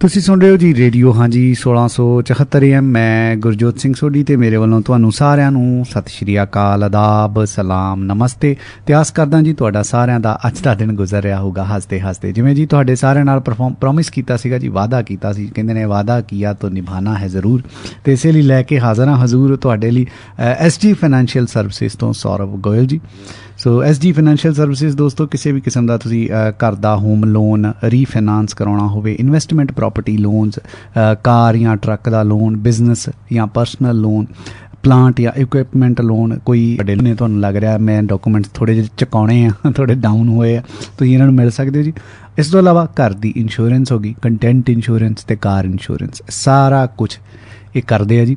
ਤੁਸੀਂ ਸੁਣ ਰਹੇ ਹੋ ਜੀ ਰੇਡੀਓ ਹਾਂਜੀ 1674 AM ਮੈਂ ਗੁਰਜੋਤ ਸਿੰਘ ਸੋਢੀ ਤੇ ਮੇਰੇ ਵੱਲੋਂ ਤੁਹਾਨੂੰ ਸਾਰਿਆਂ ਨੂੰ ਸਤਿ ਸ਼੍ਰੀ ਅਕਾਲ ਅਦਾਬ ਸਲਾਮ ਨਮਸਤੇ ਤੇ ਆਸ ਕਰਦਾ ਜੀ ਤੁਹਾਡਾ ਸਾਰਿਆਂ ਦਾ ਅੱਜ ਦਾ ਦਿਨ ਗੁਜ਼ਰ ਰਿਹਾ ਹੋਊਗਾ ਹੱਸਦੇ ਹੱਸਦੇ। ਜਿਵੇਂ ਜੀ ਤੁਹਾਡੇ ਸਾਰਿਆਂ ਨਾਲ ਪ੍ਰੋਮਿਸ ਕੀਤਾ ਸੀਗਾ ਜੀ, ਵਾਅਦਾ ਕੀਤਾ ਸੀ, ਕਹਿੰਦੇ ਨੇ ਵਾਅਦਾ ਕੀਆ ਤੋ ਨਿਭਾਣਾ ਹੈ ਜ਼ਰੂਰ, ਤੇ ਇਸੇ ਲਈ ਲੈ ਕੇ ਹਾਜ਼ਰਾਂ ਹਜ਼ੂਰ ਤੁਹਾਡੇ ਲਈ SG ਫਾਈਨੈਂਸ਼ੀਅਲ ਸਰਵਿਸਿਜ਼ ਤੋਂ ਸੌਰਵ ਗੋਇਲ ਜੀ। ਸੋ SG ਫਾਈਨੈਂਸ਼ੀਅਲ ਸਰਵਿਸਿਜ਼ ਦੋਸਤੋ, ਕਿਸੇ ਵੀ ਕਿਸਮ ਦਾ ਤੁਸੀਂ ਘਰ ਦਾ ਹੋਮ ਲੋਨ ਰੀਫਾਈਨਾਂਸ ਕਰਾਉਣਾ ਹੋਵੇ, ਇਨਵੈਸਟਮੈਂਟ ਪ੍ਰੋਪਰਟੀ ਲੋਨਸ, ਕਾਰ ਜਾਂ ਟਰੱਕ ਦਾ ਲੋਨ, ਬਿਜ਼ਨਸ ਜਾਂ ਪਰਸਨਲ ਲੋਨ, ਪਲਾਂਟ ਜਾਂ ਇਕੁਇਪਮੈਂਟ ਲੋਨ, ਕੋਈ ਵੱਡੇ ਨੇ ਤੁਹਾਨੂੰ ਲੱਗ ਰਿਹਾ ਮੈਂ ਡਾਕੂਮੈਂਟਸ ਥੋੜ੍ਹੇ ਜਿਹੇ ਚੁਕਾਉਣੇ ਆ, ਥੋੜ੍ਹੇ ਡਾਊਨ ਹੋਏ ਆ, ਤੁਸੀਂ ਇਹਨਾਂ ਨੂੰ ਮਿਲ ਸਕਦੇ ਹੋ ਜੀ। ਇਸ ਤੋਂ ਇਲਾਵਾ ਘਰ ਦੀ ਇੰਸ਼ੋਰੈਂਸ ਹੋ ਗਈ, ਕੰਟੈਂਟ ਇੰਸ਼ੋਰੈਂਸ ਅਤੇ ਕਾਰ ਇੰਸ਼ੋਰੈਂਸ, ਸਾਰਾ ਕੁਛ ਇਹ ਕਰਦੇ ਆ ਜੀ।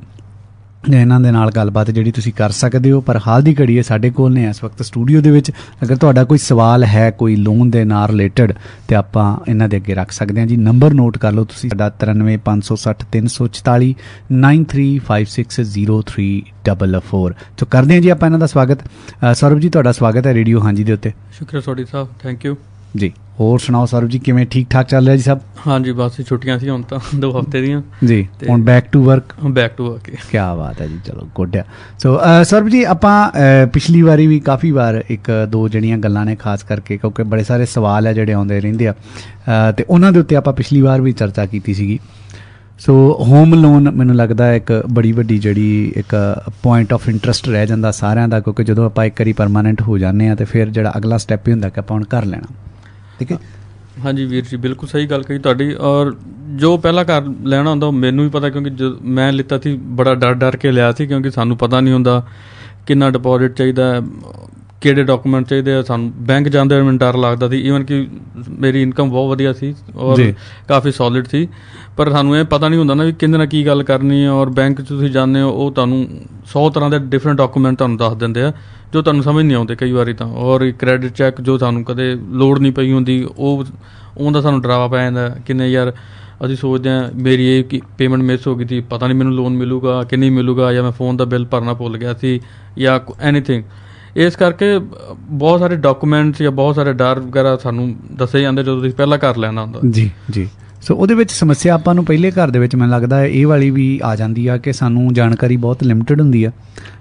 ਇਹਨਾਂ ਦੇ ਨਾਲ ਗੱਲਬਾਤ ਜਿਹੜੀ ਤੁਸੀਂ ਕਰ ਸਕਦੇ ਹੋ, ਪਰ ਹਾਲ ਦੀ ਘੜੀ ਸਾਡੇ ਕੋਲ ਨੇ ਇਸ ਵਕਤ ਸਟੂਡੀਓ ਦੇ ਵਿੱਚ। ਅਗਰ ਤੁਹਾਡਾ ਕੋਈ ਸਵਾਲ ਹੈ ਕੋਈ ਲੋਨ ਦੇ ਨਾਲ ਰਿਲੇਟਡ ਤੇ ਆਪਾਂ ਇਹਨਾਂ ਦੇ ਅੱਗੇ ਰੱਖ ਸਕਦੇ ਹਾਂ ਜੀ। ਨੰਬਰ ਨੋਟ ਕਰ ਲਓ ਤੁਸੀਂ, ਸਾਡਾ 93560344 93560344। ਸੋ ਕਰਦੇ ਹਾਂ ਜੀ ਆਪਾਂ ਇਹਨਾਂ ਦਾ ਸਵਾਗਤ। ਸੌਰਵ ਜੀ ਤੁਹਾਡਾ ਸਵਾਗਤ ਹੈ ਰੇਡੀਓ ਹਾਂਜੀ ਦੇ ਉੱਤੇ। ਸ਼ੁਕਰੀਆ ਸੋਢੀ ਸਾਹਿਬ, ਥੈਂਕ ਯੂ ਜੀ। ਹੋਰ ਸੁਣਾਓ ਸੌਰਵ ਜੀ, ਕਿਵੇਂ ਠੀਕ ਠਾਕ ਚੱਲ ਰਿਹਾ ਜੀ ਸਭ? ਹਾਂਜੀ ਬਸ ਛੁੱਟੀਆਂ ਸੀ ਹੁਣ ਤਾਂ 2 ਹਫ਼ਤੇ ਦੀਆਂ ਜੀ, ਹੁਣ ਬੈਕ ਟੂ ਵਰਕ। ਕੀ ਬਾਤ ਹੈ ਜੀ, ਚਲੋ ਗੁੱਡ ਆ। ਸੋ ਸੌਰਵ ਜੀ ਆਪਾਂ ਪਿਛਲੀ ਵਾਰੀ ਵੀ ਕਾਫੀ ਵਾਰ ਇੱਕ ਦੋ ਜਿਹੜੀਆਂ ਗੱਲਾਂ ਨੇ, ਖਾਸ ਕਰਕੇ ਕਿਉਂਕਿ ਬੜੇ ਸਾਰੇ ਸਵਾਲ ਹੈ ਜਿਹੜੇ ਆਉਂਦੇ ਰਹਿੰਦੇ ਆ ਅਤੇ ਉਹਨਾਂ ਦੇ ਉੱਤੇ ਆਪਾਂ ਪਿਛਲੀ ਵਾਰ ਵੀ ਚਰਚਾ ਕੀਤੀ ਸੀਗੀ। ਸੋ ਹੋਮ ਲੋਨ ਮੈਨੂੰ ਲੱਗਦਾ ਇੱਕ ਬੜੀ ਵੱਡੀ ਜਿਹੜੀ ਇੱਕ ਪੁਆਇੰਟ ਆਫ ਇੰਟਰਸਟ ਰਹਿ ਜਾਂਦਾ ਸਾਰਿਆਂ ਦਾ, ਕਿਉਂਕਿ ਜਦੋਂ ਆਪਾਂ ਇੱਕ ਵਾਰੀ ਪਰਮਾਨੈਂਟ ਹੋ ਜਾਂਦੇ ਹਾਂ ਅਤੇ ਫਿਰ ਜਿਹੜਾ ਅਗਲਾ ਸਟੈਪ ਹੀ ਹੁੰਦਾ ਕਿ ਆਪਾਂ ਹੁਣ ਘਰ ਲੈਣਾ। ਠੀਕ ਹੈ ਹਾਂਜੀ ਵੀਰ ਜੀ, ਬਿਲਕੁਲ ਸਹੀ ਗੱਲ ਕਹੀ ਤੁਹਾਡੀ। ਔਰ ਜੋ ਪਹਿਲਾਂ ਘਰ ਲੈਣਾ ਹੁੰਦਾ ਮੈਨੂੰ ਵੀ ਪਤਾ, ਕਿਉਂਕਿ ਜਦੋਂ ਮੈਂ ਲਿੱਤਾ ਸੀ ਬੜਾ ਡਰ ਕੇ ਲਿਆ ਸੀ, ਕਿਉਂਕਿ ਸਾਨੂੰ ਪਤਾ ਨਹੀਂ ਹੁੰਦਾ ਕਿੰਨਾ ਡਿਪੋਜ਼ਿਟ ਚਾਹੀਦਾ, ਕਿਹੜੇ ਡਾਕੂਮੈਂਟ ਚਾਹੀਦੇ ਆ। ਸਾਨੂੰ ਬੈਂਕ ਜਾਂਦੇ ਮੈਨੂੰ ਡਰ ਲੱਗਦਾ ਸੀ, ਈਵਨ ਕਿ ਮੇਰੀ ਇਨਕਮ ਬਹੁਤ ਵਧੀਆ ਸੀ ਔਰ ਕਾਫੀ ਸੋਲਿਡ ਸੀ, ਪਰ ਸਾਨੂੰ ਇਹ ਪਤਾ ਨਹੀਂ ਹੁੰਦਾ ਨਾ ਵੀ ਕਿਹਦੇ ਨਾਲ ਕੀ ਗੱਲ ਕਰਨੀ ਹੈ। ਔਰ ਬੈਂਕ 'ਚ ਤੁਸੀਂ ਜਾਂਦੇ ਹੋ, ਉਹ ਤੁਹਾਨੂੰ 100 ਤਰ੍ਹਾਂ ਦੇ ਡਿਫਰੈਂਟ ਡਾਕੂਮੈਂਟ ਤੁਹਾਨੂੰ ਦੱਸ ਦਿੰਦੇ ਆ ਜੋ ਤੁਹਾਨੂੰ ਸਮਝ ਨਹੀਂ ਆਉਂਦੇ ਕਈ ਵਾਰੀ ਤਾਂ। ਔਰ ਕ੍ਰੈਡਿਟ ਚੈੱਕ ਜੋ ਸਾਨੂੰ ਕਦੇ ਲੋੜ ਨਹੀਂ ਪਈ ਹੁੰਦੀ, ਉਹ ਉਹਦਾ ਸਾਨੂੰ ਡਰਾਵਾ ਪੈ ਜਾਂਦਾ ਕਿੰਨੇ ਯਾਰ ਅਸੀਂ ਸੋਚਦੇ ਹਾਂ ਮੇਰੀ ਇਹ ਕਿ ਪੇਮੈਂਟ ਮਿਸ ਹੋ ਗਈ ਸੀ, ਪਤਾ ਨਹੀਂ ਮੈਨੂੰ ਲੋਨ ਮਿਲੂਗਾ ਕਿ ਨਹੀਂ ਮਿਲੂਗਾ, ਜਾਂ ਮੈਂ ਫੋਨ ਦਾ ਬਿੱਲ ਭਰਨਾ ਭੁੱਲ ਗਿਆ ਸੀ, ਜਾਂ ਐਨੀਥਿੰਗ। ਇਸ ਕਰਕੇ ਬਹੁਤ ਸਾਰੇ ਡਾਕੂਮੈਂਟਸ ਜਾਂ ਬਹੁਤ ਸਾਰੇ ਡਰ ਵਗੈਰਾ ਸਾਨੂੰ ਦੱਸੇ ਜਾਂਦੇ ਜਦੋਂ ਤੁਸੀਂ ਪਹਿਲਾਂ ਘਰ ਲੈਣਾ ਹੁੰਦਾ ਜੀ। ਜੀ ਸੋ ਉਹਦੇ ਵਿੱਚ ਸਮੱਸਿਆ ਆਪਾਂ ਨੂੰ ਪਹਿਲੇ ਘਰ ਦੇ ਵਿੱਚ ਮੈਨੂੰ ਲੱਗਦਾ ਇਹ ਵਾਲੀ ਵੀ ਆ ਜਾਂਦੀ ਆ ਕਿ ਸਾਨੂੰ ਜਾਣਕਾਰੀ ਬਹੁਤ ਲਿਮਿਟਡ ਹੁੰਦੀ ਆ,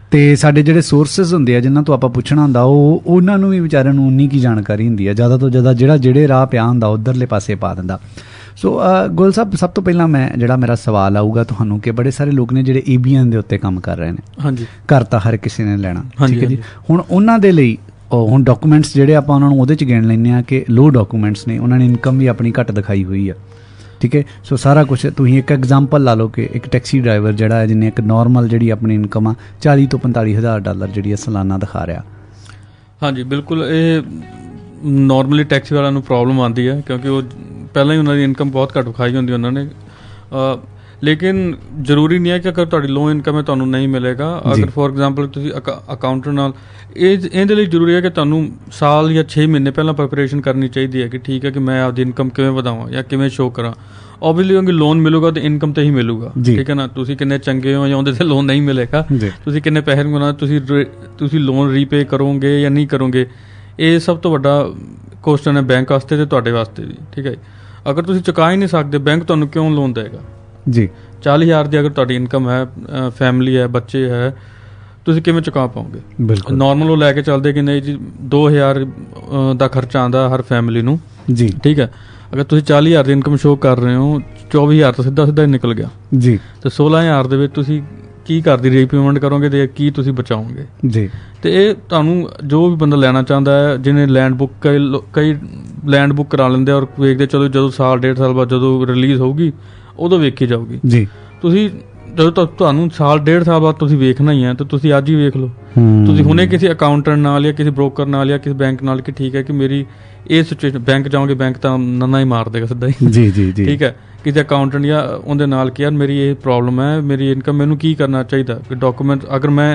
ਅਤੇ ਸਾਡੇ ਜਿਹੜੇ ਸੋਰਸਿਸ ਹੁੰਦੇ ਆ ਜਿਨ੍ਹਾਂ ਤੋਂ ਆਪਾਂ ਪੁੱਛਣਾ ਹੁੰਦਾ ਉਹ ਉਹਨਾਂ ਨੂੰ ਵੀ ਵਿਚਾਰਿਆਂ ਨੂੰ ਉਨੀ ਕੀ ਜਾਣਕਾਰੀ ਹੁੰਦੀ ਆ, ਜ਼ਿਆਦਾ ਤੋਂ ਜ਼ਿਆਦਾ ਜਿਹੜੇ ਰਾਹ ਪਿਆ ਹੁੰਦਾ ਉੱਧਰਲੇ ਪਾਸੇ ਪਾ ਦਿੰਦਾ। ਸੋ ਗੋਇਲ ਸਾਹਿਬ, ਸਭ ਤੋਂ ਪਹਿਲਾਂ ਮੈਂ ਜਿਹੜਾ ਮੇਰਾ ਸਵਾਲ ਆਊਗਾ ਤੁਹਾਨੂੰ ਕਿ ਬੜੇ ਸਾਰੇ ਲੋਕ ਨੇ ਜਿਹੜੇ ABN ਦੇ ਉੱਤੇ ਕੰਮ ਕਰ ਰਹੇ ਨੇ। ਹਾਂਜੀ ਘਰ ਤਾਂ ਹਰ ਕਿਸੇ ਨੇ ਲੈਣਾ, ਠੀਕ ਹੈ ਜੀ। ਹੁਣ ਉਹਨਾਂ ਦੇ ਲਈ ਹੁਣ ਡਾਕੂਮੈਂਟਸ ਜਿਹੜੇ ਆਪਾਂ ਉਹਨਾਂ ਨੂੰ ਉਹਦੇ 'ਚ ਗਿਣ ਲੈਂਦੇ ਹਾਂ ਕਿ ਲੋਅ ਡਾਕੂਮੈਂਟਸ ਨੇ, ਉਹਨਾਂ ਨੇ ਇਨਕਮ ਵੀ ਆਪਣੀ ਘੱਟ ਦਿਖਾਈ ਹੋਈ ਆ, ਠੀਕ ਹੈ। ਸੋ ਸਾਰਾ ਕੁਛ ਤੁਸੀਂ ਇੱਕ ਐਗਜ਼ਾਮਪਲ ਲਾ ਲਓ ਕਿ ਇੱਕ ਟੈਕਸੀ ਡਰਾਈਵਰ ਜਿਹੜਾ ਹੈ ਜਿਹਨੇ ਇੱਕ ਨੋਰਮਲ ਜਿਹੜੀ ਆਪਣੀ ਇਨਕਮ ਆ $40,000 ਤੋਂ $45,000 ਜਿਹੜੀ ਆ ਸਾਲਾਨਾ ਦਿਖਾ ਰਿਹਾ। ਹਾਂਜੀ ਬਿਲਕੁਲ, ਇਹ ਨੋਰਮਲੀ ਟੈਕਸੀ ਵਾਲਿਆਂ ਨੂੰ ਪ੍ਰੋਬਲਮ ਆਉਂਦੀ ਹੈ ਕਿਉਂਕਿ ਉਹ ਪਹਿਲਾਂ ਹੀ ਉਹਨਾਂ ਦੀ ਇਨਕਮ ਬਹੁਤ ਘੱਟ ਵਿਖਾਈ ਹੁੰਦੀ ਉਹਨਾਂ ਨੇ। ਲੇਕਿਨ ਜ਼ਰੂਰੀ ਨਹੀਂ ਹੈ ਕਿ ਅਗਰ ਤੁਹਾਡੀ ਲੋਅ ਇਨਕਮ ਹੈ ਤੁਹਾਨੂੰ ਨਹੀਂ ਮਿਲੇਗਾ। ਅਗਰ ਫੋਰ ਐਗਜ਼ਾਮਪਲ ਤੁਸੀਂ ਅਕਾਊਂਟੈਂਟ ਨਾਲ, ਇਹਦੇ ਲਈ ਜ਼ਰੂਰੀ ਹੈ ਕਿ ਤੁਹਾਨੂੰ ਸਾਲ ਜਾਂ 6 ਮਹੀਨੇ ਪਹਿਲਾਂ ਪ੍ਰੈਪਰੇਸ਼ਨ ਕਰਨੀ ਚਾਹੀਦੀ ਹੈ ਕਿ ਠੀਕ ਹੈ ਕਿ ਮੈਂ ਆਪਦੀ ਇਨਕਮ ਕਿਵੇਂ ਵਧਾਵਾਂ ਜਾਂ ਕਿਵੇਂ ਸ਼ੋਅ ਕਰਾਂ। ਓਬਵੀਅਸਲੀ ਕਿਉਂਕਿ ਲੋਨ ਮਿਲੂਗਾ ਤਾਂ ਇਨਕਮ 'ਤੇ ਹੀ ਮਿਲੂਗਾ, ਠੀਕ ਹੈ ਨਾ। ਤੁਸੀਂ ਕਿੰਨੇ ਚੰਗੇ ਹੋ ਜਾਂ ਉਹਦੇ 'ਤੇ ਲੋਨ ਨਹੀਂ ਮਿਲੇਗਾ, ਤੁਸੀਂ ਕਿੰਨੇ ਪੈਸੇ ਨੂੰ ਤੁਸੀਂ ਲੋਨ ਰੀਪੇ ਕਰੋਗੇ ਜਾਂ ਨਹੀਂ ਕਰੋਗੇ, ਇਹ ਸਭ ਤੋਂ ਵੱਡਾ ਕੁਐਸਚਨ ਹੈ ਬੈਂਕ ਵਾਸਤੇ ਅਤੇ ਤੁਹਾਡੇ ਵਾਸਤੇ ਵੀ, ਠੀਕ ਹੈ। ਅਗਰ ਤੁਸੀਂ ਚੁਕਾ ਹੀ ਨਹੀਂ ਸਕਦੇ ਬੈਂਕ ਤੁਹਾਨੂੰ ਕਿਉਂ ਲੋਨ ਦੇਵੇਗਾ ਜੀ? 40,000 ਦੀ ਅਗਰ ਤੁਹਾਡੀ ਇਨਕਮ ਹੈ, ਫੈਮਿਲੀ ਹੈ, ਬੱਚੇ ਹੈ, ਤੁਸੀਂ ਕਿਵੇਂ ਚੁਕਾ ਪਾਓਗੇ? ਬਿਲਕੁਲ ਨੋਰਮਲ ਉਹ ਲੈ ਕੇ ਚੱਲਦੇ ਕਿ ਨਹੀਂ ਜੀ 2,000 ਦਾ ਖਰਚਾ ਆਉਂਦਾ ਹਰ ਫੈਮਿਲੀ ਨੂੰ ਜੀ, ਠੀਕ ਹੈ। ਅਗਰ ਤੁਸੀਂ 40,000 ਦੀ ਇਨਕਮ ਸ਼ੋਅ ਕਰ ਰਹੇ ਹੋ, 24,000 ਤਾਂ ਸਿੱਧਾ ਹੀ ਨਿਕਲ ਗਿਆ ਜੀ, ਅਤੇ 16,000 ਦੇ ਵਿੱਚ ਤੁਸੀਂ ਕੀ ਕਰਦੀ ਰੀਪੇਮੈਂਟ ਕਰੋਗੇ ਅਤੇ ਕੀ ਤੁਸੀਂ ਬਚਾਓਗੇ ਜੀ? ਅਤੇ ਇਹ ਤੁਹਾਨੂੰ ਜੋ ਵੀ ਬੰਦਾ ਲੈਣਾ ਚਾਹੁੰਦਾ ਹੈ, ਜਿਹਨੇ ਲੈਂਡ ਬੁੱਕ ਕਈ ਲੈਂਡ ਬੁੱਕ ਕਰਾ ਲੈਂਦੇ ਔਰ ਵੇਖਦੇ ਚਲੋ ਜਦੋਂ ਸਾਲ 1.5 ਸਾਲ ਬਾਅਦ ਜਦੋਂ ਰਿਲੀਜ਼ ਹੋਊਗੀ ਉਦੋਂ ਵੇਖੀ ਜਾਊਗੀ ਜੀ। ਤੁਸੀਂ ਜਦੋਂ ਤੁਹਾਨੂੰ ਸਾਲ 1.5 ਸਾਲ ਬਾਅਦ ਤੁਸੀਂ ਵੇਖਣਾ ਹੀ ਹੈ ਤਾਂ ਤੁਸੀਂ ਅੱਜ ਹੀ ਵੇਖ ਲਓ। ਤੁਸੀਂ ਹੁਣੇ ਕਿਸੇ ਅਕਾਊਂਟੈਂਟ ਨਾਲ ਜਾਂ ਕਿਸੇ ਬ੍ਰੋਕਰ ਨਾਲ ਜਾਂ ਕਿਸੇ ਬੈਂਕ ਨਾਲ ਕਿ ਠੀਕ ਹੈ ਕਿ ਮੇਰੀ ਇਹ ਸਿਚੁਏਸ਼ਨ, ਬੈਂਕ ਜਾਓਗੇ ਬੈਂਕ ਤਾਂ ਨੰਨਾ ਹੀ ਮਾਰ ਦੇਗਾ ਸਿੱਧਾ ਹੀ ਜੀ ਜੀ ਜੀ, ਠੀਕ ਹੈ। ਕਿਸੇ ਅਕਾਊਂਟੈਂਟ ਜਾਂ ਉਹਦੇ ਨਾਲ ਕਿ ਯਾਰ ਮੇਰੀ ਇਹ ਪ੍ਰੋਬਲਮ ਹੈ, ਮੇਰੀ ਇਨਕਮ, ਮੈਨੂੰ ਕੀ ਕਰਨਾ ਚਾਹੀਦਾ, ਕਿ ਡਾਕੂਮੈਂਟ ਅਗਰ ਮੈਂ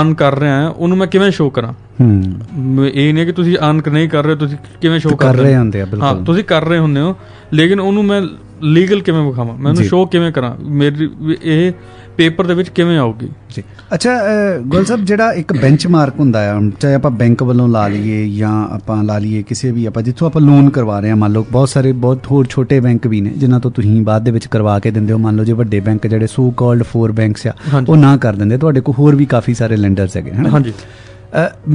ਅਰਨ ਕਰ ਰਿਹਾ ਉਹਨੂੰ ਮੈਂ ਕਿਵੇਂ ਸ਼ੋਅ ਕਰਾਂ? ਇਹ ਨਹੀਂ ਕਿ ਤੁਸੀਂ ਅਰਨ ਨਹੀਂ ਕਰ ਰਹੇ, ਤੁਸੀਂ ਕਿਵੇਂ ਸ਼ੋਅ ਕਰ ਰਹੇ ਹੁੰਦੇ? ਹਾਂ ਤੁਸੀਂ ਕਰ ਰਹੇ ਹੁੰਦੇ ਹੋ, ਲੇਕਿਨ ਉਹਨੂੰ ਮੈਂ ਲੀਗਲ ਕਿਵੇਂ ਵਿਖਾਵਾਂ, ਮੈਂ ਉਹਨੂੰ ਸ਼ੋਅ ਕਿਵੇਂ ਕਰਾਂ? ਮੇਰੀ ਇਹ ਪੇਪਰ ਦੇ ਵਿੱਚ ਕਿਵੇਂ ਆਊਗੀ ਜੀ। ਅੱਛਾ ਗੋਲ ਸਾਹਿਬ, ਜਿਹੜਾ ਇੱਕ ਬੈਂਚਮਾਰਕ ਹੁੰਦਾ ਆ, ਚਾਹੇ ਆਪਾਂ ਬੈਂਕ ਵੱਲੋਂ ਲਾ ਲਈਏ ਜਾਂ ਆਪਾਂ ਲਾ ਲਈਏ ਕਿਸੇ ਵੀ ਆਪਾਂ ਜਿੱਥੋਂ ਆਪਾਂ ਲੋਨ ਕਰਵਾ ਰਹੇ ਹਾਂ, ਮੰਨ ਲਓ ਬਹੁਤ ਸਾਰੇ ਬਹੁਤ ਹੋਰ ਛੋਟੇ ਬੈਂਕ ਵੀ ਨੇ ਜਿਨ੍ਹਾਂ ਤੋਂ ਤੁਸੀਂ ਬਾਅਦ ਦੇ ਵਿੱਚ ਕਰਵਾ ਕੇ ਦਿੰਦੇ ਹੋ। ਮੰਨ ਲਓ ਜੇ ਵੱਡੇ ਬੈਂਕ ਜਿਹੜੇ ਸੋ ਕਾਲਡ 4 ਬੈਂਕਸ ਆ ਉਹ ਨਾ ਕਰ ਦਿੰਦੇ, ਤੁਹਾਡੇ ਕੋਲ ਹੋਰ ਵੀ ਕਾਫੀ ਸਾਰੇ ਲੈਂਡਰਸ ਹੈਗੇ ਹੈ ਨਾ। ਹਾਂਜੀ,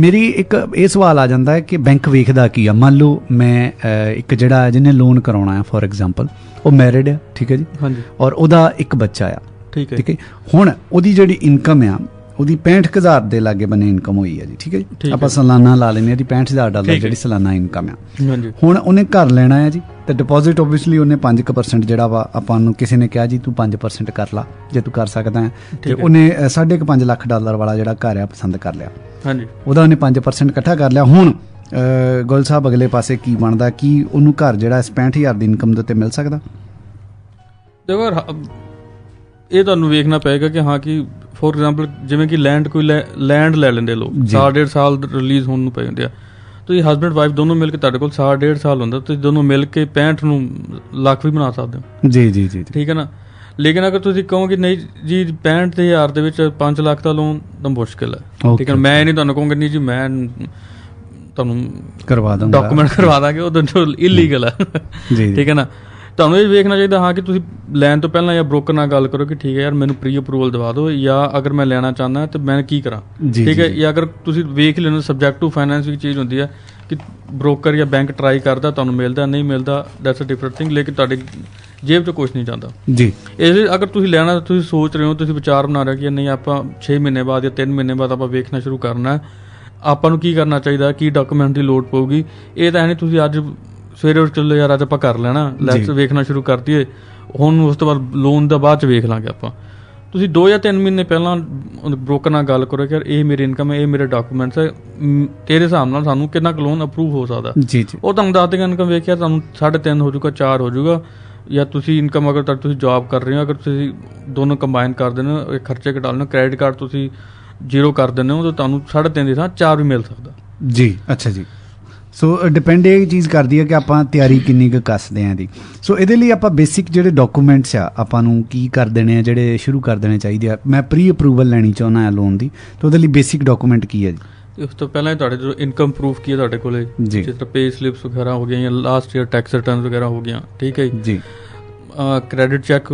ਮੇਰੀ ਇੱਕ ਇਹ ਸਵਾਲ ਆ ਜਾਂਦਾ ਹੈ ਕਿ ਬੈਂਕ ਵੇਖਦਾ ਕੀ ਆ। ਮੰਨ ਲਓ ਮੈਂ ਇੱਕ ਜਿਹੜਾ ਜਿਹਨੇ ਲੋਨ ਕਰਾਉਣਾ ਆ, ਫੋਰ ਐਗਜ਼ਾਮਪਲ ਉਹ ਮੈਰਿਡ ਆ, ਠੀਕ ਹੈ ਜੀ, ਹਾਂਜੀ, ਔਰ ਉਹਦਾ ਇੱਕ ਬੱਚਾ ਆ, ਠੀਕ ਹੈ। ਹੁਣ ਉਹਦੀ ਜਿਹੜੀ ਇਨਕਮ ਆ ਉਹਦੀ 65,000 ਦੇ ਲਾਗੇ ਬੰਨੇ ਇਨਕਮ ਹੋਈ ਹੈ ਜੀ, ਠੀਕ ਹੈ ਜੀ। ਆਪਾਂ ਸਾਲਾਨਾ ਲਾ ਲੈਂਦੇ ਹਾਂ ਜੀ, $65,000 ਜਿਹੜੀ ਸਾਲਾਨਾ ਇਨਕਮ ਆ। ਹੁਣ ਉਹਨੇ ਘਰ ਲੈਣਾ ਹੈ ਜੀ, ਤੇ ਡਿਪੋਜ਼ਿਟ ਓਬਵੀਅਸਲੀ ਉਹਨੇ 5% ਜਿਹੜਾ ਵਾ ਆਪਾਂ ਨੂੰ ਕਿਸੇ ਨੇ ਕਿਹਾ ਜੀ ਤੂੰ 5% ਕਰ ਲਾ ਜੇ ਤੂੰ ਕਰ ਸਕਦਾ ਹੈ, ਤੇ ਉਹਨੇ $5.5 ਲੱਖ ਵਾਲਾ ਜਿਹੜਾ ਘਰ ਆ ਪਸੰਦ ਕਰ ਲਿਆ। ਹਾਂਜੀ, ਉਹਦਾ ਉਹਨੇ 5% ਇਕੱਠਾ ਕਰ ਲਿਆ। ਹੁਣ ਗੋਲ ਸਾਹਿਬ ਅਗਲੇ ਪਾਸੇ ਕੀ ਬਣਦਾ, ਕੀ ਉਹਨੂੰ ਘਰ ਜਿਹੜਾ 65,000 ਦੀ ਇਨਕਮ ਦੇ ਉੱਤੇ ਮਿਲ ਸਕਦਾ? ਦੇਖੋ ਇਹ ਤੁਹਾਨੂੰ ਵੇਖਣਾ ਪਏਗਾ ਕਿ ਹਾਂ ਕਿ ਫੋਰ ਐਗਜ਼ਾਮਪਲ ਜਿਵੇਂ ਕਿ ਲੈਂਡ ਲੈ ਲੈਂਦੇ ਲੋਕ, 1.5 ਸਾਲ ਰਿਲੀਜ਼ ਹੋਣ ਨੂੰ ਪੈ ਜਾਂਦੇ ਆ। ਤੁਸੀਂ ਹਸਬੈਂਡ ਵਾਈਫ ਦੋਨੋਂ ਮਿਲ ਕੇ, ਤੁਹਾਡੇ ਕੋਲ 1.5 ਸਾਲ ਹੁੰਦਾ, ਤੁਸੀਂ ਦੋਨੋਂ ਮਿਲ ਕੇ 65 ਨੂੰ ਲੱਖ ਵੀ ਬਣਾ ਸਕਦੇ ਹੋ। ਜੀ ਜੀ ਜੀ, ਠੀਕ ਹੈ ਨਾ। ਲੇਕਿਨ ਅਗਰ ਤੁਸੀਂ ਕਹੋ ਕਿ ਨਹੀਂ ਜੀ 65,000 ਦੇ ਵਿੱਚ 5 ਲੱਖ ਦਾ ਲੋਨ ਤਾਂ ਮੁਸ਼ਕਿਲ ਹੈ, ਠੀਕ ਹੈ। ਮੈਂ ਨਹੀਂ ਤੁਹਾਨੂੰ ਕਹੂੰਗਾ ਨਹੀਂ ਜੀ ਮੈਂ ਤੁਹਾਨੂੰ ਕਰਵਾ ਦਾਂਗਾ, ਡਾਕੂਮੈਂਟ ਕਰਵਾ ਦਾਂਗੇ, ਉਹ ਤਾਂ ਇਲੀਗਲ ਹੈ, ਠੀਕ ਹੈ ਨਾ। ਤੁਹਾਨੂੰ ਇਹ ਵੇਖਣਾ ਚਾਹੀਦਾ ਹਾਂ ਕਿ ਤੁਸੀਂ ਲੈਣ ਤੋਂ ਪਹਿਲਾਂ ਜਾਂ ਬ੍ਰੋਕਰ ਨਾਲ ਗੱਲ ਕਰੋ ਕਿ ਠੀਕ ਹੈ ਯਾਰ ਮੈਨੂੰ ਪ੍ਰੀ ਅਪਰੂਵਲ ਦਵਾ ਦਿਓ, ਜਾਂ ਅਗਰ ਮੈਂ ਲੈਣਾ ਚਾਹੁੰਦਾ ਤਾਂ ਮੈਂ ਕੀ ਕਰਾਂ, ਠੀਕ ਹੈ। ਜਾਂ ਅਗਰ ਤੁਸੀਂ ਵੇਖ ਲੈਣਾ ਸਬਜੈਕਟ ਟੂ ਫਾਈਨੈਂਸ ਵੀ ਚੀਜ਼ ਹੁੰਦੀ ਹੈ ਕਿ ਬ੍ਰੋਕਰ ਜਾਂ ਬੈਂਕ ਟਰਾਈ ਕਰਦਾ, ਤੁਹਾਨੂੰ ਮਿਲਦਾ ਨਹੀਂ ਮਿਲਦਾ, ਦੈਟਸ ਅ ਡਿਫਰੈਂਟ ਥਿੰਗ, ਲੇਕਿਨ ਤੁਹਾਡੀ ਜੇਬ 'ਚ ਕੁਛ ਨਹੀਂ ਜਾਂਦਾ ਜੀ। ਇਸ ਲਈ ਅਗਰ ਤੁਸੀਂ ਲੈਣਾ, ਤੁਸੀਂ ਸੋਚ ਰਹੇ ਹੋ, ਤੁਸੀਂ ਵਿਚਾਰ ਬਣਾ ਰਹੇ ਕਿ ਨਹੀਂ ਆਪਾਂ 6 ਮਹੀਨੇ ਬਾਅਦ ਜਾਂ 3 ਮਹੀਨੇ ਬਾਅਦ ਆਪਾਂ ਵੇਖਣਾ ਸ਼ੁਰੂ ਕਰਨਾ, ਆਪਾਂ ਨੂੰ ਕੀ ਕਰਨਾ ਚਾਹੀਦਾ, ਕੀ ਡਾਕੂਮੈਂਟ ਦੀ ਲੋੜ ਪਊਗੀ। ਇਹ ਤਾਂ ਹੈ ਨਹੀਂ ਤੁਸੀਂ ਅੱਜ ਸਵੇਰੇ ਉੱਠ ਚੱਲੋ ਯਾਰ ਅੱਜ ਆਪਾਂ ਕਰ ਲੈਣਾ, ਲੈਟਸ ਵੇਖਣਾ ਸ਼ੁਰੂ ਕਰ ਦਈਏ, ਹੁਣ ਉਸ ਤੋਂ ਬਾਅਦ ਲੋਨ ਦਾ ਬਾਅਦ 'ਚ ਵੇਖ ਲਾਂਗੇ ਆਪਾਂ। ਤੁਸੀਂ 2 ਜਾਂ 3 ਮਹੀਨੇ ਪਹਿਲਾਂ ਬ੍ਰੋਕਰ ਨਾਲ ਗੱਲ ਕਰੋ ਕਿ ਯਾਰ ਇਹ ਮੇਰੀ ਇਨਕਮ ਹੈ, ਇਹ ਮੇਰੇ ਡਾਕੂਮੈਂਟਸ ਹੈ, ਤੇਰੇ ਹਿਸਾਬ ਨਾਲ ਸਾਨੂੰ ਕਿੰਨਾ ਕੁ ਲੋਨ ਅਪਰੂਵ ਹੋ ਸਕਦਾ। ਉਹ ਤੁਹਾਨੂੰ ਦੱਸ ਦੇਗਾ ਇਨਕਮ ਵੇਖਿਆ ਤੁਹਾਨੂੰ 3.5 ਹੋ ਜਾਊਗਾ, 4 ਹੋ ਜਾਊਗਾ, ਜਾਂ ਤੁਸੀਂ ਇਨਕਮ ਅਗਰ ਤੁਸੀਂ ਜੋਬ ਕਰ ਰਹੇ ਹੋ, ਅਗਰ ਤੁਸੀਂ ਦੋਨੋਂ ਕੰਬਾਈਨ ਕਰ ਦਿੰਦੇ ਹੋ, ਖਰਚੇ ਘਟਾ ਲੈਂਦੇ ਹੋ, ਕ੍ਰੈਡਿਟ ਕਾਰਡ ਤੁਸੀਂ ਜ਼ੀਰੋ ਕਰ ਦਿੰਦੇ ਹੋ, ਤਾਂ ਤੁਹਾਨੂੰ 3.5 ਦੀ ਥਾਂ 4 ਵੀ ਮਿਲ ਸਕਦਾ ਜੀ। ਅੱਛਾ ਜੀ, ਸੋ ਡਿਪੈਂਡ ਇਹ ਚੀਜ਼ ਕਰਦੀ ਹੈ ਕਿ ਆਪਾਂ ਤਿਆਰੀ ਕਿੰਨੀ ਕੁ ਕੱਸਦੇ ਹਾਂ ਦੀ। ਸੋ ਇਹਦੇ ਲਈ ਆਪਾਂ ਬੇਸਿਕ ਜਿਹੜੇ ਡਾਕੂਮੈਂਟਸ ਆ ਆਪਾਂ ਨੂੰ ਕੀ ਕਰ ਦੇਣੇ ਆ, ਜਿਹੜੇ ਸ਼ੁਰੂ ਕਰ ਦੇਣੇ ਚਾਹੀਦੇ ਆ। ਮੈਂ ਪ੍ਰੀ ਅਪਰੂਵਲ ਲੈਣੀ ਚਾਹੁੰਦਾ ਹਾਂ ਲੋਨ ਦੀ, ਤਾਂ ਉਹਦੇ ਲਈ ਬੇਸਿਕ ਡਾਕੂਮੈਂਟ ਕੀ ਹੈ ਜੀ? ਉਸ ਤੋਂ ਪਹਿਲਾਂ ਤੁਹਾਡੇ ਜੋ ਇਨਕਮ ਪ੍ਰੂਫ ਕੀ ਹੈ ਤੁਹਾਡੇ ਕੋਲ, ਜਿਸ ਤਰ੍ਹਾਂ ਪੇ ਸਲਿਪਸ ਵਗੈਰਾ ਹੋ ਗਈਆਂ, ਲਾਸਟ ਈਅਰ ਟੈਕਸ ਰਿਟਰਨ ਵਗੈਰਾ ਹੋ ਗਈਆਂ, ਠੀਕ ਹੈ ਜੀ। ਕ੍ਰੈਡਿਟ ਚੈੱਕ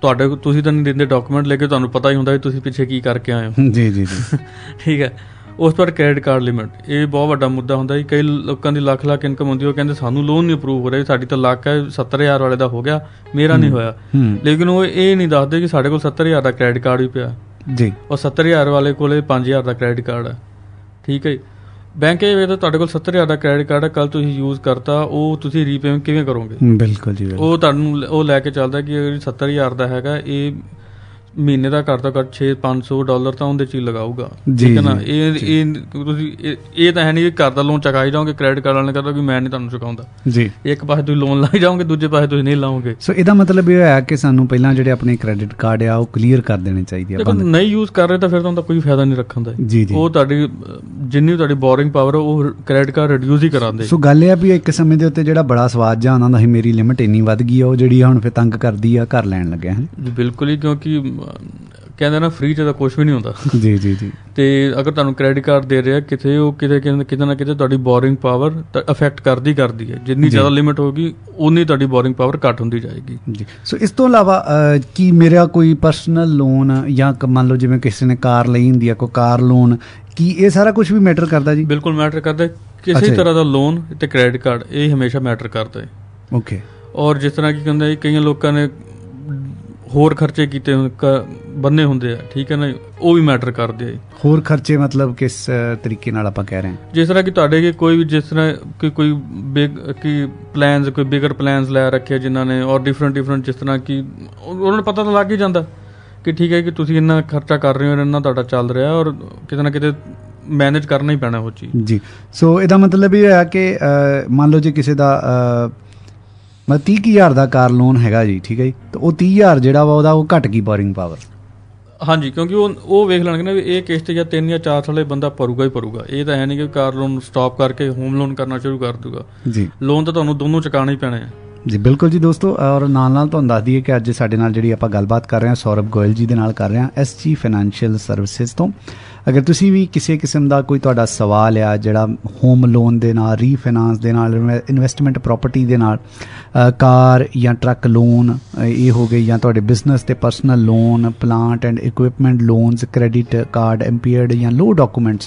ਤੁਹਾਡੇ ਕੋਲ, ਤੁਸੀਂ ਤਾਂ ਨਹੀਂ ਦਿੰਦੇ ਡਾਕੂਮੈਂਟ, ਲੈ ਕੇ ਤੁਹਾਨੂੰ ਪਤਾ ਹੀ ਹੁੰਦਾ ਤੁਸੀਂ ਪਿੱਛੇ ਕੀ ਕਰਕੇ ਆਏ ਹੋ। ਜੀ ਜੀ ਜੀ, ਠੀਕ ਹੈ। ਉਸ ਤੋਂ ਬਾਅਦ ਕ੍ਰੈਡਿਟ ਕਾਰਡ ਲਿਮਿਟ, ਇਹ ਬਹੁਤ ਵੱਡਾ ਮੁੱਦਾ ਹੁੰਦਾ ਜੀ। ਕਈ ਲੋਕਾਂ ਦੀ ਲੱਖ ਇਨਕਮ ਹੁੰਦੀ, ਉਹ ਕਹਿੰਦੇ ਸਾਨੂੰ ਲੋਨ ਨਹੀਂ ਅਪਰੂਵ ਹੋ ਰਿਹਾ, ਸਾਡੀ ਤਾਂ ਲੱਖ ਹੈ, 70,000 ਵਾਲੇ ਦਾ ਹੋ ਗਿਆ, ਮੇਰਾ ਨਹੀਂ ਹੋਇਆ। ਲੇਕਿਨ ਉਹ ਇਹ ਨਹੀਂ ਦੱਸਦੇ ਕਿ ਸਾਡੇ ਕੋਲ 70,000 ਦਾ ਕ੍ਰੈਡਿਟ ਕਾਰਡ ਵੀ ਪਿਆ ਜੀ, ਉਹ 70,000 ਵਾਲੇ ਕੋਲ 5,000 ਦਾ ਕ੍ਰੈਡਿਟ ਕਾਰਡ ਹੈ, ਠੀਕ ਹੈ। ਬੈਂਕ ਇਹ ਵੇਖਦਾ ਤੁਹਾਡੇ ਕੋਲ 70,000 ਦਾ ਕ੍ਰੈਡਿਟ ਕਾਰਡ ਹੈ, ਕੱਲ੍ਹ ਤੁਸੀਂ ਯੂਜ਼ ਕਰਤਾ, ਉਹ ਤੁਸੀਂ ਰੀਪੇਮੈਂਟ ਕਿਵੇਂ ਕਰੋਗੇ? ਬਿਲਕੁਲ ਜੀ, ਉਹ ਤੁਹਾਨੂੰ ਉਹ ਲੈ ਕੇ ਚੱਲਦਾ ਕਿ 70,000 ਦਾ ਹੈਗਾ, ਇਹ ਮਹੀਨੇ ਦਾ ਘੱਟ ਤੋਂ ਘੱਟ $500 ਤਾਂ ਉਹਦੇ 'ਚ ਹੀ ਲਗਾਊਗਾ, ਠੀਕ ਹੈ ਨਾ। ਇਹ ਤੁਸੀਂ ਇਹ ਤਾਂ ਹੈ ਨਹੀਂ ਕਿ ਘਰ ਦਾ ਲੋਨ ਚੁਕਾਈ ਜਾਓਗੇ, ਕ੍ਰੈਡਿਟ ਕਾਰਡ ਵਾਲੇ ਕਹਿੰਦਾ ਕਿ ਮੈਂ ਨਹੀਂ ਤੁਹਾਨੂੰ ਚੁਕਾਉਂਦਾ ਜੀ। ਇੱਕ ਪਾਸੇ ਤੁਸੀਂ ਲੋਨ ਲਾਈ ਜਾਓਗੇ, ਦੂਜੇ ਪਾਸੇ ਤੁਸੀਂ ਨਹੀਂ ਲਾਓਗੇ। ਸੋ ਇਹਦਾ ਮਤਲਬ ਇਹ ਹੋਇਆ ਕਿ ਸਾਨੂੰ ਪਹਿਲਾਂ ਜਿਹੜੇ ਆਪਣੇ ਕ੍ਰੈਡਿਟ ਕਾਰਡ ਆ ਉਹ ਕਲੀਅਰ ਕਰ ਦੇਣੇ ਚਾਹੀਦੇ ਆ। ਦੇਖੋ ਨਹੀਂ ਯੂਜ਼ ਕਰ ਰਹੇ ਤਾਂ ਫਿਰ ਤੁਹਾਨੂੰ ਕੋਈ ਫਾਇਦਾ ਨਹੀਂ ਰੱਖਣ ਦਾ, ਉਹ ਤੁਹਾਡੀ ਜਿੰਨੀ ਤੁਹਾਡੀ ਬੋਰਿੰਗ ਪਾਵਰ ਉਹ ਕ੍ਰੈਡਿਟ ਕਾਰਡ ਰਿਡਿਊਸ ਹੀ ਕਰਾਉਂਦੇ। ਸੋ ਗੱਲ ਇਹ ਆ ਵੀ ਇੱਕ ਸਮੇਂ ਦੇ ਉੱਤੇ ਜਿਹੜਾ ਬੜਾ ਸਵਾਦ ਜਿਹਾ ਉਹਨਾਂ ਦਾ ਸੀ, ਮੇਰੀ ਲਿਮਿਟ ਇੰਨੀ ਵੱਧ ਗਈ ਆ, ਉਹ ਜਿਹੜੀ ਹੁਣ ਫਿਰ ਤੰਗ ਕਰਦੀ ਆ ਘਰ ਲੈਣ ਲੱਗਿਆ। ਬਿਲਕੁਲ ਹੀ, ਕਿਉਂਕਿ ਕਹਿੰਦੇ ਨਾ ਫ੍ਰੀ 'ਚ ਤਾਂ ਕੁਛ ਵੀ ਨਹੀਂ ਹੁੰਦਾ ਜੀ ਜੀ ਜੀ। ਅਤੇ ਅਗਰ ਤੁਹਾਨੂੰ ਕ੍ਰੈਡਿਟ ਕਾਰਡ ਦੇ ਰਿਹਾ ਕਿਤੇ, ਉਹ ਕਿਤੇ ਨਾ ਕਿਤੇ ਤੁਹਾਡੀ ਬੋਰਿੰਗ ਪਾਵਰ ਅਫੈਕਟ ਕਰਦੀ ਹੈ। ਜਿੰਨੀ ਜ਼ਿਆਦਾ ਲਿਮਿਟ ਹੋਊਗੀ ਉਨੀ ਤੁਹਾਡੀ ਬੋਰਿੰਗ ਪਾਵਰ ਘੱਟ ਹੁੰਦੀ ਜਾਏਗੀ ਜੀ। ਸੋ ਇਸ ਤੋਂ ਇਲਾਵਾ ਕੀ ਮੇਰਾ ਕੋਈ ਪਰਸਨਲ ਲੋਨ ਜਾਂ ਮੰਨ ਲਓ ਜਿਵੇਂ ਕਿਸੇ ਨੇ ਕਾਰ ਲਈ ਹੁੰਦੀ ਆ, ਕੋਈ ਕਾਰ ਲੋਨ, ਕੀ ਇਹ ਸਾਰਾ ਕੁਛ ਵੀ ਮੈਟਰ ਕਰਦਾ ਜੀ? ਬਿਲਕੁਲ ਮੈਟਰ ਕਰਦਾ, ਕਿਸੇ ਤਰ੍ਹਾਂ ਦਾ ਲੋਨ ਅਤੇ ਕ੍ਰੈਡਿਟ ਕਾਰਡ ਇਹ ਹਮੇਸ਼ਾ ਮੈਟਰ ਕਰਦਾ ਹੈ। ਓਕੇ। ਔਰ ਜਿਸ ਤਰ੍ਹਾਂ ਕੀ ਕਹਿੰਦਾ ਕਈਆਂ ਲੋਕਾਂ ਨੇ ਹੋਰ ਖਰਚੇ ਕੀਤੇ ਬੰਨੇ ਹੁੰਦੇ ਆ, ਠੀਕ ਹੈ ਨਾ, ਉਹ ਵੀ ਮੈਟਰ ਕਰਦੇ ਆ। ਹੋਰ ਖਰਚੇ ਮਤਲਬ ਕਿਸ ਤਰੀਕੇ ਨਾਲ ਆਪਾਂ ਕਹਿ ਰਹੇ ਹਾਂ? ਜਿਸ ਤਰ੍ਹਾਂ ਕਿ ਤੁਹਾਡੇ ਕੋਈ ਵੀ ਜਿਸ ਤਰ੍ਹਾਂ ਕਿ ਕੋਈ ਬਿਗ ਕਿ ਪਲੈਨਸ, ਕੋਈ ਬਿਗਰ ਪਲੈਨਸ ਲੈ ਰੱਖੇ ਜਿਨ੍ਹਾਂ ਨੇ, ਔਰ ਡਿਫਰੈਂਟ ਜਿਸ ਤਰ੍ਹਾਂ ਕਿ ਉਹਨਾਂ ਨੂੰ ਪਤਾ ਤਾਂ ਲੱਗ ਹੀ ਜਾਂਦਾ ਕਿ ਠੀਕ ਹੈ ਕਿ ਤੁਸੀਂ ਇੰਨਾ ਖਰਚਾ ਕਰ ਰਹੇ ਹੋ, ਇੰਨਾ ਤੁਹਾਡਾ ਚੱਲ ਰਿਹਾ, ਔਰ ਕਿਤੇ ਨਾ ਕਿਤੇ ਮੈਨੇਜ ਕਰਨਾ ਹੀ ਪੈਣਾ ਉਹ ਚੀਜ਼ ਜੀ। ਸੋ ਇਹਦਾ ਮਤਲਬ ਇਹ ਹੋਇਆ ਕਿ ਮੰਨ ਲਓ ਜੇ ਕਿਸੇ ਦਾ 30,000 ਦਾ ਕਾਰ ਲੋਨ ਹੈਗਾ ਜੀ, ਠੀਕ ਹੈ ਜੀ, ਤਾਂ ਉਹ 30,000 ਜਿਹੜਾ ਵਾ ਉਹਦਾ ਉਹ ਘੱਟ ਗਈ ਬੋਰਿੰਗ ਪਾਵਰ। ਹਾਂਜੀ, ਕਿਉਂਕਿ ਉਹ ਵੇਖ ਲੈਣਗੇ ਨਾ ਵੀ ਇਹ ਕਿਸ਼ਤ ਜਾਂ 3 ਜਾਂ 4 ਸਾਲੇ ਬੰਦਾ ਭਰੂਗਾ ਹੀ ਭਰੂਗਾ। ਇਹ ਤਾਂ ਹੈ ਨਹੀਂ ਕਿ ਕਾਰ ਲੋਨ ਸਟਾਪ ਕਰਕੇ ਹੋਮ ਲੋਨ ਕਰਨਾ ਸ਼ੁਰੂ ਕਰ ਦੂਗਾ ਜੀ। ਲੋਨ ਤਾਂ ਤੁਹਾਨੂੰ ਦੋਨੋਂ ਚੁਕਾਉਣੇ ਹੀ ਪੈਣੇ ਆ जी बिल्कुल जी दोस्तों, और नाल तुहानू दस दईए कि अज साडे नाल जिहड़ी आपां गलबात कर रहे हैं सौरभ गोयल जी दे नाल कर रहे हैं SG फाइनैंशियल सर्विसेज तो। अगर तुसीं भी किसी किस्म का कोई तुहाडा सवाल आ जिहड़ा होम लोन दे नाल, रीफाइनांस दे नाल, इन्वेस्टमेंट प्रॉपर्टी दे नाल, कार या ट्रक लोन ये हो गई, या तुहाडे बिजनेस ते personal loan, plant and equipment loans, credit card, impaired या लो डॉक्यूमेंट्स,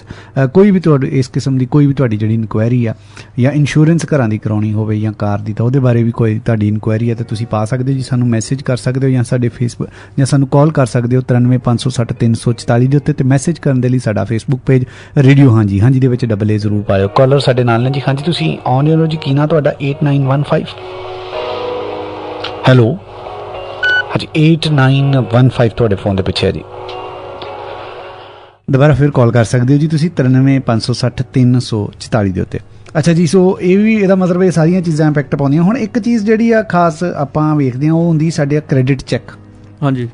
कोई भी तुहाडे इस किस्म की कोई भी तुहाडी जिहड़ी इनक्वायरी आ या इंश्योरेंस घरां दी कराउणी होवे या कार दी, तां उहदे बारे भी कोई तुहाडी इनक्वायरी है तो तुसीं पा सकदे हो जी, सानूं मैसेज कर सकदे हो या साडे फेसबुक या सानूं कॉल कर सकदे हो 93560344 ਦੇ ਉੱਤੇ। ਤੇ मैसेज करने के लिए साडा फेसबुक पेज रेडियो हांजी हांजी दे विच डबल ए जरूर पाओ। कॉलर साडे नाल ने जी। हांजी तुसीं ऑन एयर हो जी, की नाम तुहाडा? 8915। हैलो हांजी, 8915 तुहाडे फोन दे पिछे है जी। दोबारा फिर कॉल कर सकदे हो जी तुसीं 93560344 ਦੇ ਉੱਤੇ। अच्छा जी, सो ये भी यदा मतलब ये सारिया चीज़ा इंपैक्ट पाउंदियां। हुण एक चीज़ जिहड़ी आ खास आपां वेखदे आं ओह हुंदी साडे क्रेडिट चैक। हाँ जी,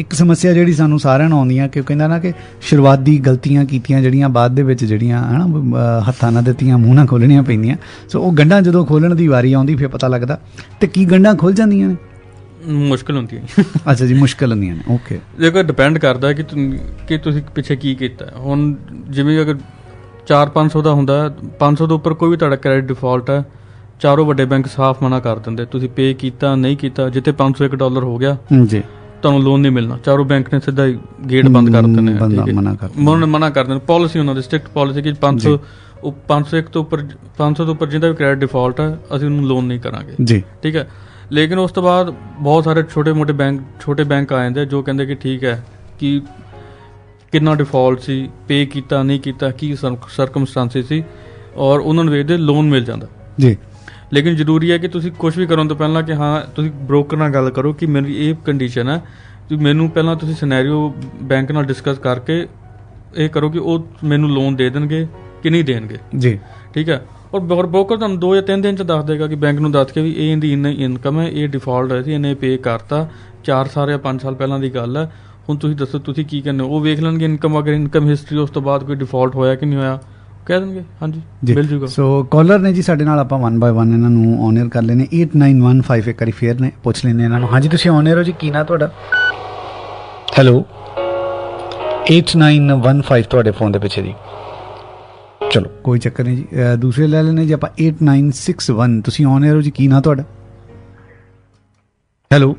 एक समस्या जिहड़ी सानूं सारिआं नूं आउंदी आ कि कहंदा ना कि शुरुआती गलतियां कीतियां जिहड़ियां बाद दे विच जिहड़ियां हना हत्थां ना दित्तियां मूंह ना खोलणियां पैंदियां। सो ओह गंढां जदों खोलण दी वारी आउंदी फिर पता लगदा ते की गंढां खुल जांदियां ने, मुश्किल होंदी है। अच्छा जी, मुश्किल होंदियां ने। ओके, देखो डिपेंड करदा कि तुसीं पिछे की कीता। हुण जिवें अगर 400-500 ਦਾ ਹੁੰਦਾ, 500 ਤੋਂ ਉੱਪਰ ਕੋਈ ਵੀ ਤੁਹਾਡਾ ਕ੍ਰੈਡਿਟ ਡਿਫਾਲਟ ਹੈ, ਚਾਰੋਂ ਵੱਡੇ ਬੈਂਕ ਸਾਫ਼ ਮਨਾ ਕਰ ਦਿੰਦੇ ਤੁਸੀਂ ਪੇ ਕੀਤਾ ਨਹੀਂ ਕੀਤਾ। ਜਿੱਥੇ $501 ਹੋ ਗਿਆ ਜੀ, ਤੁਹਾਨੂੰ ਲੋਨ ਨਹੀਂ ਮਿਲਣਾ। ਚਾਰੋਂ ਬੈਂਕ ਨੇ ਸਿੱਧਾ ਹੀ ਗੇਟ ਬੰਦ ਕਰ ਦਿੰਦੇ ਨੇ, ਮਨਾ ਕਰ ਦਿੰਦੇ। ਪਾਲਿਸੀ ਉਹਨਾਂ ਦੀ ਸਟ੍ਰਿਕਟ ਪਾਲਿਸੀ ਕਿ 501 ਤੋਂ ਉੱਪਰ, 500 ਤੋਂ ਉੱਪਰ ਜਿਹਦਾ ਵੀ ਕ੍ਰੈਡਿਟ ਡਿਫਾਲਟ ਹੈ ਅਸੀਂ ਉਹਨੂੰ ਲੋਨ ਨਹੀਂ ਕਰਾਂਗੇ ਜੀ, ਠੀਕ ਹੈ। ਲੇਕਿਨ ਉਸ ਤੋਂ ਬਾਅਦ ਬਹੁਤ ਸਾਰੇ ਛੋਟੇ-ਮੋਟੇ ਬੈਂਕ, ਛੋਟੇ ਬੈਂਕ ਆ ਜਾਂਦੇ ਜੋ ਕਹਿੰਦੇ ਕਿ ਠੀਕ ਹੈ ਕਿ कितना डिफॉल्ट सी, पे किया नहीं किया, की सरकमस्टांसिस सी, और उन्होंने वेखदे लोन मिल जाता जी। लेकिन जरूरी है कि तुसी कुछ भी करो तो पहला कि हाँ तुसी ब्रोकर नाल गल करो कि मेरी ये कंडीशन है, तो मैनू पहला तुसी सिनेरियो बैंक नाल डिस्कस करके ये करो कि वो मैनू लोन दे देंगे कि नहीं देंगे जी, ठीक है। और ब्रोकर तुहानू 2 या 3 दिन च दस देगा कि बैंक नू दस के भी ये इहदी इन्नी इनकम है, ये डिफॉल्ट है, इन्हें पे करता 4 साल या 5 साल पहलां दी गल है, ਹੁਣ ਤੁਸੀਂ ਦੱਸੋ ਤੁਸੀਂ ਕੀ ਕਹਿੰਦੇ ਹੋ। ਉਹ ਵੇਖ ਲੈਣਗੇ ਇਨਕਮ, ਅਗਰ ਇਨਕਮ ਹਿਸਟਰੀ ਉਸ ਤੋਂ ਬਾਅਦ ਕੋਈ ਡਿਫਾਲਟ ਹੋਇਆ ਕਿ ਨਹੀਂ ਹੋਇਆ ਕਹਿ ਦੇਣਗੇ। ਹਾਂਜੀ, ਮਿਲ ਜੂਗਾ। ਸੋ ਕਾਲਰ ਨੇ ਜੀ ਸਾਡੇ ਨਾਲ, ਆਪਾਂ 1 by 1 ਇਹਨਾਂ ਨੂੰ ਆਨਰ ਕਰ ਲੈਨੇ। 8915 ਇੱਕ ਵਾਰੀ ਫੇਰ ਨੇ ਪੁੱਛ ਲੈਨੇ ਇਹਨਾਂ ਨੂੰ। ਹਾਂਜੀ, ਤੁਸੀਂ ਆਨਰ ਹੋ ਜੀ, ਕੀ ਨਾਂ ਤੁਹਾਡਾ? ਹੈਲੋ, 8915 ਤੁਹਾਡੇ ਫੋਨ ਦੇ ਪਿੱਛੇ ਜੀ। ਚਲੋ ਕੋਈ ਚੱਕਰ ਨਹੀਂ ਜੀ, ਦੂਸਰੇ ਲੈ ਲੈਨੇ ਜੀ ਆਪਾਂ। 8961 ਤੁਸੀਂ ਆਨਰ ਹੋ ਜੀ, ਕੀ ਨਾਂ ਤੁਹਾਡਾ? ਹੈਲੋ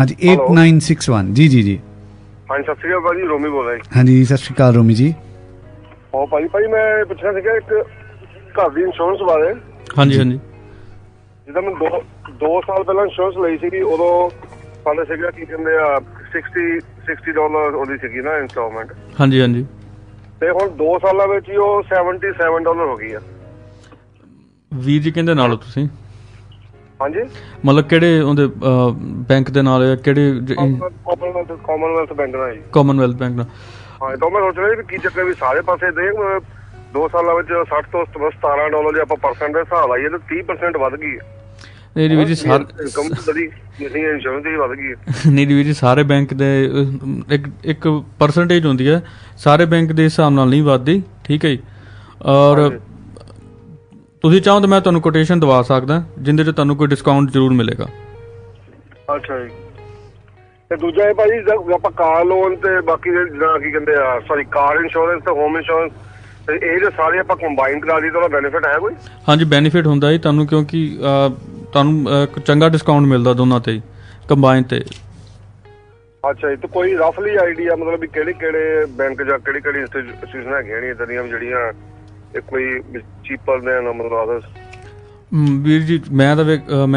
हाँ जी, 8961 जी जी जी। हाँ जी, सत श्री अकाल भाजी, रोमी बोल रहा है। हाँ जी, सत श्री अकाल रोमी जी। और भाजी भाजी मैं पूछना था एक घर की इंश्योरेंस बारे। हाँ जी हाँ जी, जिदा मैं 2 साल पहला इंश्योरेंस ली सी, उदो साडे सीगा की कहंदे आ $60 ओदी सीगी ना इंस्टॉलमेंट। हाँ जी हाँ जी, ते हुण 2 साल विच ही ओ $77 हो गई है वी जी। कहंदे नालो तुसीं ਸਾਰੇ ਬੈਂਕ ਦੇ ਇੱਕ ਪਰਸੈਂਟੇਜ ਹੁੰਦੀ ਹੈ, ਸਾਰੇ ਬੈਂਕ ਦੇ ਹਿਸਾਬ ਨਾਲ ਨਹੀਂ ਵੱਧਦੀ, ਠੀਕ ਹੈ। ਔਰ ਤੁਸੀਂ ਚਾਹੋ ਤਾਂ ਮੈਂ ਤੁਹਾਨੂੰ ਕੋਟੇਸ਼ਨ ਦਵਾ ਸਕਦਾ ਜਿਹਦੇ 'ਚ ਤੁਹਾਨੂੰ ਕੋਈ ਡਿਸਕਾਊਂਟ ਜ਼ਰੂਰ ਮਿਲੇਗਾ। ਅੱਛਾ ਜੀ, ਤੇ ਦੂਜਾ ਇਹ ਭਾਜੀ ਆਪਾਂ ਕਾਰ ਲੋਨ ਤੇ ਬਾਕੀ ਜਿਹੜਾ ਕੀ ਕਹਿੰਦੇ ਆ ਸੌਰੀ ਕਾਰ ਇੰਸ਼ੋਰੈਂਸ ਤੇ ਹੋਮ ਇੰਸ਼ੋਰੈਂਸ ਤੇ ਇਹ ਜੇ ਸਾਰੇ ਆਪਾਂ ਕੰਬਾਈਨ ਕਰਾ ਲਈ ਤਾਂ ਉਹਦਾ ਬੈਨੀਫਿਟ ਹੈ ਕੋਈ? ਹਾਂਜੀ, ਬੈਨੀਫਿਟ ਹੁੰਦਾ ਜੀ ਤੁਹਾਨੂੰ, ਕਿਉਂਕਿ ਤੁਹਾਨੂੰ ਚੰਗਾ ਡਿਸਕਾਊਂਟ ਮਿਲਦਾ ਦੋਨਾਂ ਤੇ ਕੰਬਾਈਨ ਤੇ। ਅੱਛਾ ਜੀ, ਤੇ ਕੋਈ ਰਫਲੀ ਆਈਡੀਆ ਮਤਲਬ ਵੀ ਕਿਹੜੇ ਕਿਹੜੇ ਬੈਂਕ ਜਾਂ ਕਿਹੜੀ ਕਿਹੜੀ ਇੰਸਟੀਟਿਊਸ਼ਨ ਹੈਗੀਆਂ ਨੇ ਇਦਾਂ ਦੀਆਂ ਜਿਹੜੀਆਂ ਕੋਈ ਚੀਪਰ ਨੇ ਨਾ ਮਤਲਬ ਆਦਰਸ? ਵੀਰ ਜੀ ਮੈਂ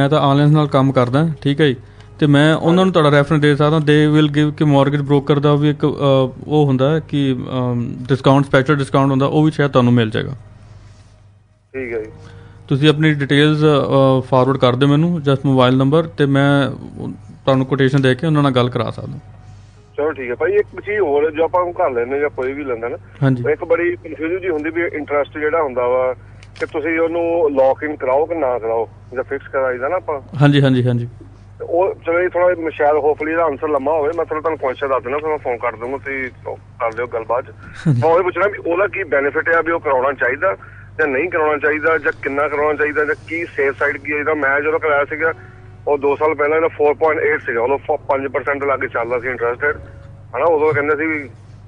ਤਾਂ ਆਨਲਾਈਨ ਨਾਲ ਕੰਮ ਕਰਦਾ, ਠੀਕ ਹੈ ਜੀ, ਤੇ ਮੈਂ ਉਹਨਾਂ ਨੂੰ ਤੁਹਾਡਾ ਰੈਫਰੈਂਸ ਦੇ ਸਕਦਾ। ਦੇ ਵਿਲ ਗਿਵ ਕਿ ਮਾਰਗੇਜ ਬ੍ਰੋਕਰ ਦਾ ਵੀ ਇੱਕ ਉਹ ਹੁੰਦਾ ਕਿ ਡਿਸਕਾਊਂਟ, ਸਪੈਸ਼ਲ ਡਿਸਕਾਊਂਟ ਹੁੰਦਾ, ਉਹ ਵੀ ਸ਼ਾਇਦ ਤੁਹਾਨੂੰ ਮਿਲ ਜਾਏਗਾ। ਠੀਕ ਹੈ ਜੀ, ਤੁਸੀਂ ਆਪਣੀ ਡਿਟੇਲਸ ਫਾਰਵਰਡ ਕਰ ਦਿਓ ਮੈਨੂੰ ਜਸਟ ਮੋਬਾਈਲ ਨੰਬਰ, ਤੇ ਮੈਂ ਤੁਹਾਨੂੰ ਕੋਟੇਸ਼ਨ ਦੇ ਕੇ ਉਹਨਾਂ ਨਾਲ ਗੱਲ ਕਰਾ ਸਕਦਾ। ਚਲੋ ਠੀਕ ਹੈ ਭਾਈ, ਇੱਕ ਚੀਜ਼ ਹੋਰ ਜੋ ਆਪਾਂ ਘਰ ਲੈਂਦੇ ਜਾਂ ਕੋਈ ਵੀ ਲੈਂਦਾ ਨਾ, ਇੱਕ ਬੜੀ ਕਨਫਿਊਜ਼ਨ ਜੀ ਹੁੰਦੀ ਵੀ ਇੰਟਰਸਟ ਜਿਹੜਾ ਹੁੰਦਾ ਵਾ ਕਿ ਤੁਸੀਂ ਉਹਨੂੰ ਲੌਕ ਇਨ ਕਰਾਓ ਕਿ ਨਾ ਕਰਾਓ ਜਾਂ ਫਿਕਸ ਕਰਾਈਦਾ ਨਾ ਆਪਾਂ। ਹਾਂਜੀ ਹਾਂਜੀ ਹਾਂਜੀ, ਉਹ ਚਲੋ ਇਹ ਥੋੜਾ ਸ਼ਾਇਦ ਹੋਪਫੁਲੀ ਇਹਦਾ ਆਨਸਰ ਲੰਮਾ ਹੋਵੇ, ਮੈਂ ਤੁਹਾਨੂੰ ਕੁਐਸਚਨ ਦੱਸ ਦਿੰਦਾ ਫਿਰ ਮੈਂ ਫੋਨ ਕਰ ਦੂੰਗਾ, ਤੁਸੀਂ ਕਰ ਲਿਓ ਗੱਲਬਾਤ। ਮੈਂ ਉਹ ਪੁੱਛਣਾ ਵੀ ਉਹਦਾ ਕੀ ਬੈਨੀਫਿਟ ਆ ਵੀ ਉਹ ਕਰਾਉਣਾ ਚਾਹੀਦਾ ਜਾਂ ਨਹੀਂ ਕਰਾਉਣਾ ਚਾਹੀਦਾ ਜਾਂ ਕਿੰਨਾ ਕਰਾਉਣਾ ਚਾਹੀਦਾ ਜਾਂ ਕੀ ਸੇਫ ਸਾਈਡ ਕੀ ਹੈ। ਇਹਦਾ ਮੈਂ ਜਦੋਂ ਕਰਾਇਆ ਸੀਗਾ ਉਹ 2 ਸਾਲ ਪਹਿਲਾਂ ਇਹਦਾ 4.8 ਸੀਗਾ, ਉਦੋਂ 5% ਲੱਗ ਕੇ ਚੱਲਦਾ ਸੀ ਇੰਟਰਸਟ ਰੇਟ ਹੈ ਨਾ। ਉਦੋਂ ਕਹਿੰਦੇ ਸੀ ਵੀ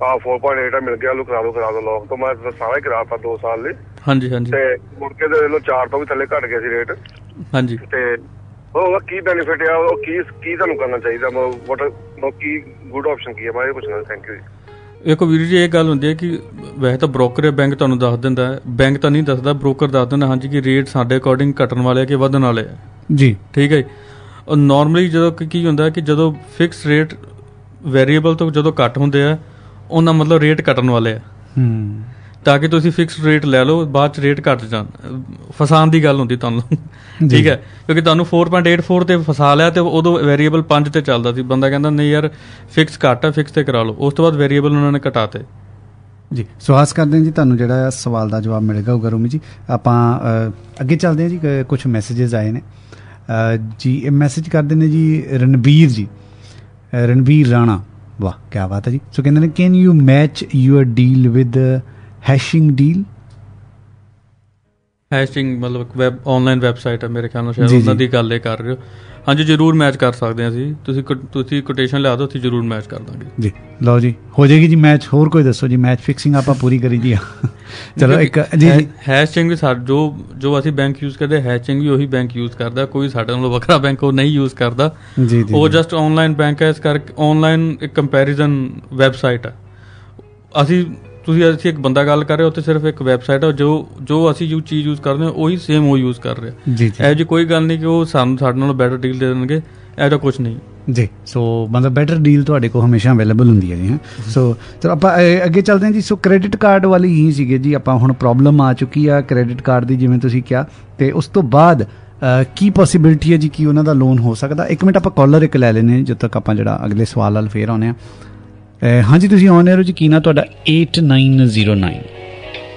ਆਹ 4.8 ਮਿਲ ਗਿਆ, ਲੋ ਕਰਾ ਲਓ ਕਰਾ ਦੋ ਲੋਕ, ਤੋਂ ਮੈਂ ਸਾਰਾ ਹੀ ਕਰਾ ਤਾ 2 ਸਾਲ ਲਈ। ਹਾਂਜੀ ਹਾਂਜੀ। ਤੇ ਮੁੜ ਕੇ ਤੇ 4 ਤੋਂ ਵੀ ਥੱਲੇ ਘੱਟ ਗਿਆ ਸੀ ਰੇਟ। ਹਾਂਜੀ। ਤੇ ਉਹਦਾ ਕੀ ਬੈਨੀਫਿਟ ਆ, ਉਹ ਕੀ ਤੁਹਾਨੂੰ ਕਰਨਾ ਚਾਹੀਦਾ, ਮਤਲਬ ਕੀ ਗੁੱਡ ਆਪਸ਼ਨ ਕੀ ਹੈ, ਮੈਂ ਇਹ ਪੁੱਛਣਾ। Thank you. ਦੇਖੋ ਵੀਰ ਜੀ, ਇਹ ਗੱਲ ਹੁੰਦੀ ਹੈ ਕਿ ਵੈਸੇ ਤਾਂ ਬ੍ਰੋਕਰ ਜਾਂ ਬੈਂਕ ਤੁਹਾਨੂੰ ਦੱਸ ਦਿੰਦਾ ਹੈ, ਬੈਂਕ ਤਾਂ ਨਹੀਂ ਦੱਸਦਾ, ਬ੍ਰੋਕਰ ਦੱਸ ਦਿੰਦਾ ਹਾਂਜੀ ਕਿ ਰੇਟ ਸਾਡੇ ਅਕੋਰਡਿੰਗ ਘਟਣ ਵਾਲੇ ਆ ਕਿ ਵਧਣ ਵਾਲੇ ਆ ਜੀ। ਠੀਕ ਹੈ ਜੀ। ਔਰ ਨੋਰਮਲੀ ਜਦੋਂ ਕੀ ਹੁੰਦਾ ਕਿ ਜਦੋਂ ਫਿਕਸ ਰੇਟ ਵੈਰੀਏਬਲ ਤੋਂ ਜਦੋਂ ਘੱਟ ਹੁੰਦੇ ਆ ਉਹਨਾਂ ਮਤਲਬ ਰੇਟ ਘਟਣ ਵਾਲੇ ਆ, ਤਾਂ ਕਿ ਤੁਸੀਂ ਫਿਕਸ ਰੇਟ ਲੈ ਲਓ, ਬਾਅਦ 'ਚ ਰੇਟ ਘੱਟ ਜਾਣ। ਫਸਾਉਣ ਦੀ ਗੱਲ ਹੁੰਦੀ ਤੁਹਾਨੂੰ, ਠੀਕ ਹੈ, ਕਿਉਂਕਿ ਤੁਹਾਨੂੰ 4.84 'ਤੇ ਫਸਾ ਲਿਆ ਅਤੇ ਉਦੋਂ ਵੈਰੀਏਬਲ 5 'ਤੇ ਚੱਲਦਾ ਸੀ, ਬੰਦਾ ਕਹਿੰਦਾ ਨਹੀਂ ਯਾਰ ਫਿਕਸ ਘੱਟ ਆ, ਫਿਕਸ 'ਤੇ ਕਰਾ ਲਓ, ਉਸ ਤੋਂ ਬਾਅਦ ਵੈਰੀਏਬਲ ਉਹਨਾਂ ਨੇ ਘਟਾ 'ਤੇ ਜੀ। ਸੋ ਆਸ ਕਰਦੇ ਹਾਂ ਜੀ ਤੁਹਾਨੂੰ ਜਿਹੜਾ ਸਵਾਲ ਦਾ ਜਵਾਬ ਮਿਲੇਗਾ ਹੋਊਗਾ। ਰੋਮੀ ਜੀ, ਆਪਾਂ ਅੱਗੇ ਚੱਲਦੇ ਹਾਂ ਜੀ। ਕੁਛ ਮੈਸੇਜਿਸ ਆਏ ਨੇ ਜੀ। ਇਹ ਮੈਸੇਜ ਕਰਦੇ ਨੇ ਜੀ ਰਣਬੀਰ ਜੀ, ਰਣਬੀਰ ਰਾਣਾ, ਵਾਹ ਕਿਆ ਬਾਤ ਹੈ ਜੀ। ਸੋ ਕਹਿੰਦੇ ਨੇ can you match your deal with hashing deal. Hashing मतलब वैब ऑनलाइन वैबसाइट है मेरे ख्याल में, शायद उन्होंने गल कर रहे हो। हाँ जी, जरूर मैच कर सकते हैं अभी, तुसी कोटेशन लिया दो, तुसी जरूर मैच कर देंगे जी। लो जी, हो जाएगी जी मैच। होर कोई दसो जी, मैच फिक्सिंग आपां पूरी करी जी। चलो एक हैशिंग भी साथ जो जो असी बैंक यूज़ करते, हैशिंग भी वही बैंक यूज़ करता, कोई साडे नालों वखरा बैंक वो नहीं यूज़ करता जी। वो जस्ट ऑनलाइन बैंक है, इस करके ऑनलाइन एक कंपैरिजन वैबसाइट है। असी ਤੁਸੀਂ ਇੱਕ ਬੰਦਾ ਗੱਲ ਕਰ ਰਹੇ ਹੋ, ਉੱਥੇ ਸਿਰਫ ਇੱਕ ਵੈਬਸਾਈਟ ਹੈ, ਜੋ ਅਸੀਂ ਜੋ ਚੀਜ਼ ਯੂਜ਼ ਕਰਦੇ ਹਾਂ ਉਹੀ ਸੇਮ ਉਹ ਯੂਜ਼ ਕਰ ਰਿਹਾ। ਇਹੋ ਜਿਹੀ ਕੋਈ ਗੱਲ ਨਹੀਂ ਕਿ ਉਹ ਸਾਨੂੰ ਸਾਡੇ ਨਾਲੋਂ ਬੈਟਰ ਡੀਲ ਦੇ ਦੇਣਗੇ, ਇਹੋ ਜਿਹਾ ਕੁਛ ਨਹੀਂ ਜੀ। ਸੋ ਮਤਲਬ ਬੈਟਰ ਡੀਲ ਤੁਹਾਡੇ ਕੋਲ ਹਮੇਸ਼ਾ ਅਵੇਲੇਬਲ ਹੁੰਦੀ ਹੈ ਜੀ। ਹਾਂ, ਸੋ ਚਲੋ ਆਪਾਂ ਅੱਗੇ ਚੱਲਦੇ ਹਾਂ ਜੀ। ਸੋ ਕ੍ਰੈਡਿਟ ਕਾਰਡ ਵਾਲੀ ਹੀ ਸੀਗੇ ਜੀ ਆਪਾਂ, ਹੁਣ ਪ੍ਰੋਬਲਮ ਆ ਚੁੱਕੀ ਆ ਕ੍ਰੈਡਿਟ ਕਾਰਡ ਦੀ, ਜਿਵੇਂ ਤੁਸੀਂ ਕਿਹਾ, ਅਤੇ ਉਸ ਤੋਂ ਬਾਅਦ ਕੀ ਪੋਸੀਬਿਲਿਟੀ ਹੈ ਜੀ ਕਿ ਉਹਨਾਂ ਦਾ ਲੋਨ ਹੋ ਸਕਦਾ। ਇੱਕ ਮਿੰਟ ਆਪਾਂ ਕਾਲਰ ਇੱਕ ਲੈ ਲੈਂਦੇ ਹਾਂ, ਜਦੋਂ ਤੱਕ ਆਪਾਂ ਜਿਹੜਾ ਅਗਲੇ ਸਵਾਲ ਵੱਲ ਫੇਰ ਆਉਂਦੇ ਹਾਂ। हाँ जी, तुसी ऑन एयर हो जी, की ना तुहाडा 8909।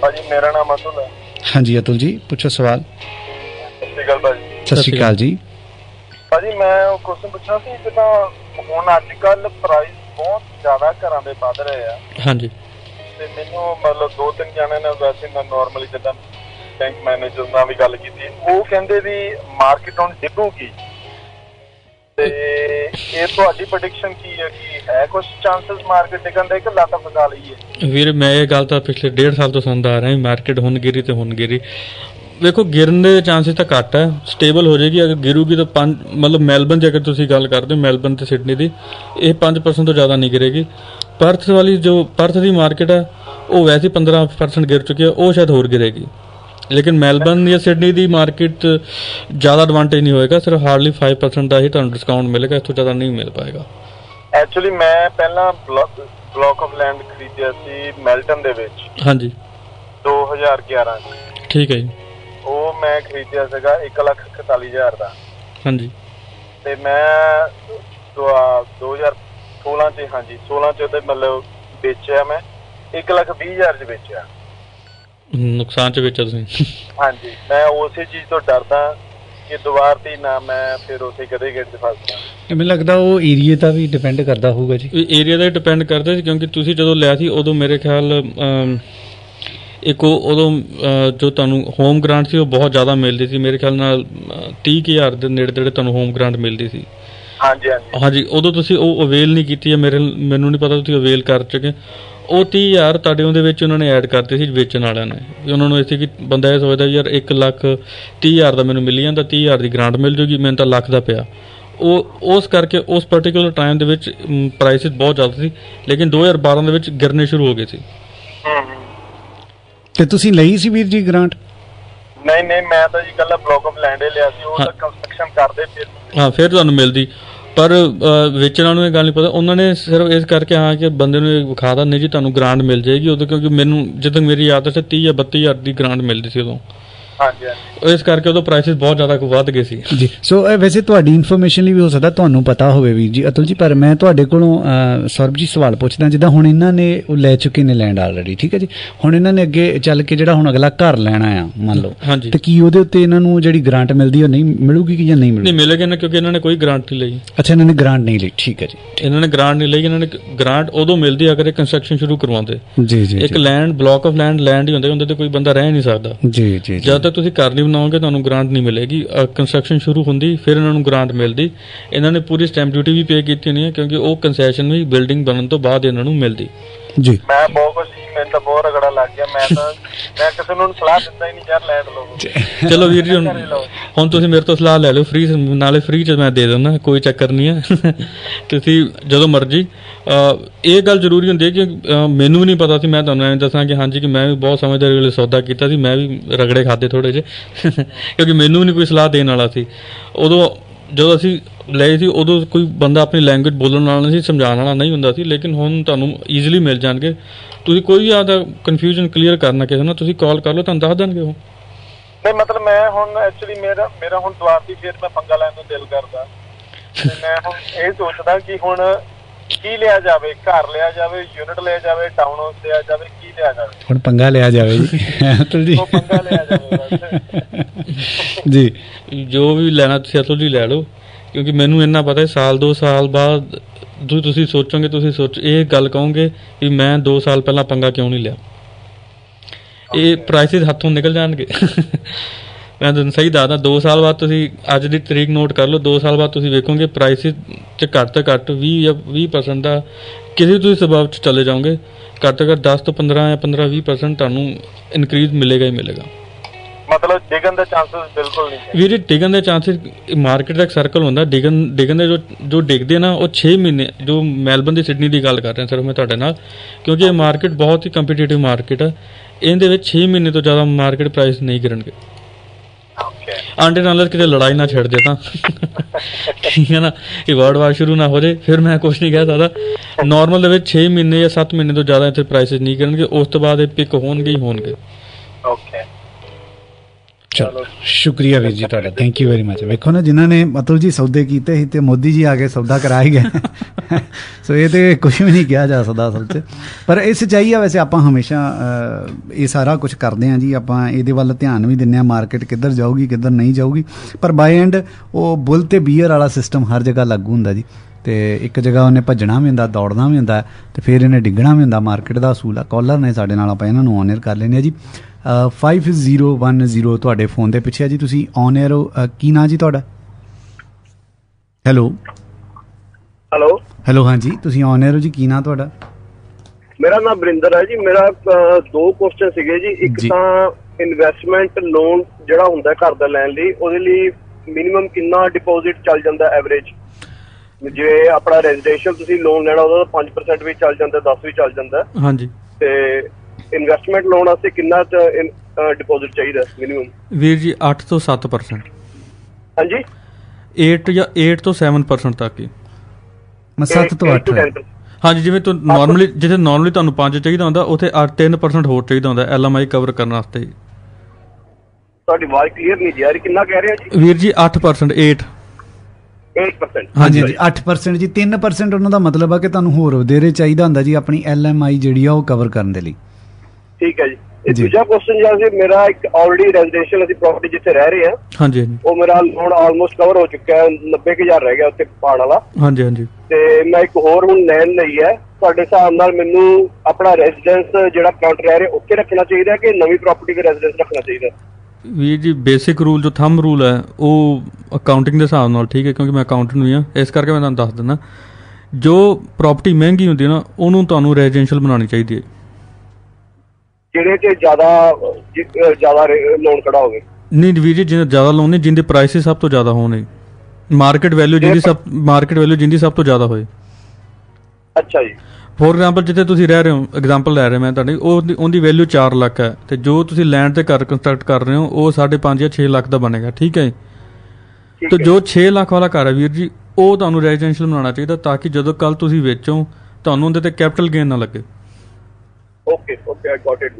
हाँ जी, मेरा नाम अतुल है। हाँ जी अतुल जी, पूछो सवाल। सत श्री अकाल जी। हाँ जी, मैं क्वेश्चन पूछना सी, जिदा हुण अजकल प्राइस बहुत ज्यादा घरां दे वध रहे आ। हाँ जी, ते मैनूं मतलब 2-3 जणे ने वैसे मैं नॉर्मली जिदा बैंक मैनेजर नाल भी गल कीती, ओह कहंदे वी मार्केट हुण डिगूगी, ਤੇ ਇਹ ਤੁਹਾਡੀ ਪ੍ਰੈਡਿਕਸ਼ਨ ਕੀ ਹੈ ਕਿ ਹੈ ਕੁਝ ਚਾਂਸਸ ਮਾਰਕੀਟ ਡਿੱਗਣ ਦੇ ਕਿ ਲਾਤਾ ਫਸਾ ਲਈਏ। ਵੀਰ ਮੈਂ ਇਹ ਗੱਲ ਤਾਂ ਪਿਛਲੇ 1.5 ਸਾਲ ਤੋਂ ਸੁਣਦਾ ਆ ਰਿਹਾ, ਮਾਰਕੀਟ ਹੁਣ ਗਿਰੀ ਤੇ ਹੁਣ ਗਿਰੀ। ਦੇਖੋ ਗਿਰਨ ਦੇ ਚਾਂਸਸ ਤਾਂ ਘੱਟ ਹੈ, ਸਟੇਬਲ ਹੋ ਜਾਏਗੀ। ਅਗਰ ਗਿਰੂਗੀ ਤਾਂ ਮਤਲਬ ਮੈਲਬਨ ਦੀ ਅਗਰ ਤੁਸੀਂ ਗੱਲ ਕਰਦੇ ਹੋ, ਮੈਲਬਨ ਤੇ ਸਿਡਨੀ ਦੀ, ਇਹ 5% ਤੋਂ ਜ਼ਿਆਦਾ ਨਹੀਂ ਗਿਰੇਗੀ। ਪਰਥ ਵਾਲੀ ਜੋ ਪਰਥ ਦੀ ਮਾਰਕੀਟ ਹੈ ਉਹ ਵੈਸੇ 15% ਗਿਰ ਚੁੱਕੀ ਹੈ, ਉਹ ਸ਼ਾਇਦ ਹੋਰ ਗਿਰੇਗੀ। लेकिन मेलबर्न या सिडनी की मार्केट ज़्यादा एडवांटेज नहीं होएगा, सिर्फ हार्डली 5% का ही तुहानूं डिस्काउंट मिलेगा, इसको ज़्यादा नहीं मिल पाएगा। एक्चुअली मैं पहला ब्लॉक ऑफ लैंड खरीदिया सी मेल्टन दे विच। हाँ जी, 2011 च। ठीक है जी। वो मैं खरीदिया सीगा 1,41,000 का। हाँ जी। ते मैं 2016 च, हाँ जी 16 च ते मतलब बेचा मैं 1,20,000 च बेचा। ਨੁਕਸਾਨ ਚ ਵੇਚਿਆ ਤੁਸੀਂ? ਹਾਂਜੀ, ਮੈਂ ਉਸੇ ਚੀਜ਼ ਤੋਂ ਡਰਦਾ ਕਿ ਦੁਬਾਰ ਤੇ ਨਾ ਮੈਂ ਫਿਰ ਉਸੇ ਕਦੇ ਗੇਟ ਚ ਫਸ ਜਾਵਾਂ। ਮੈਨੂੰ ਲੱਗਦਾ ਉਹ ਏਰੀਏ ਦਾ ਵੀ ਡਿਪੈਂਡ ਕਰਦਾ ਹੋਊਗਾ ਜੀ। ਏਰੀਆ ਦਾ ਡਿਪੈਂਡ ਕਰਦਾ ਸੀ, ਕਿਉਂਕਿ ਤੁਸੀਂ ਜਦੋਂ ਲਿਆ ਸੀ ਉਦੋਂ ਮੇਰੇ ਖਿਆਲ ਇੱਕ ਉਦੋਂ ਜੋ ਤੁਹਾਨੂੰ ਹੋਮ ਗ੍ਰਾਂਟ ਸੀ ਉਹ ਬਹੁਤ ਜ਼ਿਆਦਾ ਮਿਲਦੀ ਸੀ, ਮੇਰੇ ਖਿਆਲ ਨਾਲ 30,000 ਦੇ ਨੇੜੇ ਤੇੜੇ ਤੁਹਾਨੂੰ ਹੋਮ ਗ੍ਰਾਂਟ ਮਿਲਦੀ ਸੀ। ਹਾਂਜੀ ਹਾਂਜੀ ਹਾਂਜੀ। ਉਦੋਂ ਤੁਸੀਂ ਉਹ ਅਵੇਲ ਨਹੀਂ ਕੀਤੀ ਹੈ, ਮੈਨੂੰ ਨਹੀਂ ਪਤਾ ਤੁਸੀਂ ਅਵੇਲ ਕਰ ਚੁੱਕੇ। ਉਹ 30,000 ਤੁਹਾਡੇ ਉਹਦੇ ਵਿੱਚ ਉਹਨਾਂ ਨੇ ਐਡ ਕਰਤੇ ਸੀ ਵੇਚਣ ਵਾਲਿਆਂ ਨੇ, ਉਹਨਾਂ ਨੂੰ ਇਹ ਸੀ ਕਿ ਬੰਦਾ ਇਹ ਸੋਚਦਾ ਯਾਰ 1,30,000 ਦਾ ਮੈਨੂੰ ਮਿਲੀ ਜਾਂਦਾ, 30,000 ਦੀ ਗ੍ਰਾਂਟ ਮਿਲ ਜੂਗੀ, ਮੈਨੂੰ ਤਾਂ ਲੱਖ ਦਾ ਪਿਆ। ਉਹ ਉਸ ਕਰਕੇ ਉਸ ਪਰਟੀਕੂਲਰ ਟਾਈਮ ਦੇ ਵਿੱਚ ਪ੍ਰਾਈਸਿਸ ਬਹੁਤ ਜ਼ਿਆਦਾ ਸੀ, ਲੇਕਿਨ 2012 ਦੇ ਵਿੱਚ ਗਿਰਨੇ ਸ਼ੁਰੂ ਹੋ ਗਏ ਸੀ। ਤੇ ਤੁਸੀਂ ਲਈ ਸੀ ਵੀਰ ਜੀ ਗ੍ਰਾਂਟ? ਨਹੀਂ ਨਹੀਂ, ਮੈਂ ਤਾਂ ਜੀ ਇਕੱਲਾ ਬਲੌਕ ਆਫ ਲੈਂਡ ਲਿਆ ਸੀ, ਉਹ ਤਾਂ ਕੰਸਟਰਕਸ਼ਨ ਕਰਦੇ ਫਿਰ। ਹਾਂ, ਫਿਰ ਤੁਹਾਨੂੰ ਮਿਲਦੀ, ਪਰ ਵੇਚਣ ਵਾਲਿਆਂ ਨੂੰ ਇਹ ਗੱਲ ਨਹੀਂ ਪਤਾ, ਉਹਨਾਂ ਨੇ ਸਿਰਫ ਇਸ ਕਰਕੇ ਹਾਂ ਕਿ ਬੰਦੇ ਨੂੰ ਇਹ ਵਿਖਾ ਦਿੰਦੇ ਜੀ ਤੁਹਾਨੂੰ ਗ੍ਰਾਂਟ ਮਿਲ ਜਾਏਗੀ ਉਦੋਂ, ਕਿਉਂਕਿ ਮੈਨੂੰ ਜਦੋਂ ਮੇਰੀ ਯਾਦ ਹੈ 30 ਜਾਂ 32,000 ਦੀ ਗ੍ਰਾਂਟ ਮਿਲਦੀ ਸੀ ਉਦੋਂ। इस करके तो प्राइसेस बहुत ज्यादा वध गए सी जी। सो वैसे ਤੁਹਾਡੀ ਇਨਫੋਰਮੇਸ਼ਨ ਲਈ ਵੀ ਹੋ ਸਕਦਾ ਤੁਹਾਨੂੰ ਪਤਾ ਹੋਵੇ ਵੀ ਜੀ ਅਤੁਲ ਜੀ, ਪਰ ਮੈਂ ਤੁਹਾਡੇ ਕੋਲੋਂ ਸਰਬ ਜੀ ਸਵਾਲ ਪੁੱਛਦਾ। ਜਿੱਦਾਂ ਹੁਣ ਇਹਨਾਂ ਨੇ ਉਹ ਲੈ ਚੁੱਕੇ ਨੇ ਲੈਂਡ ਆਲਰੇਡੀ, ਠੀਕ ਹੈ ਜੀ, ਹੁਣ ਇਹਨਾਂ ਨੇ ਅੱਗੇ ਚੱਲ ਕੇ ਜਿਹੜਾ ਹੁਣ ਅਗਲਾ ਘਰ ਲੈਣਾ ਆ ਮੰਨ ਲਓ, ਤੇ ਕੀ ਉਹਦੇ ਉੱਤੇ ਇਹਨਾਂ ਨੂੰ ਜਿਹੜੀ ਗ੍ਰਾਂਟ ਮਿਲਦੀ ਉਹ ਨਹੀਂ ਮਿਲੂਗੀ ਕਿ ਜਾਂ ਨਹੀਂ ਮਿਲੂਗੀ? ਨਹੀਂ ਮਿਲੇਗੀ ਨਾ, ਕਿਉਂਕਿ ਇਹਨਾਂ ਨੇ ਕੋਈ ਗ੍ਰਾਂਟ ਨਹੀਂ ਲਈ। ਅੱਛਾ, ਇਹਨਾਂ ਨੇ ਗ੍ਰਾਂਟ ਨਹੀਂ ਲਈ, ਠੀਕ ਹੈ ਜੀ, ਇਹਨਾਂ ਨੇ ਗ੍ਰਾਂਟ ਨਹੀਂ ਲਈ। ਇਹਨਾਂ ਨੇ ਗ੍ਰਾਂਟ ਉਦੋਂ ਮਿਲਦੀ ਅਗਰ ਇਹ ਕੰਸਟਰਕਸ਼ਨ ਸ਼ੁਰੂ ਕਰਵਾਉਂਦੇ ਜੀ ਜੀ। ਇੱਕ land block of land land ਹੀ ਹੁੰਦਾ, ਉਹਦੇ ਤੇ ਕੋਈ ਬੰਦਾ ਰਹਿ ਨਹੀਂ ਸਕਦਾ ਜੀ ਜੀ। ਜਦ ਤੱਕ ਤੁਸੀਂ ਘਰ ਨਹੀਂ ਬਣਾਓਗੇ ਤੁਹਾਨੂੰ ਗ੍ਰਾਂਟ ਨਹੀਂ ਮਿਲੇਗੀ। ਕੰਸਟਰਕਸ਼ਨ ਸ਼ੁਰੂ ਹੁੰਦੀ ਫਿਰ ਇਹਨਾਂ ਨੂੰ ਗ੍ਰਾਂਟ ਮਿਲਦੀ। ਇਹਨਾਂ ਨੇ ਪੂਰੀ ਸਟੈਂਪ ਡਿਊਟੀ ਵੀ ਪੇ ਕੀਤੀ ਨਹੀਂ ਹੈ, ਕਿਉਂਕਿ ਉਹ ਕੰਸੈਸ਼ਨ ਵੀ ਬਿਲਡਿੰਗ ਬਣਨ ਤੋਂ ਬਾਅਦ ਇਹਨਾਂ ਨੂੰ ਮਿਲਦੀ ਜੀ। ਮੈਂ ਬਹੁਤ ਕੁਝ, ਮੈਨੂੰ ਤਾਂ ਬਹੁਤ ਰਗੜਾ ਲੱਗ ਗਿਆ, ਮੈਂ ਕਿਸੇ ਨੂੰ ਸਲਾਹ ਦਿੰਦਾ ਹੀ ਨਹੀਂ ਯਾਰ ਲੈਂਡ ਲਓ। ਚਲੋ ਵੀਰ ਜੀ, ਹੁਣ ਤੁਸੀਂ ਮੇਰੇ ਤੋਂ ਸਲਾਹ ਲੈ ਲਓ ਫ੍ਰੀ, ਨਾਲੇ ਫ੍ਰੀ 'ਚ ਮੈਂ ਦੇ ਦਿੰਦਾ, ਕੋਈ ਚੱਕਰ ਨਹੀਂ ਹੈ। ਤੁਸੀਂ ਜਦੋਂ ਮਰਜ਼ੀ। ਇਹ ਗੱਲ ਜ਼ਰੂਰੀ ਹੁੰਦੀ ਹੈ ਕਿ ਮੈਨੂੰ ਵੀ ਨਹੀਂ ਪਤਾ ਸੀ, ਮੈਂ ਤੁਹਾਨੂੰ ਐਂ ਦੱਸਾਂ ਕਿ ਹਾਂਜੀ ਕਿ ਮੈਂ ਵੀ ਬਹੁਤ ਸਮਝਦਾਰ ਵੇਲੇ ਸੌਦਾ ਕੀਤਾ ਸੀ, ਮੈਂ ਵੀ ਰਗੜੇ ਖਾਦੇ ਥੋੜ੍ਹੇ ਜਿਹੇ, ਕਿਉਂਕਿ ਮੈਨੂੰ ਵੀ ਨਹੀਂ ਕੋਈ ਸਲਾਹ ਦੇਣ ਵਾਲਾ ਸੀ। ਉਦੋਂ ਜਦੋਂ ਅਸੀਂ ਲਏ ਸੀ ਉਦੋਂ ਕੋਈ ਬੰਦਾ ਆਪਣੀ ਲੈਂਗੁਏਜ ਬੋਲਣ ਵਾਲਾ ਨਹੀਂ ਸੀ, ਸਮਝਾਉਣ ਵਾਲਾ ਨਹੀਂ ਹੁੰਦਾ ਸੀ, ਲੇਕਿਨ ਹੁਣ ਤੁਹਾਨੂੰ ਈਜ਼ੀਲੀ ਮਿਲ ਜਾਣਗੇ। ਤੁਸੀਂ ਕੋਈ ਆਪਦਾ ਕਨਫਿਊਜ਼ਨ ਕਲੀਅਰ ਕਰਨਾ ਕਿਸੇ ਨਾਲ, ਤੁਸੀਂ ਕਾਲ ਕਰ ਲਓ, ਤੁਹਾਨੂੰ ਦੱਸ ਦੇਣਗੇ ਉਹ। ਨਹੀਂ ਮਤਲਬ ਮੈਂ ਹੁਣ ਐਕਚੁਅਲੀ ਮੇਰਾ ਹੁਣ ਦੁਆਰਤੀ ਫੇਰ ਮੈਂ ਪੰਗਾ ਲੈਣ ਨੂੰ ਦਿਲ ਕਰਦਾ, ਤੇ ਮੈਂ ਹੁਣ ਇਹ ਸੋਚਦਾ ਕਿ ਹੁਣ ਕੀ ਲਿਆ ਜਾਵੇ, ਘਰ ਲਿਆ ਜਾਵੇ, ਯੂਨਿਟ ਲਿਆ ਜਾਵੇ, ਟਾਊਨ ਹਾਊਸ ਲਿਆ ਜਾਵੇ, ਕੀ ਲਿਆ ਜਾਵੇ? ਹੁਣ ਪੰਗਾ ਲਿਆ ਜਾਵੇ ਜੀ, ਪੰਗਾ ਲਿਆ ਜਾਵੇ ਜੀ। ਜੋ ਵੀ ਲੈਣਾ ਤੁਸੀਂ ਅਤੁਲ ਜੀ ਲੈ ਲਓ, ਕਿਉਂਕਿ ਮੈਨੂੰ ਇੰਨਾ ਪਤਾ ਸਾਲ ਦੋ ਸਾਲ ਬਾਅਦ ਤੁਸੀਂ ਸੋਚੋਗੇ, ਤੁਸੀਂ ਇਹ ਗੱਲ ਕਹੋਗੇ ਵੀ ਮੈਂ ਦੋ ਸਾਲ ਪਹਿਲਾਂ ਪੰਗਾ ਕਿਉਂ ਨਹੀਂ ਲਿਆ, ਇਹ ਪ੍ਰਾਈਸਿਸ ਹੱਥੋਂ ਨਿਕਲ ਜਾਣਗੇ। ਮੈਂ ਤੁਹਾਨੂੰ ਸਹੀ ਦੱਸਦਾ, ਦੋ ਸਾਲ ਬਾਅਦ ਤੁਸੀਂ ਅੱਜ ਦੀ ਤਰੀਕ ਨੋਟ ਕਰ ਲਓ, ਦੋ ਸਾਲ ਬਾਅਦ ਤੁਸੀਂ ਵੇਖੋਗੇ ਪ੍ਰਾਈਸਿਸ 'ਚ ਘੱਟ ਤੋਂ ਘੱਟ 20% ਦਾ ਕਿਸੇ ਤੁਸੀਂ ਸਬਬ 'ਚ ਚਲੇ ਜਾਓਗੇ, ਘੱਟ ਤੋਂ ਘੱਟ 10 ਤੋਂ 15 ਜਾਂ 15-20% ਤੁਹਾਨੂੰ ਇਨਕਰੀਜ਼ ਮਿਲੇਗਾ ਹੀ ਮਿਲੇਗਾ। ਮਤਲਬ ਡਿਗਨ ਦੇ ਚਾਂਸਸ ਬਿਲਕੁਲ ਨਹੀਂ ਵੀਰੇ, ਡਿਗਨ ਦੇ ਚਾਂਸਸ ਮਾਰਕੀਟ ਦਾ ਸਰਕਲ ਹੁੰਦਾ, ਡਿਗਨ ਦੇ ਜੋ ਡਿੱਗਦੇ ਨਾ ਉਹ 6 ਮਹੀਨੇ, ਜੋ ਮੈਲਬਨ ਦੀ ਸਿਡਨੀ ਦੀ ਗੱਲ ਕਰ ਰਿਹਾ ਸਰ ਮੈਂ ਤੁਹਾਡੇ ਨਾਲ, ਕਿਉਂਕਿ ਇਹ ਮਾਰਕੀਟ ਬਹੁਤ ਹੀ ਕੰਪੀਟੀਟਿਵ ਮਾਰਕੀਟ ਹੈ, ਇਹਦੇ ਵਿੱਚ 6 ਮਹੀਨੇ ਤੋਂ ਜ਼ਿਆਦਾ ਮਾਰਕੀਟ ਪ੍ਰਾਈਸ ਨਹੀਂ ਗਿਰਨਗੇ। ਆਂਡੇ ਨਾਲ ਕਿਤੇ ਲੜਾਈ ਨਾ ਛਿੜ ਜੇ ਤਾਂ ਠੀਕ ਹੈ ਨਾ, ਇਹ ਵਰਡ ਵਾਰ ਸ਼ੁਰੂ ਨਾ ਹੋ ਜਾਵੇ, ਫਿਰ ਮੈਂ ਕੁਛ ਨਹੀਂ ਕਹਿ ਸਕਦਾ। ਨੋਰਮਲ ਦੇ ਵਿੱਚ 6 ਮਹੀਨੇ ਜਾਂ 7 ਮਹੀਨੇ ਤੋਂ ਜ਼ਿਆਦਾ ਇੱਥੇ ਪ੍ਰਾਈਸਿਸ ਨਹੀਂ ਕਰਨਗੇ, ਉਸ ਤੋਂ ਬਾਅਦ ਇਹ ਪਿਕ ਹੋਣਗੇ। ਓਕੇ, ਚਲੋ ਸ਼ੁਕਰੀਆ ਵੀਰ ਜੀ ਤੁਹਾਡਾ, ਥੈਂਕ ਯੂ ਵੈਰੀ ਮਚ। ਵੇਖੋ ਨਾ, ਜਿਨ੍ਹਾਂ ਨੇ ਅਤੁਲ ਜੀ ਸੌਦੇ ਕੀਤੇ ਸੀ ਤੇ ਮੋਦੀ ਜੀ ਆ ਕੇ ਸੌਦਾ ਕਰਾ ਹੀ ਗਏ, ਸੋ ਇਹ ਤੇ ਕੁਛ ਵੀ ਨਹੀਂ ਕਿਹਾ ਜਾ ਸਕਦਾ ਅਸਲ 'ਚ, ਪਰ ਇਹ ਸੱਚਾਈ ਆ। ਵੈਸੇ ਆਪਾਂ ਹਮੇਸ਼ਾ ਇਹ ਸਾਰਾ ਕੁਝ ਕਰਦੇ ਹਾਂ ਜੀ, ਆਪਾਂ ਇਹਦੇ ਵੱਲ ਧਿਆਨ ਵੀ ਦਿੰਦੇ ਹਾਂ, ਮਾਰਕੀਟ ਕਿੱਧਰ ਜਾਊਗੀ ਕਿੱਧਰ ਨਹੀਂ ਜਾਊਗੀ, ਪਰ ਬਾਏ ਐਂਡ ਉਹ ਬੁੱਲ ਤੇ ਬੀਅਰ ਵਾਲਾ ਸਿਸਟਮ ਹਰ ਜਗ੍ਹਾ ਲਾਗੂ ਹੁੰਦਾ ਜੀ। ਤੇ ਇੱਕ ਜਗ੍ਹਾ ਉਹਨੇ ਭੱਜਣਾ ਵੀ ਹੁੰਦਾ, ਦੌੜਨਾ ਵੀ ਹੁੰਦਾ, ਤੇ ਫਿਰ ਇਹਨੇ ਡਿੱਗਣਾ ਵੀ ਹੁੰਦਾ, ਮਾਰਕੀਟ ਦਾ ਅਸੂਲ ਆ। ਕਾਲਰ ਨੇ ਸਾਡੇ ਨਾਲ, ਆਪਾਂ ਇਹਨਾਂ ਨੂੰ ਔਨ ਏਅਰ ਕਰ ਲੈਂਦੇ ਹਾਂ ਜੀ। 5010 ਤੁਹਾਡੇ ਫੋਨ ਦੇ ਪਿੱਛੇ ਆ ਜੀ, ਤੁਸੀਂ ਔਨ ਏਅਰ ਹੋ। ਕੀ ਨਾਂ ਜੀ ਤੁਹਾਡਾ? ਹੈਲੋ ਹੈਲੋ ਹੈਲੋ, ਹਾਂਜੀ ਤੁਸੀਂ ਔਨ ਏਅਰ ਹੋ ਜੀ, ਕੀ ਨਾਂ ਤੁਹਾਡਾ? ਮੇਰਾ ਨਾਮ ਬ੍ਰਿੰਦਰ ਹੈ ਜੀ। ਮੇਰਾ ਦੋ ਕੁਐਸਚਨ ਸੀਗੇ ਜੀ। ਇੱਕ ਤਾਂ ਇਨਵੈਸਟਮੈਂਟ ਲੋਨ ਜਿਹੜਾ ਹੁੰਦਾ ਘਰ ਦਾ ਲੈਣ ਲਈ, ਉਹਦੇ ਲਈ ਮਿਨੀਮਮ ਕਿੰਨਾ ਡਿਪੋਜ਼ਿਟ ਚੱਲ ਜਾਂਦਾ ਐਵਰੇਜ? ਜੇ ਆਪਣਾ ਰੈਜ਼ੀਡੈਂਸ਼ੀਅਲ ਤੁਸੀਂ ਲੋਨ ਲੈਣਾ ਉਹਦਾ 5% ਵੀ ਚੱਲ ਜਾਂਦਾ, 10 ਵੀ ਚੱਲ ਜਾਂਦਾ। ਹਾਂਜੀ, ਤੇ ਇਨਵੈਸਟਮੈਂਟ ਲੋਨ ਵਾਸਤੇ ਕਿੰਨਾ ਡਿਪੋਜ਼ਿਟ ਚਾਹੀਦਾ ਮਿਨੀਮਮ? ਵੀਰ ਜੀ 8 ਤੋਂ 7%। ਹਾਂਜੀ, 8 ਤੋਂ 7% ਤੱਕ ਹੀ, 7 ਤੋਂ 8। ਹਾਂਜੀ, ਜਿਵੇਂ ਨੋਰਮਲੀ ਜਿੱਥੇ ਨੋਰਮਲੀ ਤੁਹਾਨੂੰ 5 ਚਾਹੀਦਾ ਹੁੰਦਾ, ਉੱਥੇ 3% ਹੋਰ ਚਾਹੀਦਾ ਹੁੰਦਾ LMI ਕਵਰ ਕਰਨ ਵਾਸਤੇ। ਤੁਹਾਡੀ ਆਵਾਜ਼ ਕਲੀਅਰ ਨਹੀਂ ਜਾ ਰਹੀ, ਕਿੰਨਾ ਕਹਿ ਰਹੇ ਹੋ ਵੀਰ ਜੀ? 8%। 8%, ਹਾਂਜੀ ਜੀ 8% ਜੀ। 3% ਉਹਨਾਂ ਦਾ ਮਤਲਬ ਆ ਕਿ ਤੁਹਾਨੂੰ ਹੋਰ ਵਧੇਰੇ ਚਾਹੀਦਾ ਹੁੰਦਾ ਜੀ ਆਪਣੀ LMI ਜਿਹੜੀ ਆ ਉਹ ਕਵਰ ਕਰਨ ਦੇ ਲਈ। ਠੀਕ ਹੈ ਜੀ। ਇਹ ਦੂਜਾ ਕੁਐਸਚਨ ਜਿਹੜਾ ਸੀ ਮੇਰਾ, ਇੱਕ ਆਲਰੇਡੀ ਰੈਜ਼ੀਡੈਂਸ਼ੀਅਲ ਅਸੀਂ ਪ੍ਰੋਪਰਟੀ ਜਿੱਥੇ ਰਹਿ ਰਹੇ ਆ, ਹਾਂਜੀ, ਉਹ ਮੇਰਾ ਹੁਣ ਆਲਮੋਸਟ ਕਵਰ ਹੋ ਚੁੱਕਾ ਹੈ, 90,000 ਰਹਿ ਗਿਆ ਉੱਥੇ ਪਾਣ ਵਾਲਾ। ਹਾਂਜੀ ਹਾਂਜੀ। ਤੇ ਮੈਂ ਇੱਕ ਹੋਰ ਹੁਣ ਲੈਣ ਲਈ ਹੈ, ਤੁਹਾਡੇ ਹਿਸਾਬ ਨਾਲ ਮੈਨੂੰ ਆਪਣਾ ਰੈਜ਼ੀਡੈਂਸ ਜਿਹੜਾ ਕਾਊਂਟ ਰਹਿ ਰਿਹਾ ਉੱਥੇ ਰੱਖਣਾ ਚਾਹੀਦਾ ਕਿ ਨਵੀਂ ਪ੍ਰੋਪਰਟੀ ਦਾ ਰੈਜ਼ੀਡੈਂਸ ਰੱਖਣਾ ਚਾਹੀਦਾ? ਵੀਰ ਜੀ ਬੇਸਿਕ ਰੂਲ ਜੋ ਥੰਬ ਰੂਲ ਹੈ ਉਹ ਅਕਾਊਂਟਿੰਗ ਦੇ ਹਿਸਾਬ ਨਾਲ, ਠੀਕ ਹੈ, ਕਿਉਂਕਿ ਮੈਂ ਅਕਾਊਂਟੈਂਟ ਵੀ ਹਾਂ, ਇਸ ਕਰਕੇ ਮੈਂ ਤੁਹਾਨੂੰ ਦੱਸ ਦਿੰਦਾ, ਜੋ ਪ੍ਰੋਪਰਟੀ ਮਹਿੰਗੀ ਹੁੰਦੀ ਨਾ ਉਹਨੂੰ ਤੁਹਾਨੂੰ ਰੈਜ਼ੀਡੈਂਸ਼ੀਅਲ ਬਣਾਉਣੀ ਚਾਹੀਦੀ ਹੈ, ਜਿਹੜੇ ਤੇ ਜ਼ਿਆਦਾ ਲੋਨ ਖੜਾ ਹੋਵੇ। ਨਹੀਂ ਵੀਰ ਜੀ, ਜਿਹਨਾਂ ਜ਼ਿਆਦਾ ਲੋਨ ਨਹੀਂ, ਜਿਹਦੇ ਪ੍ਰਾਈਸ ਸਭ ਤੋਂ ਜ਼ਿਆਦਾ ਹੋਣੇ, ਮਾਰਕੀਟ ਵੈਲਿਊ ਜਿਹਦੀ ਸਭ ਤੋਂ ਜ਼ਿਆਦਾ ਹੋਏ। ਅੱਛਾ ਜੀ। ਫੋਰ ਐਗਜ਼ਾਮਪਲ ਜਿੱਥੇ ਤੁਸੀਂ ਰਹਿ ਰਹੇ ਹੋ, ਐਗਜ਼ਾਮਪਲ ਲੈ ਰਿਹਾ ਮੈਂ ਤੁਹਾਡੀ, ਉਹਦੀ ਵੈਲਿਊ 4 ਲੱਖ ਹੈ, ਤੇ ਜੋ ਤੁਸੀਂ ਲੈਂਡ ਤੇ ਘਰ ਕੰਸਟਰਕਟ ਕਰ ਰਹੇ ਹੋ ਉਹ 5.5 ਜਾਂ 6 ਲੱਖ ਦਾ ਬਣੇਗਾ, ਠੀਕ ਹੈ। ਤੇ ਜੋ 6 ਲੱਖ ਵਾਲਾ ਘਰ ਹੈ ਵੀਰ ਜੀ, ਉਹ ਤੁਹਾਨੂੰ ਰੈਜ਼ੀਡੈਂਸ਼ੀਅਲ ਬਣਾਉਣਾ ਚਾਹੀਦਾ, ਤਾਂ ਕਿ ਜਦੋਂ ਕੱਲ ਤੁਸੀਂ ਵੇਚੋ ਤੁਹਾਨੂੰ ਉਹਦੇ ਤੇ ਕੈਪੀਟਲ ਗੇਨ ਨਾ ਲੱਗੇ। Okay okay, I got it.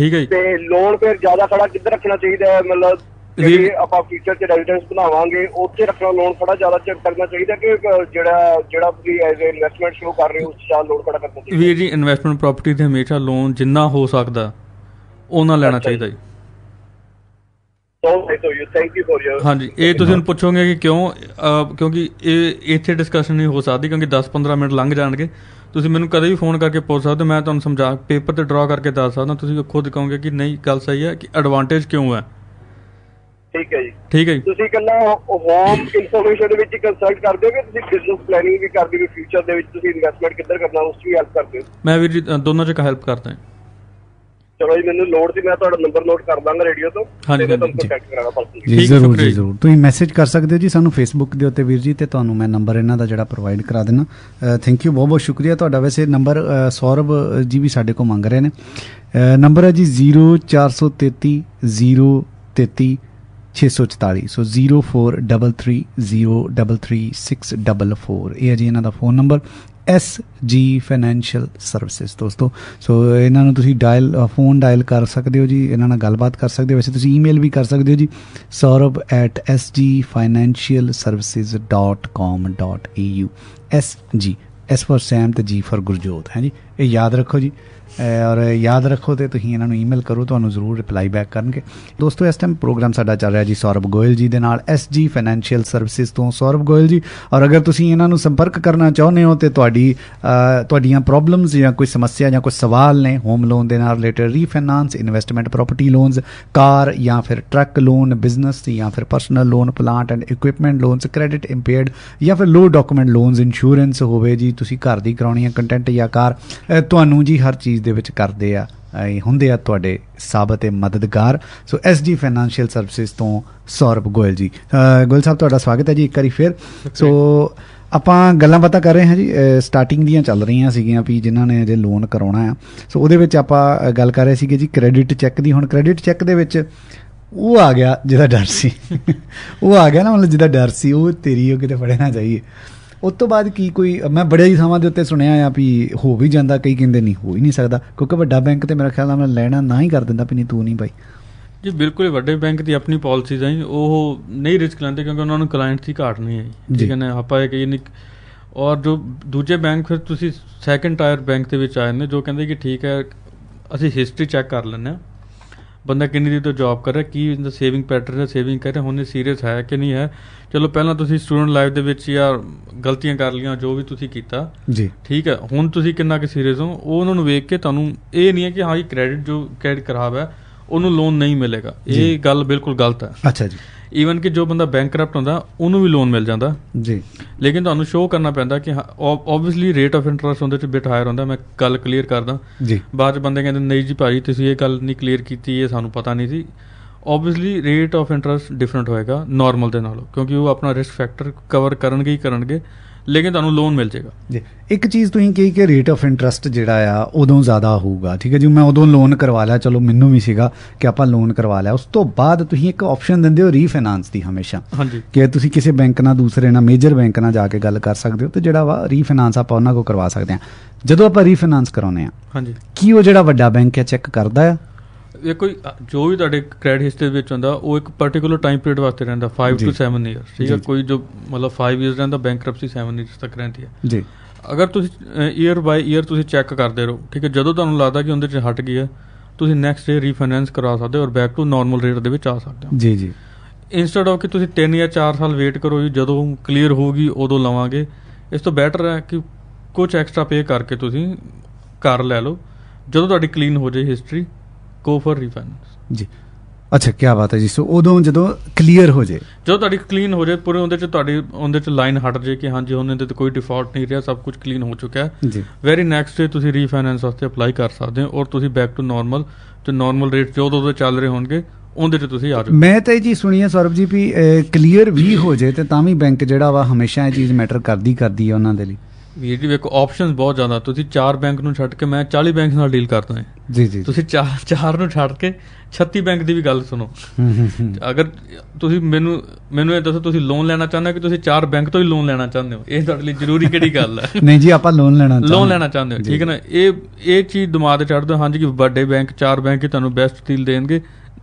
ਠੀਕ ਹੈ ਜੀ। ਤੇ ਲੋਨ ਫਿਰ ਜ਼ਿਆਦਾ ਖੜਾ ਕਿੱਧਰ ਰੱਖਣਾ ਚਾਹੀਦਾ ਹੈ, ਮਤਲਬ ਜਿਹੜੇ ਆਪਾਂ ਫਿਊਚਰ ਚ ਰੈਜ਼ੀਡੈਂਸ ਬਣਾਵਾਂਗੇ ਉੱਥੇ ਰੱਖਣਾ ਲੋਨ ਖੜਾ ਜ਼ਿਆਦਾ ਚਿਰ ਕਰਨਾ ਚਾਹੀਦਾ ਕਿ ਜਿਹੜਾ ਜਿਹੜਾ ਤੁਸੀਂ ਐਜ਼ ਇਨਵੈਸਟਮੈਂਟ ਸ਼ੋ ਕਰ ਰਹੇ ਹੋ ਉਸ ਚਾਲ ਲੋਨ ਖੜਾ ਕਰਨਾ ਚਾਹੀਦਾ? ਵੀਰ ਜੀ ਇਨਵੈਸਟਮੈਂਟ ਪ੍ਰੋਪਰਟੀ ਤੇ ਹਮੇਸ਼ਾ ਲੋਨ ਜਿੰਨਾ ਹੋ ਸਕਦਾ ਉਹਨਾਂ ਲੈਣਾ ਚਾਹੀਦਾ ਜੀ। ਹਾਂਜੀ, ਇਹ ਤੁਸੀਂ ਹੁਣ ਪੁੱਛੋਗੇ ਕਿ ਕਿਉਂ, ਕਿਉਂਕਿ ਇਹ ਇੱਥੇ ਡਿਸਕਸ਼ਨ ਨਹੀਂ ਹੋ ਸਕਦੀ ਕਿਉਂਕਿ 10-15 ਮਿੰਟ ਲੰਘ ਜਾਣਗੇ। ਤੁਸੀਂ ਮੈਨੂੰ ਕਦੇ ਵੀ ਫੋਨ ਕਰਕੇ ਪੁੱਛ ਸਕਦੇ, ਮੈਂ ਤੁਹਾਨੂੰ ਸਮਝਾ ਪੇਪਰ 'ਤੇ ਡਰਾ ਕਰਕੇ ਦੱਸ ਸਕਦਾ, ਤੁਸੀਂ ਖੁਦ ਕਹੋਗੇ ਕਿ ਨਹੀਂ ਗੱਲ ਸਹੀ ਹੈ ਕਿ ਐਡਵਾਂਟੇਜ ਕਿਉਂ ਹੈ। ਠੀਕ ਹੈ ਜੀ, ਠੀਕ ਹੈ ਜੀ। ਤੁਸੀਂ ਇਕੱਲਾ ਹੋਮ ਇਨਫੋਰਮੇਸ਼ਨ ਦੇ ਵਿੱਚ ਕੰਸਲਟ ਕਰਦੇ ਹੋ ਕਿ ਤੁਸੀਂ ਬਿਜ਼ਨਸ ਪਲੈਨਿੰਗ ਵੀ ਕਰਦੇ ਹੋ, ਫਿਊਚਰ ਦੇ ਵਿੱਚ ਤੁਸੀਂ ਇਨਵੈਸਟਮੈਂਟ ਕਿੱਧਰ ਕਰਨਾ ਉਸ 'ਚ ਵੀ ਹੈਲਪ ਕਰਦੇ ਹੋ? ਮੈਂ ਵੀਰ ਜੀ ਦੋਨਾਂ 'ਚ ਹੈਲਪ ਕਰਦਾ। ਚਲੋ ਜੀ, ਮੈਨੂੰ ਲੋੜ ਸੀ, ਮੈਂ ਤੁਹਾਡਾ ਨੰਬਰ ਨੋਟ ਕਰ ਦਾਂਗਾ ਰੇਡੀਓ ਤੋਂ, ਤੁਹਾਨੂੰ ਕੰਟੈਕਟ ਕਰਾਂਗਾ ਪਰਸਨਲੀ। ਜੀ ਜ਼ਰੂਰ ਜੀ ਜ਼ਰੂਰ, ਤੁਸੀਂ ਮੈਸੇਜ ਕਰ ਸਕਦੇ ਹੋ ਜੀ ਸਾਨੂੰ ਫੇਸਬੁੱਕ ਦੇ ਉੱਤੇ ਵੀਰ ਜੀ, ਤੇ ਤੁਹਾਨੂੰ ਮੈਂ ਨੰਬਰ ਇਹਨਾਂ ਦਾ ਜਿਹੜਾ ਪ੍ਰੋਵਾਈਡ ਕਰਾ ਦੇਣਾ। ਥੈਂਕ ਯੂ, ਬਹੁਤ ਬਹੁਤ ਸ਼ੁਕਰੀਆ ਤੁਹਾਡਾ। ਵੈਸੇ ਨੰਬਰ ਸੌਰਭ ਜੀ ਵੀ ਸਾਡੇ ਕੋਲ ਮੰਗ ਰਹੇ ਨੇ, ਨੰਬਰ ਹੈ ਜੀ 0433 033 644, ਸੋ 0433 033 644, ਇਹ ਹੈ ਜੀ ਇਹਨਾਂ ਦਾ phone number SG financial services ਦੋਸਤੋ। ਸੋ ਇਹਨਾਂ ਨੂੰ ਤੁਸੀਂ ਫੋਨ ਡਾਇਲ ਕਰ ਸਕਦੇ ਹੋ ਜੀ, ਇਹਨਾਂ ਨਾਲ ਗੱਲਬਾਤ ਕਰ ਸਕਦੇ ਹੋ। ਵੈਸੇ ਤੁਸੀਂ ਈਮੇਲ ਵੀ ਕਰ ਸਕਦੇ ਹੋ ਜੀ saurabh@sgfinancialservices.com.au, SG S for Sam ਤੇ G for ਗੁਰਜੋਤ ਹੈ ਜੀ। ਇਹ ਯਾਦ ਰੱਖੋ ਜੀ, ਔਰ ਯਾਦ ਰੱਖੋ ਤੇ ਤੁਸੀਂ ਇਹਨਾਂ ਨੂੰ ਈਮੇਲ ਕਰੋ, ਤੁਹਾਨੂੰ ਜ਼ਰੂਰ ਰਿਪਲਾਈ ਬੈਕ ਕਰਨਗੇ। ਦੋਸਤੋ ਇਸ ਟਾਈਮ ਪ੍ਰੋਗਰਾਮ ਸਾਡਾ ਚੱਲ ਰਿਹਾ ਜੀ ਸੌਰਭ ਗੋਇਲ ਜੀ ਦੇ ਨਾਲ SG ਫਾਈਨੈਂਸ਼ੀਅਲ ਸਰਵਿਸਿਜ਼ ਤੋਂ। ਸੌਰਭ ਗੋਇਲ ਜੀ, ਔਰ ਅਗਰ ਤੁਸੀਂ ਇਹਨਾਂ ਨੂੰ ਸੰਪਰਕ ਕਰਨਾ ਚਾਹੁੰਦੇ ਹੋ ਤੇ ਤੁਹਾਡੀਆਂ ਪ੍ਰੋਬਲਮਸ ਜਾਂ ਕੋਈ ਸਮੱਸਿਆ ਜਾਂ ਕੋਈ ਸਵਾਲ ਨੇ ਹੋਮ ਲੋਨ ਦੇ ਨਾਲ related, refinance, investment property loans, car ਜਾਂ ਫਿਰ ਟਰੱਕ ਲੋਨ, ਬਿਜ਼ਨਸ ਜਾਂ ਫਿਰ personal loan, plant and equipment loans, credit impaired ਜਾਂ ਫਿਰ ਲੋ ਡਾਕੂਮੈਂਟ ਲੋਨਸ, ਇੰਸ਼ੋਰੈਂਸ ਹੋਵੇ ਜੀ, ਤੁਸੀਂ ਘਰ ਦੀ ਕਰਾਉਣੀ ਹੈ ਕੰਟੈਂਟ ਜਾਂ ਕਾਰ, ਤੁਹਾਨੂੰ ਜੀ ਹਰ ਚੀਜ਼ ਦੇ ਵਿੱਚ ਕਰਦੇ ਆ ਹੁੰਦੇ ਆ ਤੁਹਾਡੇ ਸਾਬਤ ਮਦਦਗਾਰ। ਸੋ SG ਫਾਈਨੈਂਸ਼ੀਅਲ ਸਰਵਿਸਿਜ਼ ਤੋਂ ਸੌਰਭ ਗੋਇਲ ਜੀ। ਗੋਇਲ ਸਾਹਿਬ ਤੁਹਾਡਾ ਸਵਾਗਤ ਹੈ ਜੀ ਇੱਕ ਵਾਰੀ ਫਿਰ। ਸੋ ਆਪਾਂ ਗੱਲਾਂ ਬਾਤਾਂ ਕਰ ਰਹੇ ਹਾਂ ਜੀ, ਸਟਾਰਟਿੰਗ ਦੀਆਂ ਚੱਲ ਰਹੀਆਂ ਸੀਗੀਆਂ ਵੀ ਜਿਨ੍ਹਾਂ ਨੇ ਅਜੇ ਲੋਨ ਕਰਾਉਣਾ ਆ, ਸੋ ਉਹਦੇ ਵਿੱਚ ਆਪਾਂ ਗੱਲ ਕਰ ਰਹੇ ਸੀਗੇ ਜੀ ਕ੍ਰੈਡਿਟ ਚੈੱਕ ਦੀ। ਹੁਣ ਕ੍ਰੈਡਿਟ ਚੈੱਕ ਦੇ ਵਿੱਚ ਉਹ ਆ ਗਿਆ ਜਿਹਦਾ ਡਰ ਸੀ, ਉਹ ਆ ਗਿਆ ਨਾ, ਮਤਲਬ ਜਿਹਦਾ ਡਰ ਸੀ ਉਹ ਤੇਰੀ ਉਹ ਕਿਤੇ ਫੜਨਾ ਚਾਹੀਏ। ਉਸ ਤੋਂ ਬਾਅਦ ਕੀ ਕੋਈ ਮੈਂ ਬੜੇ ਹੀ ਥਾਵਾਂ ਦੇ ਉੱਤੇ ਸੁਣਿਆ ਆ ਵੀ ਹੋ ਵੀ ਜਾਂਦਾ, ਕਈ ਕਹਿੰਦੇ ਨਹੀਂ ਹੋ ਹੀ ਨਹੀਂ ਸਕਦਾ ਕਿਉਂਕਿ ਵੱਡਾ ਬੈਂਕ ਤਾਂ ਮੇਰਾ ਖਿਆਲ ਨਾਲ ਲੈਣਾ ਨਾ ਹੀ ਕਰ ਦਿੰਦਾ ਵੀ ਨਹੀਂ ਤੂੰ ਨਹੀਂ ਬਾਈ ਜੀ। ਬਿਲਕੁਲ, ਵੱਡੇ ਬੈਂਕ ਦੀ ਆਪਣੀ ਪਾਲਿਸੀਜ਼ ਹੈ, ਉਹ ਨਹੀਂ ਰਿਸਕ ਲੈਂਦੇ ਕਿਉਂਕਿ ਉਹਨਾਂ ਨੂੰ ਕਲਾਇੰਟ ਦੀ ਘਾਟ ਨਹੀਂ ਹੈ ਜੀ। ਠੀਕ ਹੈ ਨਾ, ਆਪਾਂ ਇਹ ਕਹੀਏ ਨਹੀਂ। ਔਰ ਜੋ ਦੂਜੇ ਬੈਂਕ ਫਿਰ ਤੁਸੀਂ ਸੈਕਿੰਡ ਟਾਇਰ ਬੈਂਕ ਦੇ ਵਿੱਚ ਆਏ ਨੇ ਜੋ ਕਹਿੰਦੇ ਕਿ ਠੀਕ ਹੈ ਅਸੀਂ ਹਿਸਟਰੀ ਚੈੱਕ ਕਰ ਲੈਂਦੇ ਹਾਂ, ਬੰਦਾ ਕਿੰਨੀ ਦੇਰ ਤੋਂ ਜੋਬ ਕਰ ਰਿਹਾ, ਕੀ ਉਹਦਾ ਸੇਵਿੰਗ ਪੈਟਰਨ ਹੈ, ਸੇਵਿੰਗ ਕਰ ਰਿਹਾ ਹੁਣ ਇਹ ਸੀਰੀਅਸ ਹੈ ਕਿ ਨਹੀਂ ਹੈ। ਚਲੋ ਪਹਿਲਾਂ ਤੁਸੀਂ ਸਟੂਡੈਂਟ ਲਾਈਫ ਦੇ ਵਿੱਚ ਜਾਂ ਗਲਤੀਆਂ ਕਰ ਲਈਆਂ ਜੋ ਵੀ ਤੁਸੀਂ ਕੀਤਾ ਜੀ, ਠੀਕ ਹੈ ਹੁਣ ਤੁਸੀਂ ਕਿੰਨਾ ਕੁ ਸੀਰੀਅਸ ਹੋ, ਉਹ ਉਹਨਾਂ ਨੂੰ ਵੇਖ ਕੇ ਤੁਹਾਨੂੰ ਇਹ ਨਹੀਂ ਹੈ ਕਿ ਹਾਂ ਇਹ ਕ੍ਰੈਡਿਟ ਜੋ ਕ੍ਰੈਡਿਟ ਖਰਾਬ ਹੈ ਉਹਨੂੰ ਲੋਨ ਨਹੀਂ ਮਿਲੇਗਾ, ਇਹ ਗੱਲ ਬਿਲਕੁਲ ਗਲਤ ਹੈ। ਅੱਛਾ ਜੀ, ਈਵਨ ਕਿ ਜੋ ਬੰਦਾ ਬੈਂਕਰਪਟ ਹੁੰਦਾ ਉਹਨੂੰ ਵੀ ਲੋਨ ਮਿਲ ਜਾਂਦਾ ਜੀ, ਲੇਕਿਨ ਤੁਹਾਨੂੰ ਸ਼ੋਅ ਕਰਨਾ ਪੈਂਦਾ ਕਿ ਓਬਵੀਅਸਲੀ ਰੇਟ ਆਫ ਇੰਟਰਸਟ ਉਹਦੇ 'ਚ ਬਿਟ ਹਾਇਰ ਹੁੰਦਾ। ਮੈਂ ਗੱਲ ਕਲੀਅਰ ਕਰਦਾ ਜੀ, ਬਾਅਦ 'ਚ ਬੰਦੇ ਕਹਿੰਦੇ ਨਹੀਂ ਜੀ ਭਾਈ ਤੁਸੀਂ ਇਹ ਗੱਲ ਨਹੀਂ ਕਲੀਅਰ ਕੀਤੀ, ਇਹ ਸਾਨੂੰ ਪਤਾ ਨਹੀਂ ਸੀ। Obviously rate of interest different ਹੋਏਗਾ ਨੋਰਮਲ ਦੇ ਨਾਲੋਂ ਕਿਉਂਕਿ ਉਹ ਆਪਣਾ ਰਿਸਕ ਫੈਕਟਰ ਕਵਰ ਕਰਨਗੇ ਹੀ ਕਰਨਗੇ, ਲੇਕਿਨ ਤੁਹਾਨੂੰ ਲੋਨ ਮਿਲ ਜਾਏਗਾ ਜੀ। ਇੱਕ ਚੀਜ਼ ਤੁਸੀਂ ਕਹੀ ਕਿ ਰੇਟ ਆਫ ਇੰਟਰਸਟ ਜਿਹੜਾ ਆ ਉਦੋਂ ਜ਼ਿਆਦਾ ਹੋਊਗਾ, ਠੀਕ ਹੈ ਜੀ, ਮੈਂ ਉਦੋਂ ਲੋਨ ਕਰਵਾ ਲਿਆ, ਚਲੋ ਮੈਨੂੰ ਵੀ ਸੀਗਾ ਕਿ ਆਪਾਂ ਲੋਨ ਕਰਵਾ ਲਿਆ। ਉਸ ਤੋਂ ਬਾਅਦ ਤੁਸੀਂ ਇੱਕ ਆਪਸ਼ਨ ਦਿੰਦੇ ਹੋ ਰੀਫਾਈਨਾਂਸ ਦੀ ਹਮੇਸ਼ਾ, ਕਿ ਤੁਸੀਂ ਕਿਸੇ ਬੈਂਕ ਨਾਲ ਦੂਸਰੇ ਨਾਲ ਮੇਜਰ ਬੈਂਕ ਨਾਲ ਜਾ ਕੇ ਗੱਲ ਕਰ ਸਕਦੇ ਹੋ ਤੇ ਜਿਹੜਾ ਵਾ ਰੀਫਾਈਨਾਂਸ ਆਪਾਂ ਉਹਨਾਂ ਕੋਲ ਕਰਵਾ ਸਕਦੇ ਹਾਂ। ਜਦੋਂ ਆਪਾਂ ਰੀਫਾਈਨਾਂਸ ਕਰਾਉਂਦੇ ਹਾਂ ਕੀ ਉਹ ਜਿਹੜਾ ਵੱਡਾ ਬੈਂਕ ਹੈ ਚੈੱਕ ਕਰਦਾ ਆ? ਇਹ ਕੋਈ ਜੋ ਵੀ ਤੁਹਾਡੇ ਕ੍ਰੈਡਿਟ ਹਿਸਟਰੀ ਵਿੱਚ ਹੁੰਦਾ ਉਹ ਇੱਕ ਪਾਰਟੀਕੂਲਰ ਟਾਈਮ ਪੀਰੀਅਡ ਵਾਸਤੇ ਰਹਿੰਦਾ 5 to 7 years, ਠੀਕ ਹੈ। ਕੋਈ ਜੋ ਮਤਲਬ 5 years ਰਹਿੰਦਾ, ਬੈਂਕਰਪਸੀ 7 years ਤੱਕ ਰਹਿੰਦੀ ਹੈ ਜੀ। ਅਗਰ ਤੁਸੀਂ ਈਅਰ ਬਾਈ ਈਅਰ ਤੁਸੀਂ ਚੈੱਕ ਕਰਦੇ ਰਹੋ, ਠੀਕ ਹੈ, ਜਦੋਂ ਤੁਹਾਨੂੰ ਲੱਗਦਾ ਕਿ ਉਹਦੇ 'ਚ ਹਟ ਗਈ ਹੈ ਤੁਸੀਂ ਨੈਕਸਟ ਡੇ ਰੀਫਾਈਨੈਂਸ ਕਰਾ ਸਕਦੇ ਹੋ ਔਰ ਬੈਕ ਟੂ ਨੋਰਮਲ ਰੇਟ ਦੇ ਵਿੱਚ ਆ ਸਕਦੇ ਹੋ ਜੀ ਜੀ। ਇੰਸਟੈਡ ਆਫ ਕਿ ਤੁਸੀਂ 3 ਜਾਂ 4 ਸਾਲ ਵੇਟ ਕਰੋ ਜੀ ਜਦੋਂ ਕਲੀਅਰ ਹੋਊਗੀ ਉਦੋਂ ਲਵਾਂਗੇ, ਇਸ ਤੋਂ ਬੈਟਰ ਹੈ ਕਿ ਕੁਛ ਐਕਸਟਰਾ ਪੇ ਕਰਕੇ ਤੁਸੀਂ ਘਰ ਲੈ ਲਓ, ਜਦੋਂ ਤੁਹਾਡੀ ਕਲੀਨ ਹੋ ਜਾਏ ਹਿਸਟਰੀ go for refinance ਜੀ। ਅੱਛਾ, ਕੀ ਬਾਤ ਹੈ ਜੀ। ਸੋ ਉਦੋਂ ਜਦੋਂ ਕਲੀਅਰ ਹੋ ਜੇ, ਜਦੋਂ ਤੁਹਾਡੀ ਕਲੀਨ ਹੋ ਜਾਏ ਪੂਰੇ ਉਹਦੇ 'ਚ ਤੁਹਾਡੀ ਉਹਦੇ 'ਚ ਲਾਈਨ ਹਟ ਜਾਏ ਕਿ ਹਾਂਜੀ ਉਹਨੇ ਤਾਂ ਕੋਈ ਡਿਫਾਲਟ ਨਹੀਂ ਰਿਹਾ, ਸਭ ਕੁਝ ਕਲੀਨ ਹੋ ਚੁੱਕਾ ਜੀ, ਵੈਰੀ ਨੈਕਸਟ ਡੇ ਤੁਸੀਂ ਰੀਫਾਈਨੈਂਸ ਵਾਸਤੇ ਅਪਲਾਈ ਕਰ ਸਕਦੇ ਹੋ ਔਰ ਤੁਸੀਂ ਬੈਕ ਟੂ ਨੋਰਮਲ ਜੋ ਨੋਰਮਲ ਰੇਟ ਜੋ ਉਦੋਂ ਚੱਲ ਰਹੇ ਹੋਣਗੇ ਉਹਦੇ 'ਚ ਤੁਸੀਂ ਆ ਜਾਓ। ਮੈਂ ਤਾਂ ਇਹ ਚੀਜ਼ ਸੁਣੀ ਹੈ ਸੌਰਭ ਜੀ ਵੀ ਕਲੀਅਰ ਵੀ ਹੋ ਜੇ ਤੇ ਤਾਂ ਵੀ ਬੈਂਕ ਜਿਹੜਾ ਵਾ ਹਮੇਸ਼ਾ ਇਹ ਚੀਜ਼ ਮੈਟਰ ਕਰਦੀ ਹੈ ਉਹਨਾਂ ਦੇ ਲਈ। ਵੀਰ ਜੀ ਵੇਖੋ ਆਪਸ਼ਨਸ ਬਹੁਤ ਜ਼ਿਆਦਾ, ਤੁਸੀਂ 4 ਬੈਂਕ ਨੂੰ ਛੱਡ ਕੇ ਮੈਂ 40 ਬੈਂਕ ਨਾਲ ਡੀਲ ਕਰਦਾ ਹਾਂ। ਜੀ ਜੀ, ਤੁਸੀਂ 4 ਨੂੰ ਛੱਡ ਕੇ 36 ਬੈਂਕ ਦੀ ਵੀ ਗੱਲ ਸੁਣੋ। ਅਗਰ ਤੁਸੀਂ ਮੈਨੂੰ ਇਹ ਦੱਸੋ ਤੁਸੀਂ ਲੋਨ ਲੈਣਾ ਚਾਹੁੰਦੇ ਹੋ ਕਿ ਤੁਸੀਂ 4 ਬੈਂਕ ਤੋਂ ਹੀ ਲੋਨ ਲੈਣਾ ਚਾਹੁੰਦੇ ਹੋ, ਇਹ ਤੁਹਾਡੇ ਲਈ ਜ਼ਰੂਰੀ ਕਿਹੜੀ ਗੱਲ ਹੈ? ਨਹੀਂ ਜੀ, ਆਪਾਂ ਲੋਨ ਲੈਣਾ ਚਾਹੁੰਦੇ ਹੋ, ਠੀਕ ਹੈ ਨਾ। ਇਹ ਚੀਜ਼ ਦਿਮਾਗ 'ਚ ਛੱਡ ਦਿਓ ਹਾਂਜੀ ਕਿ ਵੱਡੇ ਬੈਂਕ 4 ਬੈਂਕ ਹੀ ਤੁਹਾਨੂੰ ਬੈਸਟ ਡੀਲ ਦੇਣਗੇ,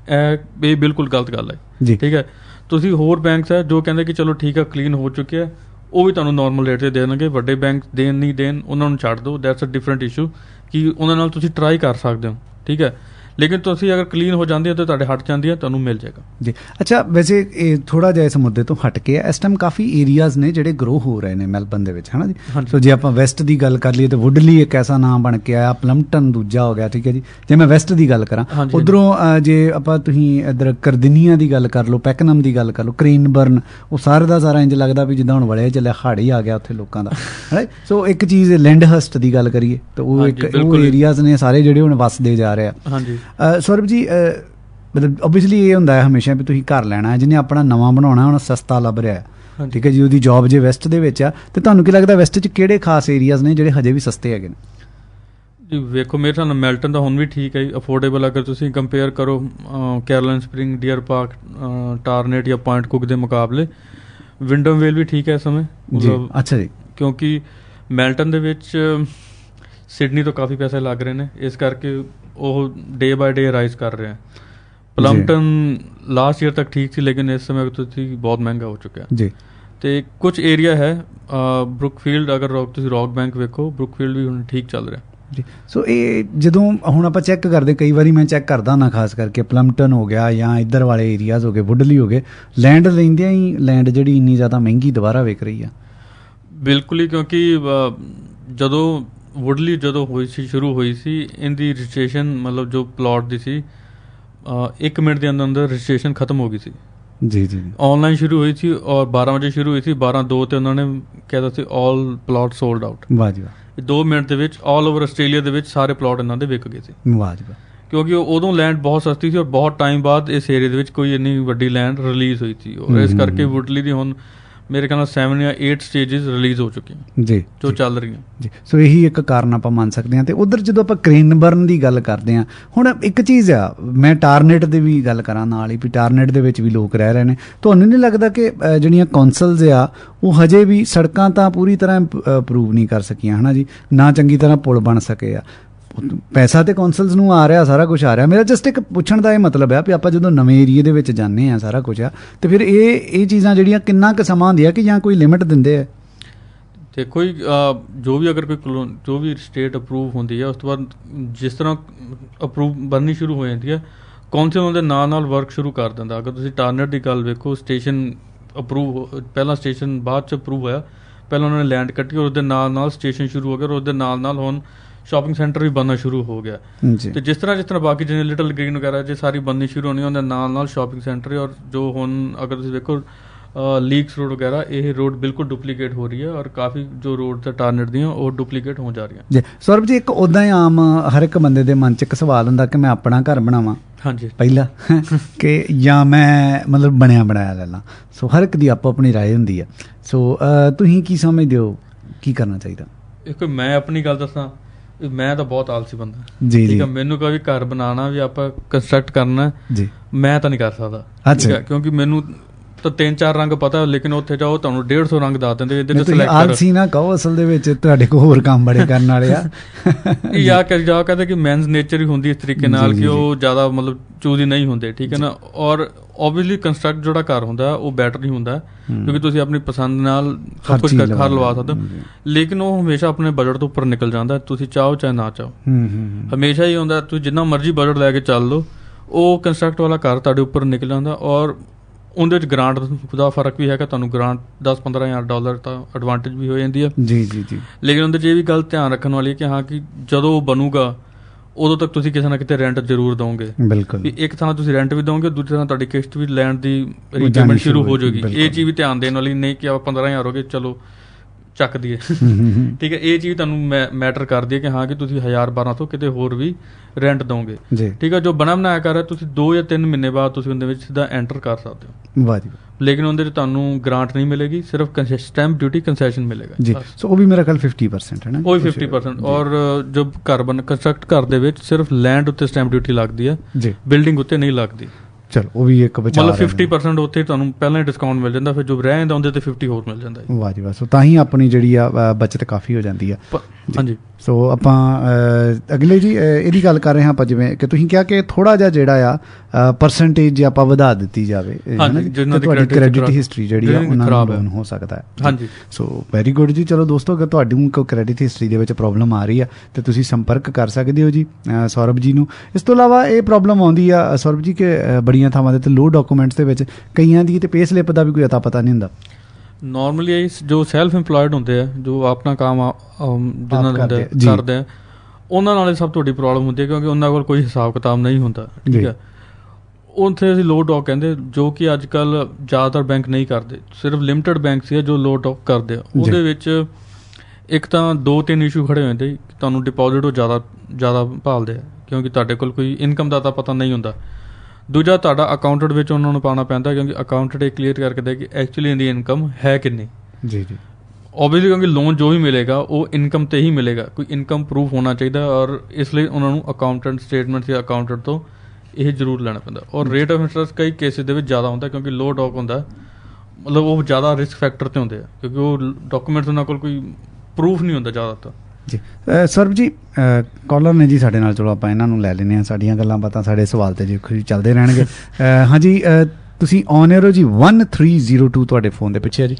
ਇਹ ਬਿਲਕੁਲ ਗਲਤ ਗੱਲ ਹੈ, ਠੀਕ ਹੈ। ਤੁਸੀਂ ਹੋਰ ਬੈਂਕਸ ਹੈ ਜੋ ਕਹਿੰਦੇ ਕਿ ਚਲੋ ਠੀਕ ਆ ਕਲੀਨ ਹੋ ਚੁੱਕਿਆ, ਉਹ ਵੀ ਤੁਹਾਨੂੰ ਨੋਰਮਲ ਰੇਟ 'ਤੇ ਦੇਣਗੇ। ਵੱਡੇ ਬੈਂਕ ਦੇਣ ਨਹੀਂ ਦੇਣ ਉਹਨਾਂ ਨੂੰ ਛੱਡ ਦਿਓ, ਦੈਟਸ ਅ ਡਿਫਰੈਂਟ ਇਸ਼ੂ ਕਿ ਉਹਨਾਂ ਨਾਲ ਤੁਸੀਂ ਟਰਾਈ ਕਰ ਸਕਦੇ ਹੋ, ਠੀਕ ਹੈ। लेकिन तो अगर क्लीन हो जाती है तो तुहाडे हट जाती है, तुहानू मिल जाएगा जी। अच्छा, वैसे थोड़ा जिहा इस मुद्दे तो हट के इस टाइम काफ़ी एरियाज़ ने जिहड़े ग्रो हो रहे हैं मेलबर्न दे विच, है ना जी। सो जे आपां वैस्ट की गल कर लीए तो वुडली एक ऐसा नाम बन के आया, प्लम्पटन दूजा हो गया, ठीक है जी। जे मैं वैस्ट की गल करा, उधरों जे आपां तुसीं इधर करदिनिया की गल कर लो, पैकनम की गल कर लो, क्रेनबर्न, वो सारे का सारा इंज लगता भी जिद्दां हुण वड़िया चलिया हाड़ ही आ गया उत्थे लोकां दा, है। सो एक चीज़ लैंडहस्ट की गल करिए तो वो एक एरियाज़ ने सारे जिहड़े हुण वसदे जा रहे हैं। हाँ जी सौरभ जी, मतलब ओबियसली ये होंगे हमेशा भी तुसीं घर लैना है, जिन्हें अपना नवां बनाना है उन्हें सस्ता लभ रहा है, ठीक है जी। उसकी जॉब जो वैस्ट दे विच आ ते तुहानूं की लगता वैस्ट च किहड़े खास एरियाज़ ने जिहड़े हजे भी सस्ते हैगे ने? जी वेखो मेरे ख्याल मेल्टन तो हुण भी ठीक है, अफोर्डेबल। अगर तुसीं कंपेयर करो Caroline Spring, Deer Park, Tarneit या पॉइंट कुक के मुकाबले, विंडम वेल भी ठीक है इस समय। अच्छा जी, क्योंकि मेल्टन दे विच सिडनी तो काफ़ी पैसे लग रहे हैं, इस करके ਉਹ ਡੇ ਬਾਏ ਡੇ ਰਾਈਜ਼ ਕਰ ਰਿਹਾ ਹੈ। ਪਲੰਪਟਨ ਲਾਸਟ ਈਅਰ ਤੱਕ ਠੀਕ ਸੀ ਲੇਕਿਨ ਇਸ ਸਮੇਂ ਤੁਸੀਂ ਬਹੁਤ ਮਹਿੰਗਾ ਹੋ ਚੁੱਕਿਆ ਜੀ। ਅਤੇ ਕੁਛ ਏਰੀਆ ਹੈ ਬਰੁਕਫੀਲਡ, ਅਗਰ ਤੁਸੀਂ ਰੌਕ ਬੈਂਕ ਵੇਖੋ, ਬਰੁਕਫੀਲਡ ਵੀ ਹੁਣ ਠੀਕ ਚੱਲ ਰਿਹਾ ਜੀ। ਸੋ ਇਹ ਜਦੋਂ ਹੁਣ ਆਪਾਂ ਚੈੱਕ ਕਰਦੇ, ਕਈ ਵਾਰੀ ਮੈਂ ਚੈੱਕ ਕਰਦਾ ਨਾ, ਖਾਸ ਕਰਕੇ ਪਲੰਪਟਨ ਹੋ ਗਿਆ ਜਾਂ ਇੱਧਰ ਵਾਲੇ ਏਰੀਆਜ਼ ਹੋ ਗਏ, ਵੁੱਡਲੀ ਹੋ ਗਏ, ਲੈਂਡ ਲੈਂਦਿਆਂ ਹੀ ਲੈਂਡ ਜਿਹੜੀ ਇੰਨੀ ਜ਼ਿਆਦਾ ਮਹਿੰਗੀ ਦੁਬਾਰਾ ਵਿਕ ਰਹੀ ਆ। ਬਿਲਕੁਲ ਹੀ, ਕਿਉਂਕਿ ਜਦੋਂ वुडली जो हुई सी शुरू हुई सी इनकी रजिस्ट्रेशन, मतलब जो प्लॉट की सी 1 मिनट के अंदर अंदर रजिस्ट्रेशन खत्म हो गई सी जी जी। ऑनलाइन शुरू हुई सी और 12 बजे शुरू हुई सी, 12:02 तो उन्होंने कहता सी ऑल प्लॉट सोल्ड आउट। वाह जी वाह। 2 मिनट के ऑल ओवर आस्ट्रेलिया के सारे प्लॉट इन्होंने विक गए थे। वाह जी वाह। क्योंकि उदों लैंड बहुत सस्ती सी और बहुत टाइम बाद इस एरिए कोई इन्नी वड्डी लैंड रिलीज़ हुई थी, और इस करके वुडली की हुण ਮੇਰੇ ਖਿਆਲ ਨਾਲ 7 ਜਾਂ 8 ਸਟੇਜਿਸ ਰਿਲੀਜ਼ ਹੋ ਚੁੱਕੀਆਂ ਜੀ, ਜੋ ਚੱਲ ਰਹੀਆਂ ਜੀ। ਸੋ ਇਹੀ ਇੱਕ ਕਾਰਨ ਆਪਾਂ ਮੰਨ ਸਕਦੇ ਹਾਂ। ਅਤੇ ਉੱਧਰ ਜਦੋਂ ਆਪਾਂ ਕ੍ਰੇਨਬਰਨ ਦੀ ਗੱਲ ਕਰਦੇ ਹਾਂ, ਹੁਣ ਇੱਕ ਚੀਜ਼ ਆ, ਮੈਂ ਟਾਰਨੇਟ ਦੀ ਵੀ ਗੱਲ ਕਰਾਂ ਨਾਲ ਹੀ, ਵੀ ਟਾਰਨੇਟ ਦੇ ਵਿੱਚ ਵੀ ਲੋਕ ਰਹਿ ਰਹੇ ਨੇ, ਤੁਹਾਨੂੰ ਨਹੀਂ ਲੱਗਦਾ ਕਿ ਜਿਹੜੀਆਂ ਕੌਂਸਲਜ਼ ਆ ਉਹ ਹਜੇ ਵੀ ਸੜਕਾਂ ਤਾਂ ਪੂਰੀ ਤਰ੍ਹਾਂ ਅਪਰੂਵ ਨਹੀਂ ਕਰ ਸਕੀਆਂ, ਹੈ ਨਾ ਜੀ, ਨਾ ਚੰਗੀ ਤਰ੍ਹਾਂ ਪੁਲ ਬਣ ਸਕੇ ਆ, ਪੈਸਾ ਤਾਂ ਕੌਂਸਲਸ ਨੂੰ ਆ ਰਿਹਾ, ਸਾਰਾ ਕੁਛ ਆ ਰਿਹਾ। ਮੇਰਾ ਜਸਟ ਇੱਕ ਪੁੱਛਣ ਦਾ ਇਹ ਮਤਲਬ ਆ ਵੀ ਆਪਾਂ ਜਦੋਂ ਨਵੇਂ ਏਰੀਏ ਦੇ ਵਿੱਚ ਜਾਂਦੇ ਹਾਂ, ਸਾਰਾ ਕੁਛ ਆ, ਅਤੇ ਫਿਰ ਇਹ ਚੀਜ਼ਾਂ ਜਿਹੜੀਆਂ ਕਿੰਨਾ ਕੁ ਸਮਾਂ ਹੁੰਦੀਆਂ ਕਿ ਜਾਂ ਕੋਈ ਲਿਮਿਟ ਦਿੰਦੇ ਆ? ਦੇਖੋ ਜੀ, ਜੋ ਵੀ ਅਗਰ ਕੋਈ ਜੋ ਵੀ ਸਟੇਟ ਅਪਰੂਵ ਹੁੰਦੀ ਹੈ, ਉਸ ਤੋਂ ਬਾਅਦ ਜਿਸ ਤਰ੍ਹਾਂ ਅਪਰੂਵ ਬਣਨੀ ਸ਼ੁਰੂ ਹੋ ਜਾਂਦੀ ਹੈ, ਕੌਂਸਲ ਉਹਨਾਂ ਦੇ ਨਾਂ ਨਾਲ ਵਰਕ ਸ਼ੁਰੂ ਕਰ ਦਿੰਦਾ। ਅਗਰ ਤੁਸੀਂ ਟਾਰਨੇਟ ਦੀ ਗੱਲ ਵੇਖੋ, ਸਟੇਸ਼ਨ ਅਪਰੂਵ ਪਹਿਲਾਂ, ਸਟੇਸ਼ਨ ਬਾਅਦ 'ਚ ਅਪਰੂਵ ਹੋਇਆ, ਪਹਿਲਾਂ ਉਹਨਾਂ ਨੇ ਲੈਂਡ ਕੱਟੀ, ਉਹਦੇ ਨਾਲ ਨਾਲ ਸਟੇਸ਼ਨ ਸ਼ੁਰੂ ਹੋ ਗਿਆ, ਉਹਦੇ ਨਾਲ ਨਾਲ ਹੁਣ ਸ਼ੋਪਿੰਗ ਸੈਂਟਰ ਵੀ ਬਣਨਾ ਸ਼ੁਰੂ ਹੋ ਗਿਆ। ਅਤੇ ਜਿਸ ਤਰ੍ਹਾਂ ਬਾਕੀ ਜਿਵੇਂ ਲਿਟਲ ਗ੍ਰੀਨ ਵਗੈਰਾ ਜੇ ਸਾਰੀ ਬਣਨੀ ਸ਼ੁਰੂ ਹੋਣੀ, ਉਹਦੇ ਨਾਲ ਨਾਲ ਸ਼ੋਪਿੰਗ ਸੈਂਟਰ, ਔਰ ਜੋ ਹੁਣ ਅਗਰ ਤੁਸੀਂ ਵੇਖੋ ਲੀਕਸ ਰੋਡ ਵਗੈਰਾ, ਇਹ ਰੋਡ ਬਿਲਕੁਲ ਡੁਪਲੀਕੇਟ ਹੋ ਰਹੀ ਹੈ, ਔਰ ਕਾਫੀ ਜੋ ਰੋਡ ਤਾਂ ਟਾਰਨੇਟ ਦੀਆਂ ਉਹ ਡੁਪਲੀਕੇਟ ਹੋ ਜਾ ਰਹੀਆਂ ਜੀ। ਸੌਰਭ ਜੀ, ਇੱਕ ਉੱਦਾਂ ਹੀ ਆਮ ਹਰ ਇੱਕ ਬੰਦੇ ਦੇ ਮਨ 'ਚ ਇੱਕ ਸਵਾਲ ਹੁੰਦਾ ਕਿ ਮੈਂ ਆਪਣਾ ਘਰ ਬਣਾਵਾਂ ਹਾਂਜੀ ਪਹਿਲਾਂ ਕਿ ਜਾਂ ਮੈਂ ਮਤਲਬ ਬਣਿਆ ਬਣਾਇਆ ਲੈ ਲਾਂ। ਸੋ ਹਰ ਇੱਕ ਦੀ ਆਪੋ ਆਪਣੀ ਰਾਏ ਹੁੰਦੀ ਆ। ਸੋ ਤੁਸੀਂ ਕੀ ਸਮਝਦੇ ਹੋ ਕੀ ਕਰਨਾ ਚਾਹੀਦਾ? ਦੇਖੋ, ਮੈਂ ਆਪਣੀ ਗੱਲ ਦੱਸਾਂ, ਮੈਂ ਤਾਂ ਬਹੁਤ ਆਲਸੀ ਬੰਦਾ, ਠੀਕ ਹੈ। ਮੈਨੂੰ ਕਦੇ ਘਰ ਬਣਾਉਣਾ ਵੀ ਆਪਾਂ ਕੰਸਟਰਕਟ ਕਰਨਾ ਜੀ, ਮੈਂ ਤਾਂ ਨਹੀਂ ਕਰ ਸਕਦਾ, ਠੀਕ ਹੈ, ਕਿਉਂਕਿ ਮੈਨੂੰ ਤਾਂ 3-4 ਰੰਗ ਪਤਾ, ਲੇਕਿਨ ਉੱਥੇ ਜਾਓ ਤੁਹਾਨੂੰ 150 ਰੰਗ ਦੱਸ ਦਿੰਦੇ। ਇਹਦੇ ਵਿੱਚ ਆਲਸੀ ਨਾ ਕਹੋ, ਅਸਲ ਦੇ ਵਿੱਚ ਤੁਹਾਡੇ ਕੋਲ ਹੋਰ ਕੰਮ ਬੜੇ ਕਰਨ ਵਾਲੇ ਆ। ਯਾ ਕਰ ਜਾਓ, ਕਹਿੰਦੇ ਕਿ ਮੈਨਸ ਨੇਚਰ ਹੀ ਹੁੰਦੀ ਇਸ ਤਰੀਕੇ ਨਾਲ ਕਿ ਉਹ ਜ਼ਿਆਦਾ ਮਤਲਬ ਚੂਜ਼ੀ ਨਹੀਂ ਹੁੰਦੇ, ਠੀਕ ਹੈ ਨਾ। ਔਰ ਓਬਵੀਅਸਲੀ ਕੰਸਟਰਕਟ ਜਿਹੜਾ ਘਰ ਹੁੰਦਾ ਉਹ ਬੈਟਰ ਨਹੀਂ ਹੁੰਦਾ, ਕਿਉਂਕਿ ਤੁਸੀਂ ਆਪਣੀ ਪਸੰਦ ਨਾਲ ਸਭ ਕੁਝ ਘਰ ਲਵਾ ਸਕਦੇ ਹੋ, ਲੇਕਿਨ ਉਹ ਹਮੇਸ਼ਾ ਆਪਣੇ ਬਜਟ ਤੋਂ ਉੱਪਰ ਨਿਕਲ ਜਾਂਦਾ, ਤੁਸੀਂ ਚਾਹੋ ਚਾਹੇ ਨਾ ਚਾਹੋ। ਹਮੇਸ਼ਾ ਹੀ ਹੁੰਦਾ, ਤੁਸੀਂ ਜਿੰਨਾ ਮਰਜ਼ੀ ਬਜਟ ਲੈ ਕੇ ਚੱਲ ਲਓ, ਉਹ ਕੰਸਟਰਕਟ ਵਾਲਾ ਘਰ ਤੁਹਾਡੇ ਉੱਪਰ ਨਿਕਲ ਜਾਂਦਾ। ਔਰ ਉਹਦੇ ਵਿੱਚ ਗ੍ਰਾਂਟ ਦਾ ਫਰਕ ਵੀ ਹੈਗਾ, ਤੁਹਾਨੂੰ ਗ੍ਰਾਂਟ 10-15 ਹਜ਼ਾਰ ਡਾਲਰ ਤਾਂ ਐਡਵਾਂਟੇਜ ਵੀ ਹੋ ਜਾਂਦੀ ਹੈ ਜੀ ਜੀ ਜੀ। ਲੇਕਿਨ ਉਹਦੇ 'ਚ ਇਹ ਵੀ ਗੱਲ ਧਿਆਨ ਰੱਖਣ ਵਾਲੀ ਹੈ ਕਿ ਹਾਂ ਕਿ ਜਦੋਂ ਉਹ ਬਣੂਗਾ ਉਦੋਂ ਤੱਕ ਤੁਸੀਂ ਕਿਸੇ ਨਾ ਕਿਤੇ ਰੈਂਟ ਜ਼ਰੂਰ ਦਿਓਗੇ। ਬਿਲਕੁਲ, ਵੀ ਇੱਕ ਥਾਂ ਤੁਸੀਂ ਰੈਂਟ ਵੀ ਦਿਓਗੇ, ਦੂਜੀ ਥਾਂ ਤੁਹਾਡੀ ਕਿਸ਼ਤ ਵੀ ਲੈਣ ਦੀ ਰੀਪੇਮੈਂਟ ਸ਼ੁਰੂ ਹੋ ਜਾਊਗੀ। ਇਹ ਚੀਜ਼ ਵੀ ਧਿਆਨ ਦੇਣ ਵਾਲੀ, ਨਹੀਂ ਕਿ ਆਪਾਂ 15 ਹਜ਼ਾਰ ਹੋ ਗਏ ਚਲੋ ਚੱਕ ਦੀਏ ਠੀਕ ਹੈ। ਇਹ ਚੀਜ਼ ਤੁਹਾਨੂੰ ਮੈਟਰ ਕਰਦੀ ਹੈ ਕਿ ਹਾਂ ਕਿ ਤੁਸੀਂ 1000-1200 ਕਿਤੇ ਹੋਰ ਵੀ ਰੈਂਟ ਦੋਗੇ ਠੀਕ ਹੈ। ਜੋ ਬਣਾ ਬਣਾਇਆ ਕਰ ਤੁਸੀਂ 2 ਜਾਂ 3 ਮਹੀਨੇ ਬਾਅਦ ਤੁਸੀਂ ਉਹਦੇ ਵਿੱਚ ਸਿੱਧਾ ਐਂਟਰ ਕਰ ਸਕਦੇ ਹੋ। ਵਾਹ ਜੀ। ਲੇਕਿਨ ਉਹਦੇ 'ਚ ਤੁਹਾਨੂੰ ਗ੍ਰਾਂਟ ਨਹੀਂ ਮਿਲੇਗੀ, ਸਿਰਫ ਸਟੈਂਪ ਡਿਊਟੀ ਕੰਸੈਸ਼ਨ ਮਿਲੇਗਾ ਜੀ। ਸੋ ਉਹ ਵੀ ਮੇਰਾ ਖਿਆਲ 50% ਹੈ ਨਾ, ਉਹ ਵੀ 50%। ਔਰ ਜੋ ਘਰ ਕੰਸਟਰਕਟ ਘਰ ਦੇ ਵਿੱਚ ਸਿਰਫ ਲੈਂਡ ਉੱਤੇ ਸਟੈਂਪ ਡਿਊਟੀ ਲੱਗਦੀ ਹੈ, ਬਿਲਡਿੰਗ ਉੱਤੇ ਨਹੀਂ ਲੱਗਦੀ। ਚਲੋ ਉਹ ਵੀ ਇੱਕ ਬਚਾਅ, ਮਤਲਬ 50% ਉੱਥੇ ਤੁਹਾਨੂੰ ਪਹਿਲਾਂ ਹੀ ਡਿਸਕਾਊਂਟ ਮਿਲ ਜਾਂਦਾ, ਫਿਰ ਜੋ ਰਹਿ ਜਾਂਦਾ ਉਹਦੇ ਤੇ 50 ਹੋਰ ਮਿਲ ਜਾਂਦਾ। ਵਾਹ ਜੀ ਵਾਹ। ਸੋ ਤਾਂ ਹੀ ਆਪਣੀ ਜਿਹੜੀ ਆ ਬਚਤ ਕਾਫੀ ਹੋ ਜਾਂਦੀ ਆ। ਹਾਂਜੀ। ਸੋ ਆਪਾਂ ਅਗਲੇ ਜੀ ਇਹਦੀ ਗੱਲ ਕਰ ਰਹੇ ਹਾਂ ਆਪਾਂ, ਜਿਵੇਂ ਕਿ ਤੁਸੀਂ ਕਿਹਾ ਕਿ ਥੋੜ੍ਹਾ ਜਿਹਾ ਜਿਹੜਾ ਆ ਪਰਸੈਂਟੇਜ ਜੇ ਆਪਾਂ ਵਧਾ ਦਿੱਤੀ ਜਾਵੇ ਤੁਹਾਡੀ ਕ੍ਰੈਡਿਟ ਹਿਸਟਰੀ ਜਿਹੜੀ ਆ ਉਹਨਾਂ ਨੂੰ ਲੋਨ ਹੋ ਸਕਦਾ ਹੈ। ਹਾਂਜੀ। ਸੋ ਵੈਰੀ ਗੁੱਡ ਜੀ। ਚਲੋ ਦੋਸਤੋ, ਅਗਰ ਤੁਹਾਨੂੰ ਕੋਈ ਕ੍ਰੈਡਿਟ ਹਿਸਟਰੀ ਦੇ ਵਿੱਚ ਪ੍ਰੋਬਲਮ ਆ ਰਹੀ ਆ ਤਾਂ ਤੁਸੀਂ ਸੰਪਰਕ ਕਰ ਸਕਦੇ ਹੋ ਜੀ ਸੌਰਭ ਜੀ ਨੂੰ। ਇਸ ਤੋਂ ਇਲਾਵਾ ਇਹ ਪ੍ਰੋਬਲਮ ਆਉਂਦੀ ਆ ਸੌਰਭ ਜੀ ਕਿ ਬੜੀਆਂ ਥਾਵਾਂ ਦੇ ਤੇ ਲੋਅ ਡਾਕੂਮੈਂਟਸ ਦੇ ਵਿੱਚ ਕਈਆਂ ਦੀ ਤੇ ਪੇ ਸਲਿੱਪ ਦਾ ਵੀ ਕੋਈ ਅਤਾ ਪਤਾ ਨਹੀਂ ਹੁੰਦਾ। ਨੋਰਮਲੀ ਜੋ ਸੈਲਫ ਇੰਪਲੋਇਡ ਹੁੰਦੇ ਆ, ਜੋ ਆਪਣਾ ਕੰਮ ਜਿਨ੍ਹਾਂ ਨਾਲ ਕਰਦੇ ਆ, ਉਹਨਾਂ ਨਾਲ ਸਭ ਤੁਹਾਡੀ ਪ੍ਰੋਬਲਮ ਹੁੰਦੀ ਹੈ, ਕਿਉਂਕਿ ਉਹਨਾਂ ਕੋਲ ਕੋਈ ਹਿਸਾਬ ਕਿਤਾਬ ਨਹੀਂ ਹੁੰਦਾ। ਠੀਕ ਹੈ। ਉੱਥੇ ਅਸੀਂ ਲੋਅ ਡਾਕ ਕਹਿੰਦੇ, ਜੋ ਕਿ ਅੱਜ ਕੱਲ੍ਹ ਜ਼ਿਆਦਾਤਰ ਬੈਂਕ ਨਹੀਂ ਕਰਦੇ, ਸਿਰਫ ਲਿਮਟਿਡ ਬੈਂਕ ਸੀ ਜੋ ਲੋਅ ਡਾਕ ਕਰਦੇ ਆ। ਉਹਦੇ ਵਿੱਚ ਇੱਕ ਤਾਂ 2-3 ਇਸ਼ੂ ਖੜ੍ਹੇ ਹੋਏ ਹੁੰਦੇ। ਤੁਹਾਨੂੰ ਡਿਪੋਜ਼ਿਟ ਉਹ ਜ਼ਿਆਦਾ ਭਾਲਦੇ ਆ, ਕਿਉਂਕਿ ਤੁਹਾਡੇ ਕੋਲ ਕੋਈ ਇਨਕਮ ਦਾ ਤਾਂ ਪਤਾ ਨਹੀਂ ਹੁੰਦਾ। ਦੂਜਾ, ਤੁਹਾਡਾ ਅਕਾਊਂਟਡ ਵਿੱਚ ਉਹਨਾਂ ਨੂੰ ਪਾਉਣਾ ਪੈਂਦਾ, ਕਿਉਂਕਿ ਅਕਾਊਂਟਡ ਇਹ ਕਲੀਅਰ ਕਰਕੇ ਦੇ ਕਿ ਐਕਚੁਅਲੀ ਇਹਦੀ ਇਨਕਮ ਹੈ ਕਿੰਨੀ। ਜੀ ਜੀ। ਓਬਵੀਅਸਲੀ ਕਿਉਂਕਿ ਲੋਨ ਜੋ ਵੀ ਮਿਲੇਗਾ ਉਹ ਇਨਕਮ 'ਤੇ ਹੀ ਮਿਲੇਗਾ, ਕੋਈ ਇਨਕਮ ਪ੍ਰੂਫ ਹੋਣਾ ਚਾਹੀਦਾ, ਔਰ ਇਸ ਲਈ ਉਹਨਾਂ ਨੂੰ ਅਕਾਊਂਟੈਂਟ ਸਟੇਟਮੈਂਟ ਜਾਂ ਅਕਾਊਂਟੈਂਟ ਤੋਂ ਇਹ ਜ਼ਰੂਰ ਲੈਣਾ ਪੈਂਦਾ। ਔਰ ਰੇਟ ਆਫ ਇੰਟਰਸਟ ਕਈ ਕੇਸਿਸ ਦੇ ਵਿੱਚ ਜ਼ਿਆਦਾ ਹੁੰਦਾ, ਕਿਉਂਕਿ ਲੋਅ ਡਾਕ ਹੁੰਦਾ, ਮਤਲਬ ਉਹ ਜ਼ਿਆਦਾ ਰਿਸਕ ਫੈਕਟਰ 'ਤੇ ਹੁੰਦੇ ਆ, ਕਿਉਂਕਿ ਉਹ ਡਾਕੂਮੈਂਟਸ ਉਹਨਾਂ ਕੋਲ ਕੋਈ ਪ੍ਰੂਫ ਨਹੀਂ ਹੁੰਦਾ ਜ਼ਿਆਦਾਤਰ। ਜੀ ਸਰਬ ਜੀ ਕਾਲਰ ਨੇ ਜੀ ਸਾਡੇ ਨਾਲ, ਚਲੋ ਆਪਾਂ ਇਹਨਾਂ ਨੂੰ ਲੈ ਲੈਂਦੇ ਹਾਂ, ਸਾਡੀਆਂ ਗੱਲਾਂ ਬਾਤਾਂ ਸਾਡੇ ਸਵਾਲ ਤੇ ਜੇ ਖੁਸ਼ੀ ਚੱਲਦੇ ਰਹਿਣਗੇ। ਹਾਂਜੀ, ਤੁਸੀਂ ਔਨ ਏਅਰ ਹੋ ਜੀ। 1302 ਤੁਹਾਡੇ ਫੋਨ ਦੇ ਪਿੱਛੇ ਆ ਜੀ।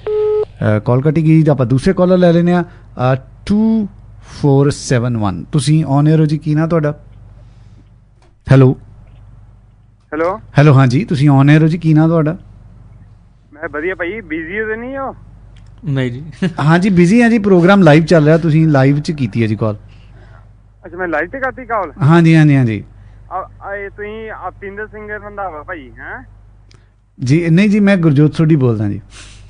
ਕਾਲ ਕੱਟੀ ਗਈ ਜੀ, ਆਪਾਂ ਦੂਸਰੇ ਕਾਲਰ ਲੈ ਲੈਂਦੇ ਹਾਂ। 2471 ਤੁਸੀਂ ਔਨ ਏਅਰ ਹੋ ਜੀ, ਕੀ ਨਾਂ ਤੁਹਾਡਾ? Hello hello hello. ਹਾਂਜੀ, ਤੁਸੀਂ ਔਨ ਏਅਰ ਹੋ ਜੀ, ਕੀ ਨਾਂ ਤੁਹਾਡਾ? ਮੈਂ ਵਧੀਆ ਭਾਈ, ਬਿਜ਼ੀ ਹੋ ਨਹੀਂ ਹੋ? ਨਹੀਂ ਜੀ। ਹਾਂਜੀ ਬਿਜ਼ੀ ਹਾਂ ਜੀ, ਪ੍ਰੋਗਰਾਮ ਲਾਈਵ ਚੱਲ ਰਿਹਾ, ਤੁਸੀਂ ਲਾਈਵ 'ਚ ਕੀਤੀ ਹੈ ਜੀ ਕਾਲ। ਅੱਛਾ, ਮੈਂ ਲਾਈਵ 'ਤੇ ਕਰਤੀ ਕਾਲ? ਹਾਂਜੀ ਹਾਂਜੀ ਹਾਂਜੀ। ਤੁਸੀਂ ਅਪਿੰਦਰ ਸਿੰਘ ਰੰਧਾਵਾ ਭਾਈ ਹੈ ਜੀ? ਨਹੀਂ ਜੀ, ਮੈਂ ਗੁਰਜੋਤ ਸੋਢੀ ਬੋਲਦਾ ਜੀ।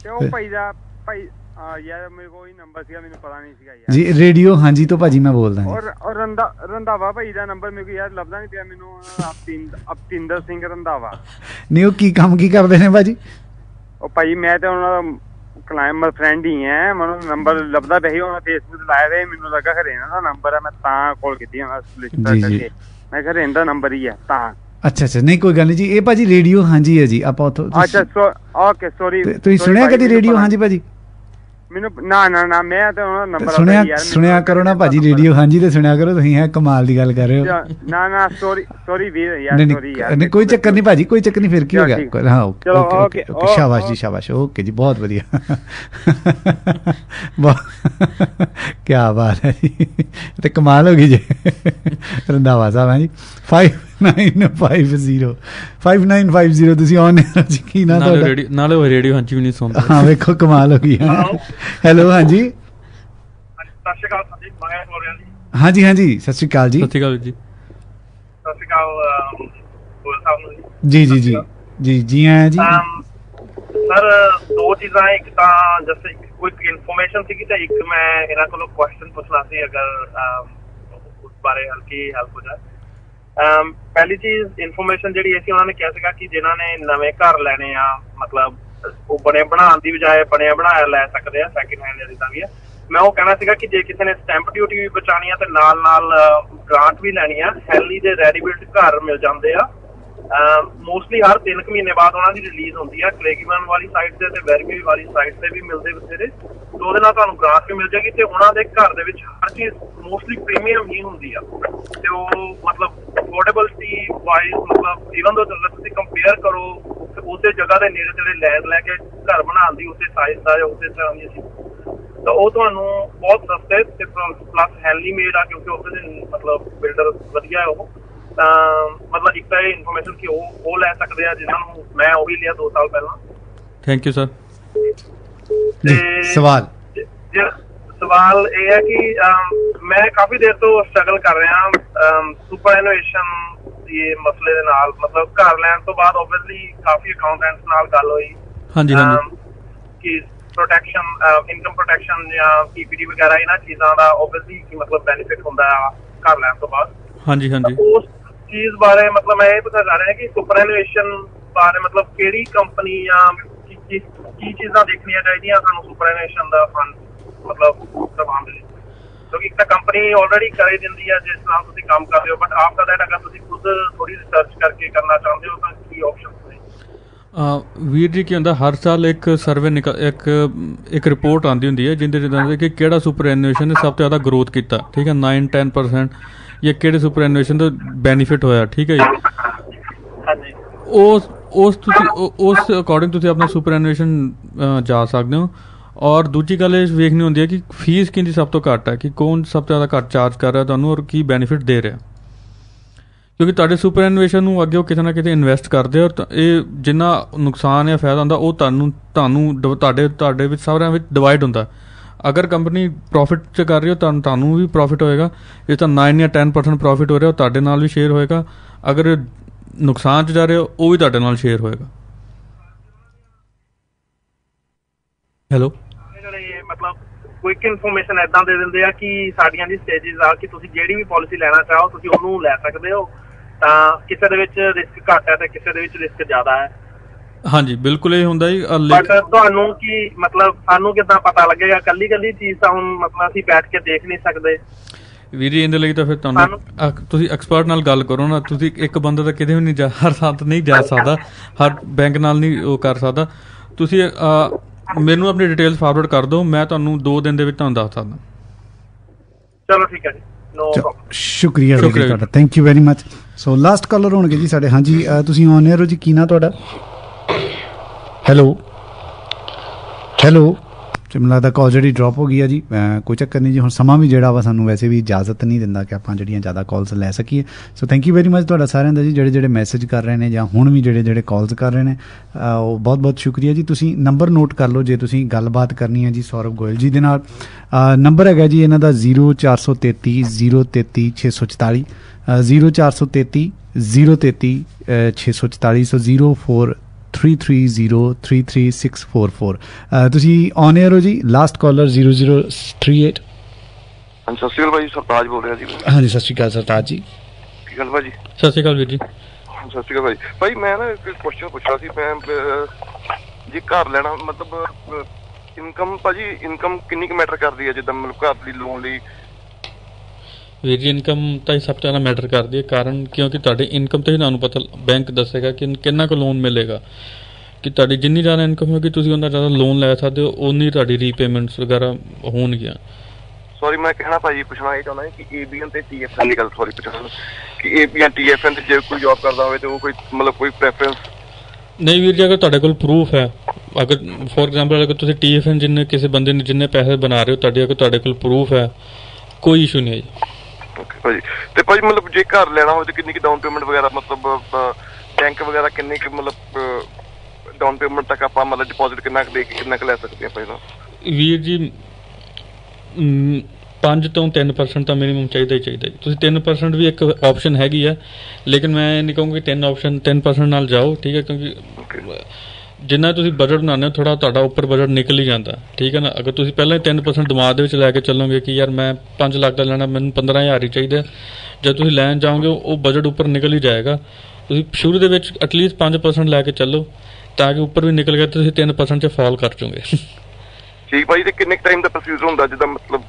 ਤੇ ਉਹ ਭਾਈ ਦਾ ਭਾਈ ਯਾਰ ਮੇਰੇ ਕੋਲ ਨੰਬਰ ਸੀਗਾ, ਮੈਨੂੰ ਪਤਾ ਨਹੀਂ ਸੀਗਾ ਯਾਰ ਜੀ। ਰੇਡੀਓ ਹਾਂਜੀ ਤੋਂ ਭਾਜੀ ਮੈਂ ਬੋਲਦਾ। ਔਰ ਰੰਧਾਵਾ ਭਾਈ ਦਾ ਨੰਬਰ ਮੇਰੇ ਕੋਲ ਯਾਰ ਲੱਭਦਾ ਨਹੀਂ ਪਿਆ ਮੈਨੂੰ, ਅਪਿੰਦਰ ਸਿੰਘ ਰੰਧਾਵਾ। ਨਹੀਂ ਉਹ ਕੀ ਕੰਮ ਕੀ ਕਰਦੇ ਨੇ ਭਾਜੀ? ਉਹ ਭਾਈ ਮੈਂ ਤਾਂ ਉਹਨਾਂ ਦਾ ਕਲਾਈਮਰ ਫਰੈਂਡ ਹੀ ਹੈ, ਮੈਨੂੰ ਨੰਬਰ ਲੱਭਦਾ ਪਿਆ ਸੀ, ਉਹਨਾਂ ਫੇਸਬੁੱਕ ਲਾਇਆ ਵੇ, ਮੈਨੂੰ ਲੱਗਾ ਘਰੇ ਇਹਨਾਂ ਦਾ ਨੰਬਰ ਹੈ, ਮੈਂ ਤਾਂ ਕਾਲ ਕੀਤੀ ਕਰਕੇ, ਮੈਂ ਘਰੇ ਇਹਨਾਂ ਦਾ ਨੰਬਰ ਹੀ ਹੈ ਤਾਂ। ਅੱਛਾ ਅੱਛਾ, ਨਹੀਂ ਕੋਈ ਗੱਲ ਨਹੀਂ ਜੀ। ਇਹ ਭਾਜੀ ਰੇਡੀਓ ਹਾਂਜੀ ਹੈ ਜੀ, ਆਪਾਂ ਉੱਥੋਂ। ਅੱਛਾ ਓਕੇ ਸੋਰੀ। ਤੁਸੀਂ ਸੁਣਿਆ ਕਦੀ ਰੇਡੀਓ ਹਾਂਜੀ ਭਾਜੀ? ਮੈਨੂੰ ਨਾ ਨਾ ਨਾ, ਮੈਂ ਤਾਂ ਉਹਨਾਂ ਦਾ ਨੰਬਰ ਸੁਣਿਆ ਕਰੋ ਨਾ ਭਾਜੀ, ਰੇਡੀਓ ਹਾਂਜੀ ਤੇ ਸੁਣਿਆ ਕਰੋ। ਤੁਸੀਂ ਇਹ ਕਮਾਲ ਦੀ ਗੱਲ ਕਰ ਰਹੇ ਹੋ। ਨਾ ਨਾ ਸੋਰੀ ਸੋਰੀ ਵੀਰ ਯਾਰ, ਕੋਈ ਚੱਕਰ ਨਹੀਂ ਭਾਜੀ, ਕੋਈ ਚੱਕਰ ਨਹੀਂ, ਫਿਰ ਕੀ ਹੋ ਗਿਆ। ਹਾਂ ਓਕੇ ਓਕੇ ਓਕੇ, ਸ਼ਾਬਾਸ਼ ਜੀ ਸ਼ਾਬਾਸ਼, ਓਕੇ ਜੀ, ਬਹੁਤ ਵਧੀਆ, ਕੀ ਬਾਤ ਹੈ ਜੀ, ਤੇ ਕਮਾਲ ਹੋ ਗਈ ਜੀ। ਰੰਧਾਵਾ ਸਾਹਿਬ ਹੈ ਜੀ। 5950 ਤੁਸੀਂ ਔਨ ਏਅਰ ਜੀ, ਕੀ ਨਾਂ ਤੁਹਾਡਾ? ਨਾਲੇ ਉਹ ਰੇਡੀਓ ਹਾਂਜੀ ਵੀ ਨਹੀਂ ਸੁਣਦਾ। ਹਾਂ ਵੇਖੋ ਕਮਾਲ ਹੋ ਗਈ। ਹੈਲੋ ਹਾਂਜੀ, ਸਤਿ ਸ਼੍ਰੀ ਅਕਾਲ ਸੰਦੀਪ ਮਾਇਆ ਬੋਲ ਰਿਹਾ ਜੀ। ਹਾਂਜੀ ਹਾਂਜੀ, ਸਤਿ ਸ਼੍ਰੀ ਅਕਾਲ ਜੀ। ਸਤਿ ਸ਼੍ਰੀ ਅਕਾਲ ਜੀ। ਸਤਿ ਸ਼੍ਰੀ ਅਕਾਲ ਬੋਲ ਸਾਹਿਬ ਨੂੰ ਜੀ। ਜੀ ਜੀ ਜੀ ਜੀ ਆਇਆਂ ਜੀ। ਸਰ ਦੋ ਚੀਜ਼ਾਂ, ਇੱਕ ਤਾਂ ਜੈਸੇ ਕੁਇਕ ਇਨਫੋਰਮੇਸ਼ਨ ਸੀਗੀ, ਤਾਂ ਇੱਕ ਮੈਂ ਇਹਨਾਂ ਕੋਲੋਂ ਕੁਐਸਚਨ ਪੁੱਛਣਾ ਸੀ, ਅਗਰ ਉਸ ਬਾਰੇ ਹਲਕੀ ਹੈਲਪ ਹੋ ਜਾਏ। ਪਹਿਲੀ ਚੀਜ਼ ਇਨਫੋਰਮੇਸ਼ਨ ਜਿਹੜੀ ਅਸੀਂ ਉਹਨਾਂ ਨੇ ਕਿਹਾ ਸੀਗਾ ਕਿ ਜਿਹਨਾਂ ਨੇ ਨਵੇਂ ਘਰ ਲੈਣੇ ਆ, ਮਤਲਬ ਉਹ ਬਣੇ ਬਣਾਉਣ ਦੀ ਬਜਾਏ ਬਣਿਆ ਬਣਾਇਆ ਲੈ ਸਕਦੇ ਆ, ਸੈਕਿੰਡ ਹੈਂਡ ਜਾਂ ਜਿੱਦਾਂ ਵੀ ਆ। ਮੈਂ ਉਹ ਕਹਿਣਾ ਸੀਗਾ ਕਿ ਜੇ ਕਿਸੇ ਨੇ ਸਟੈਂਪ ਡਿਊਟੀ ਵੀ ਬਚਾਉਣੀ ਆ ਤੇ ਨਾਲ ਨਾਲ ਗ੍ਰਾਂਟ ਵੀ ਲੈਣੀ ਆ। ਹੈਲੀ ਦੇ ਰੈਡੀਮੇਡ ਘਰ ਮਿਲ ਜਾਂਦੇ ਆ ਮੋਸਟਲੀ, ਹਰ 3 ਮਹੀਨੇ ਬਾਅਦ ਉਹਨਾਂ ਦੀ ਰਿਲੀਜ਼ ਹੁੰਦੀ ਆ, ਕਲੇਗੀਮਨ ਵਾਲੀ ਸਾਈਡ ਤੇ ਤੇ ਵੈਰਮੀ ਵਾਲੀ ਸਾਈਡ ਤੇ ਵੀ ਮਿਲਦੇ ਬਥੇਰੇ, ਤੇ ਉਹਦੇ ਨਾਲ ਤੁਹਾਨੂੰ ਗ੍ਰਾਂਟ ਵੀ ਮਿਲ ਜਾਏਗੀ। ਤੇ ਉਹਨਾਂ ਦੇ ਘਰ ਦੇ ਵਿੱਚ ਹਰ ਚੀਜ਼ ਮੋਸਟਲੀ ਪ੍ਰੀਮੀਅਮ ਹੀ ਹੁੰਦੀ ਆ, ਤੇ ਉਹ ਮਤਲਬ ਅਫੋਰਡੇਬਿਲਟੀ ਵਾਈਜ਼, ਮਤਲਬ ਇਹਨਾਂ ਦੋ ਤੁਸੀਂ ਕੰਪੇਅਰ ਕਰੋ, ਉਸੇ ਜਗ੍ਹਾ ਦੇ ਨੇੜੇ ਤੇੜੇ ਲੈਂਡ ਲੈ ਕੇ ਘਰ ਬਣਾਉਣ ਦੀ, ਉਸੇ ਸਾਈਜ਼ ਦਾ ਜਾਂ ਉਸੇ ਤਰ੍ਹਾਂ ਦੀ ਤਾਂ ਉਹ ਤੁਹਾਨੂੰ ਬਹੁਤ ਸਸਤੇ ਤੇ ਪਲੱਸ ਹੈਂਡਲੀ ਮੇਡ ਆ, ਕਿਉਂਕਿ ਉਹਦੇ ਮਤਲਬ ਬਿਲਡਰ ਵਧੀਆ ਉਹ। ਤਾਂ ਮਤਲਬ ਇੱਕ ਤਾਂ ਇਹ ਇਨਫੋਰਮੇਸ਼ਨ ਕਿ ਉਹ ਲੈ ਸਕਦੇ ਆ, ਜਿਹਨਾਂ ਨੂੰ ਮੈਂ ਉਹ ਵੀ ਲਿਆ 2 ਸਾਲ ਪਹਿਲਾਂ। Thank you sir. ਤੇ ਸਵਾਲ ਇਹ ਹੈ ਕਿ ਮੈਂ ਕਾਫੀ ਦੇਰ ਤੋਂ ਸਟਰਗਲ ਕਰ ਰਿਹਾ ਸੁਪਰ ਐਨੂਏਸ਼ਨ ਇਹ ਮਸਲੇ ਦੇ ਨਾਲ, ਮਤਲਬ ਘਰ ਲੈਣ ਤੋਂ ਬਾਅਦ ਓਬਵੀਅਸਲੀ ਕਾਫੀ ਅਕਾਊਂਟੈਂਟਸ ਨਾਲ ਗੱਲ ਹੋਈ ਕਿ प्रोटेक्शन इनकम प्रोटेक्शन या पीपीडी वगैरह इन चीज़ों का ओबियसली मतलब बेनिफिट होंगे घर लैन तो बाद। ਹਾਂਜੀ ਹਾਂਜੀ ਉਸ ਚੀਜ਼ ਬਾਰੇ ਮਤਲਬ ਮੈਂ ਇਹ ਪਤਾ ਕਰ ਰਿਹਾ ਕਿ ਸੁਪਰਐਨੂਏਸ਼ਨ ਬਾਰੇ ਮਤਲਬ ਕਿਹੜੀ ਕੰਪਨੀ ਜਾਂ ਕੀ ਕੀ ਚੀਜ਼ਾਂ ਦੇਖਣੀਆਂ ਚਾਹੀਦੀਆਂ ਸਾਨੂੰ ਸੁਪਰਐਨੂਏਸ਼ਨ ਦਾ ਫੰਡ ਮਤਲਬ ਕਰਵਾਉਣ ਦੇ ਲਈ ਕਿਉਂਕਿ ਇੱਕ ਕੰਪਨੀ ਆਲਰੇਡੀ ਕਰੇ ਦਿੰਦੀ ਹੈ ਜਿਸ ਨਾਲ ਤੁਸੀਂ ਕੰਮ ਕਰਦੇ ਹੋ ਬਟ ਆਫਟਰ ਦੈਟ ਅਗਰ ਤੁਸੀਂ ਖੁਦ ਥੋੜੀ ਰਿਸਰਚ ਕਰਕੇ ਕਰਨਾ ਚਾਹੁੰਦੇ ਹੋ ਤਾਂ ਕੀ ਆਪਸ਼ਨਸ ਨੇ। ਵੀਰ ਜੀ ਕੀ ਹੁੰਦਾ ਹਰ ਸਾਲ ਇੱਕ ਸਰਵੇ ਇੱਕ ਰਿਪੋਰਟ ਆਉਂਦੀ ਹੁੰਦੀ ਹੈ ਜਿਹਦੇ ਜਿੱਦਾਂ ਕਿ ਕਿਹੜਾ ਸੁਪਰਐਨੂਏਸ਼ਨ ਨੇ ਸਭ ਤੋਂ ਜ਼ਿਆਦਾ ਗਰੋਥ ਕੀਤਾ ਠੀਕ ਹੈ 9-10% ਜਾਂ ਕਿਹੜੇ ਸੁਪਰਐਨੂਏਸ਼ਨ ਦਾ ਬੈਨੀਫਿਟ ਹੋਇਆ ਠੀਕ ਹੈ ਜੀ। ਹਾਂਜੀ ਉਸ ਅਕੋਰਡਿੰਗ ਤੁਸੀਂ ਆਪਣਾ ਸੁਪਰਐਨੂਏਸ਼ਨ ਜਾ ਸਕਦੇ ਹੋ ਔਰ ਦੂਜੀ ਗੱਲ ਇਹ ਵੇਖਣੀ ਹੁੰਦੀ ਹੈ ਕਿ ਫੀਸ ਕਿਹਦੀ ਸਭ ਤੋਂ ਘੱਟ ਹੈ ਕਿ ਕੌਣ ਸਭ ਤੋਂ ਜ਼ਿਆਦਾ ਘੱਟ ਚਾਰਜ ਕਰ ਰਿਹਾ ਤੁਹਾਨੂੰ ਔਰ ਕੀ ਬੈਨੀਫਿਟ ਦੇ ਰਿਹਾ ਕਿਉਂਕਿ ਤੁਹਾਡੇ ਸੁਪਰਐਨੂਏਸ਼ਨ ਨੂੰ ਅੱਗੇ ਉਹ ਕਿਤੇ ਨਾ ਕਿਤੇ ਇਨਵੈਸਟ ਕਰਦੇ ਔਰ ਇਹ ਜਿੰਨਾ ਨੁਕਸਾਨ ਜਾਂ ਫਾਇਦਾ ਹੁੰਦਾ ਉਹ ਤੁਹਾਨੂੰ ਤੁਹਾਡੇ ਵਿੱਚ ਸਾਰਿਆਂ ਵਿੱਚ ਡਿਵਾਈਡ ਹੁੰਦਾ। ਅਗਰ ਕੰਪਨੀ ਪ੍ਰੋਫਿਟ 'ਚ ਕਰ ਰਹੀ ਹੋ ਤੁਹਾਨੂੰ ਵੀ ਪ੍ਰੋਫਿਟ ਹੋਏਗਾ ਜੇ ਤਾਂ 9 ਜਾਂ 10% ਪ੍ਰੋਫਿਟ ਹੋ ਰਿਹਾ ਉਹ ਤੁਹਾਡੇ ਨਾਲ ਵੀ ਸ਼ੇਅਰ ਹੋਏਗਾ ਅਗਰ ਨੁਕਸਾਨ 'ਚ ਜਾ ਰਹੇ ਹੋ ਉਹ ਵੀ ਤੁਹਾਡੇ ਨਾਲ ਸ਼ੇਅਰ ਹੋਏਗਾ। ਹੈਲੋ ਮਤਲਬ ਕੁਇਕ ਇਨਫੋਰਮੇਸ਼ਨ ਇੱਦਾਂ ਦੇ ਦਿੰਦੇ ਆ ਕਿ ਸਾਡੀਆਂ ਦੀ ਸਟੇਜਿਸ ਆ ਕਿ ਤੁਸੀਂ ਜਿਹੜੀ ਵੀ ਪੋਲਿਸੀ ਲੈਣਾ ਚਾਹੋ ਤੁਸੀਂ ਉਹਨੂੰ ਲੈ ਸਕਦੇ ਹੋ ਤਾਂ ਕਿਸੇ ਦੇ ਵਿੱਚ ਰਿਸਕ ਘੱਟ ਹੈ ਤੇ ਕਿਸੇ ਦੇ ਵਿੱਚ ਰਿਸਕ ਜ਼ਿਆਦਾ ਹੈ। ਹਾਂਜੀ ਬਿਲਕੁਲ ਇਹ ਹੁੰਦਾ ਜੀ ਬਟ ਤੁਹਾਨੂੰ ਕੀ ਮਤਲਬ ਸਾਨੂੰ ਕਿੱਦਾਂ ਪਤਾ ਲੱਗੇਗਾ ਕੱਲੀ ਕੱਲੀ ਚੀਜ਼ ਤਾਂ ਹੁਣ ਮਤਲਬ ਅਸੀਂ ਬੈਠ ਕੇ ਦੇਖ ਨਹੀਂ ਸਕਦੇ ਵੀਰ ਜੀ ਇਹਦੇ ਲਈ ਤਾਂ ਫਿਰ ਤੁਹਾਨੂੰ ਤੁਸੀਂ ਐਕਸਪਰਟ ਨਾਲ ਗੱਲ ਕਰੋ ਨਾ ਤੁਸੀਂ ਇੱਕ ਬੰਦਾ ਤਾਂ ਕਿਤੇ ਵੀ ਨਹੀਂ ਜਾ ਹਰ ਸਾਥ ਨਹੀਂ ਜਾ ਸਕਦਾ ਹਰ ਬੈਂਕ ਨਾਲ ਨਹੀਂ ਉਹ ਕਰ ਸਕਦਾ ਤੁਸੀਂ ਮੈਨੂੰ ਆਪਣੀ ਡਿਟੇਲਸ ਫਾਰਵਰਡ ਕਰ ਦਿਓ ਮੈਂ ਤੁਹਾਨੂੰ 2 ਦਿਨ ਦੇ ਵਿੱਚ ਤੁਹਾਨੂੰ ਦੱਸ ਸਕਦਾ। ਚਲੋ ਠੀਕ ਹੈ ਜੀ ਸ਼ੁਕਰੀਆ ਤੁਹਾਡਾ thank you very much. So last caller ਹੋਣਗੇ ਜੀ ਸਾਡੇ। ਹਾਂਜੀ ਤੁਸੀਂ ਔਨ ਏਅਰ ਹੋ ਜੀ ਕੀ ਨਾਂ ਤੁਹਾਡਾ। ਹੈਲੋ ਸ਼ਿਮਲਾ ਦਾ ਕਾਲ ਜਿਹੜੀ ਡਰੋਪ ਹੋ ਗਈ ਆ ਜੀ ਕੋਈ ਚੱਕਰ ਨਹੀਂ ਜੀ ਹੁਣ ਸਮਾਂ ਵੀ ਜਿਹੜਾ ਵਾ ਸਾਨੂੰ ਵੈਸੇ ਵੀ ਇਜਾਜ਼ਤ ਨਹੀਂ ਦਿੰਦਾ ਕਿ ਆਪਾਂ ਜਿਹੜੀਆਂ ਜ਼ਿਆਦਾ ਕਾਲਸ ਲੈ ਸਕੀਏ। So thank you very much ਤੁਹਾਡਾ ਸਾਰਿਆਂ ਦਾ ਜੀ ਜਿਹੜੇ ਮੈਸੇਜ ਕਰ ਰਹੇ ਨੇ ਜਾਂ ਹੁਣ ਵੀ ਜਿਹੜੇ ਕਾਲਸ ਕਰ ਰਹੇ ਨੇ ਉਹ ਬਹੁਤ ਸ਼ੁਕਰੀਆ ਜੀ। ਤੁਸੀਂ ਨੰਬਰ ਨੋਟ ਕਰ ਲਓ ਜੇ ਤੁਸੀਂ ਗੱਲਬਾਤ ਕਰਨੀ ਹੈ ਜੀ ਸੌਰਵ ਗੋਇਲ ਜੀ ਦੇ ਨਾਲ। ਨੰਬਰ ਹੈਗਾ ਜੀ ਇਹਨਾਂ ਦਾ 0433 033 644 0433 033 644 ਸੋ 0433 033 644। ਤੁਸੀਂ ਔਨ ਏਅਰ ਹੋ ਜੀ ਲਾਸਟ ਕਾਲਰ 0038। ਹਾਂਜੀ ਸਤਿ ਸ਼੍ਰੀ ਅਕਾਲ ਭਾਈ ਸਰਤਾਜ ਬੋਲ ਰਿਹਾ ਜੀ। ਹਾਂਜੀ ਸਤਿ ਸ਼੍ਰੀ ਅਕਾਲ ਸਰਤਾਜ ਜੀ। ਕੀ ਗੱਲ ਭਾਜੀ ਸਤਿ ਸ਼੍ਰੀ ਅਕਾਲ ਵੀਰ ਜੀ। ਸਤਿ ਸ਼੍ਰੀ ਅਕਾਲ ਭਾਈ ਮੈਂ ਨਾ ਇੱਕ ਕੁਐਸਚਨ ਪੁੱਛਣਾ ਸੀ ਮੈਂ ਜੀ ਘਰ ਲੈਣਾ ਮਤਲਬ ਇਨਕਮ ਭਾਜੀ ਇਨਕਮ ਕਿੰਨੀ ਕੁ ਮੈਟਰ ਕਰਦੀ ਹੈ ਜਿੱਦਾਂ ਮਤਲਬ ਘਰ ਦੀ ਲੋਨ ਲਈ। ਵੀਰ ਜੀ ਇਨਕਮ ਤਾਂ ਹੀ ਸਭ ਤੋਂ ਜ਼ਿਆਦਾ ਮੈਟਰ ਕਰਦੀ ਹੈ ਕਾਰਨ ਕਿਉਂਕਿ ਤੁਹਾਡੀ ਇਨਕਮ ਤੋਂ ਹੀ ਤੁਹਾਨੂੰ ਪਤਾ ਬੈਂਕ ਦੱਸੇਗਾ ਕਿ ਕਿੰਨਾ ਕੁ ਲੋਨ ਮਿਲੇਗਾ ਕਿ ਤੁਹਾਡੀ ਜਿੰਨੀ ਜ਼ਿਆਦਾ ਇਨਕਮ ਹੋਵੇਗੀ ਤੁਸੀਂ ਉਹਨਾਂ ਜ਼ਿਆਦਾ ਲੋਨ ਲੈ ਸਕਦੇ ਹੋ ਉਨੀ ਤੁਹਾਡੀ ਰੀਪੇਮੈਂਟਸ ਵਗੈਰਾ ਹੋਣਗੀਆਂ। ਸੋਰੀ ਮੈਂ ਕਹਿਣਾ ਭਾਜੀ ਪੁੱਛਣਾ ਇਹ ਚਾਹੁੰਦਾ ਕਿ ABN ਤੇ TFN ਦੀ ਗੱਲ ਸੋਰੀ ਪੁੱਛਣਾ ਕਿ ABN TFN ਤੇ ਜੇ ਕੋਈ ਜੋਬ ਕਰਦਾ ਹੋਵੇ ਤਾਂ ਉਹ ਕੋਈ ਮਤਲਬ ਕੋਈ ਪ੍ਰੈਫਰੈਂਸ ਨਹੀਂ। ਵੀਰ ਜੀ ਅਗਰ ਤੁਹਾਡੇ ਕੋਲ ਪ੍ਰੂਫ ਹੈ ਅਗਰ ਫੋਰ ਐਗਜ਼ਾਮਪਲ ਅਗਰ ਤੁਸੀਂ TFN ਜਿੰਨੇ ਕਿਸੇ ਬੰਦੇ ਨੇ ਜਿੰਨੇ ਪੈਸੇ ਬਣਾ ਰਹੇ ਹੋ ਤੁਹਾਡੇ ਕੋਲ ਪ੍ਰੂਫ ਹੈ ਕੋਈ ਇਸ਼ੂ ਨਹੀਂ ਹੈ। ਤੇ ਭਾਜੀ ਮਤਲਬ ਜੇ ਘਰ ਲੈਣਾ ਹੋਵੇ ਤਾਂ ਕਿੰਨੀ ਕੁ ਡਾਊਨ ਪੇਮੈਂਟ ਵਗੈਰਾ ਮਤਲਬ ਬੈਂਕ ਵਗੈਰਾ ਕਿੰਨੀ ਕੁ ਮਤਲਬ ਡਾਊਨ ਪੇਮੈਂਟ ਤੱਕ ਆਪਾਂ ਮਤਲਬ ਡਿਪੋਜ਼ਿਟ ਕਿੰਨਾ ਕੁ ਦੇ ਕੇ ਕਿੰਨਾ ਕੁ ਲੈ ਸਕਦੇ ਹਾਂ ਪਹਿਲਾਂ। ਵੀਰ ਜੀ 5 ਤੋਂ 3% ਤਾਂ ਮਿਨੀਮਮ ਚਾਹੀਦਾ। ਤੁਸੀਂ 3% ਵੀ ਇੱਕ ਆਪਸ਼ਨ ਹੈਗੀ ਆ ਲੇਕਿਨ ਮੈਂ ਇਹ ਨਹੀਂ ਕਹੂੰਗੀ 3% ਨਾਲ ਜਾਓ ਠੀਕ ਹੈ ਕਿਉਂਕਿ ਜਿੰਨਾ ਤੁਸੀਂ ਬਜਟ ਬਣਾਉਂਦੇ ਹੋ ਥੋੜ੍ਹਾ ਤੁਹਾਡਾ ਉੱਪਰ ਬਜਟ ਨਿਕਲ ਹੀ ਜਾਂਦਾ ਠੀਕ ਹੈ ਨਾ। ਅਗਰ ਤੁਸੀਂ ਪਹਿਲਾਂ ਹੀ 3% ਦਿਮਾਗ ਦੇ ਵਿੱਚ ਲੈ ਕੇ ਚੱਲੋਗੇ ਕਿ ਯਾਰ ਮੈਂ 5 ਲੱਖ ਦਾ ਲੈਣਾ ਮੈਨੂੰ 15,000 ਹੀ ਚਾਹੀਦਾ ਜਦ ਤੁਸੀਂ ਲੈਣ ਜਾਓਗੇ ਉਹ ਬਜਟ ਉੱਪਰ ਨਿਕਲ ਹੀ ਜਾਏਗਾ। ਤੁਸੀਂ ਸ਼ੁਰੂ ਦੇ ਵਿੱਚ ਐਟਲੀਸਟ 5% ਲੈ ਕੇ ਚੱਲੋ ਤਾਂ ਕਿ ਉੱਪਰ ਵੀ ਨਿਕਲ ਗਿਆ ਤੁਸੀਂ 3% 'ਚ ਫਾਲ ਕਰ ਚੋਗੇ। ਠੀਕ ਭਾਈ ਤੇ ਕਿੰਨੇ ਟਾਈਮ ਦਾ ਪ੍ਰੋਸੀਜਰ ਹੁੰਦਾ ਜਿੱਦਾਂ ਮਤਲਬ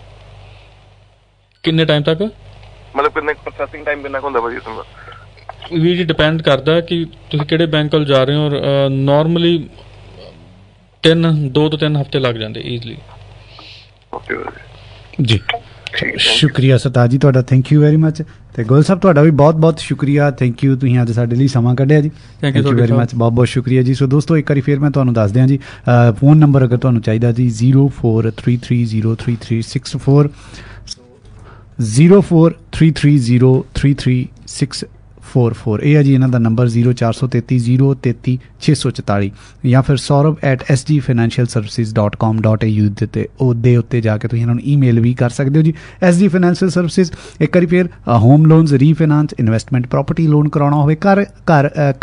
ਕਿੰਨੇ ਟਾਈਮ ਤੱਕ ਮਤਲਬ ਕਿੰਨਾ ਪ੍ਰੋਸੈਸਿੰਗ ਟਾਈਮ ਕਿੰਨਾ ਹੁੰਦਾ ਭਾਈ ਉਸਦਾ। ਵੀਰ ਜੀ ਡਿਪੈਂਡ ਕਰਦਾ ਕਿ ਤੁਸੀਂ ਕਿਹੜੇ ਬੈਂਕ ਕੋਲ ਜਾ ਰਹੇ ਹੋ ਔਰ ਨੋਰਮਲੀ 2 ਤੋਂ 3 ਹਫ਼ਤੇ ਲੱਗ ਜਾਂਦੇ ਈਜ਼ਲੀ। ਜੀ ਸ਼ੁਕਰੀਆ ਸਰਤਾਜ ਜੀ ਤੁਹਾਡਾ ਥੈਂਕ ਯੂ ਵੈਰੀ ਮਚ ਅਤੇ ਗੋਇਲ ਸਾਹਿਬ ਤੁਹਾਡਾ ਵੀ ਬਹੁਤ ਸ਼ੁਕਰੀਆ ਥੈਂਕ ਯੂ ਤੁਸੀਂ ਅੱਜ ਸਾਡੇ ਲਈ ਸਮਾਂ ਕੱਢਿਆ ਜੀ ਥੈਂਕ ਯੂ ਵੈਰੀ ਮਚ ਬਹੁਤ ਸ਼ੁਕਰੀਆ ਜੀ। ਸੋ ਦੋਸਤੋ ਇੱਕ ਵਾਰੀ ਫਿਰ ਮੈਂ ਤੁਹਾਨੂੰ ਦੱਸ ਦਿਆਂ ਜੀ ਫੋਨ ਨੰਬਰ ਅਗਰ ਤੁਹਾਨੂੰ ਚਾਹੀਦਾ ਜੀ 0433 033 644 0433 033 6 44 यह है जी इन्हों का नंबर 0433 033 644 या फिर saurabh@sgfinancialservices.com.au दे उत्ते जाके तुसीं इन्हां नूं ईमेल भी कर सकते हो जी। SG फाइनैंशियल सर्विसेज एक बार फिर home loans refinance investment property loan कराना हो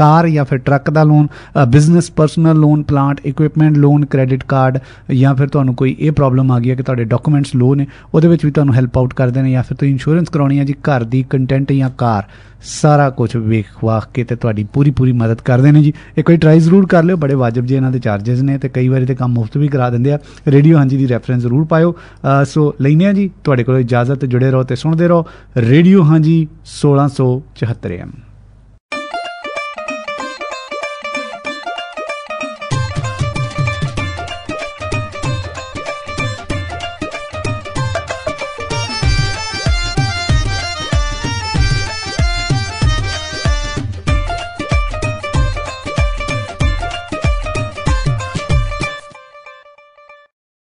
कार या फिर ट्रक का loan business personal loan plant equipment loan credit card या फिर तुहानूं कोई ये प्रॉब्लम आ गई है कि तुहाडे डॉक्यूमेंट्स लो ने उहदे विच भी तुहानूं हैल्प आउट करदे ने या फिर तुसीं इंश्योरेंस कराउणी है जी घर दी कंटेंट या कार सारा कुछ वेख वाख के तो तुहाडी पूरी पूरी मदद करते हैं जी। एक बार ट्राई जरूर कर लियो, बड़े वाजिब जी इन्हां दे चार्जेस ने ते कई बार तो काम मुफ्त भी करा देंगे। रेडियो हांजी दी रैफरेंस जरूर पायो। सो लैने जी तुहाडे कोल इजाजत, जुड़े रहो तो सुनते रहो रेडियो हांजी 1674 AM।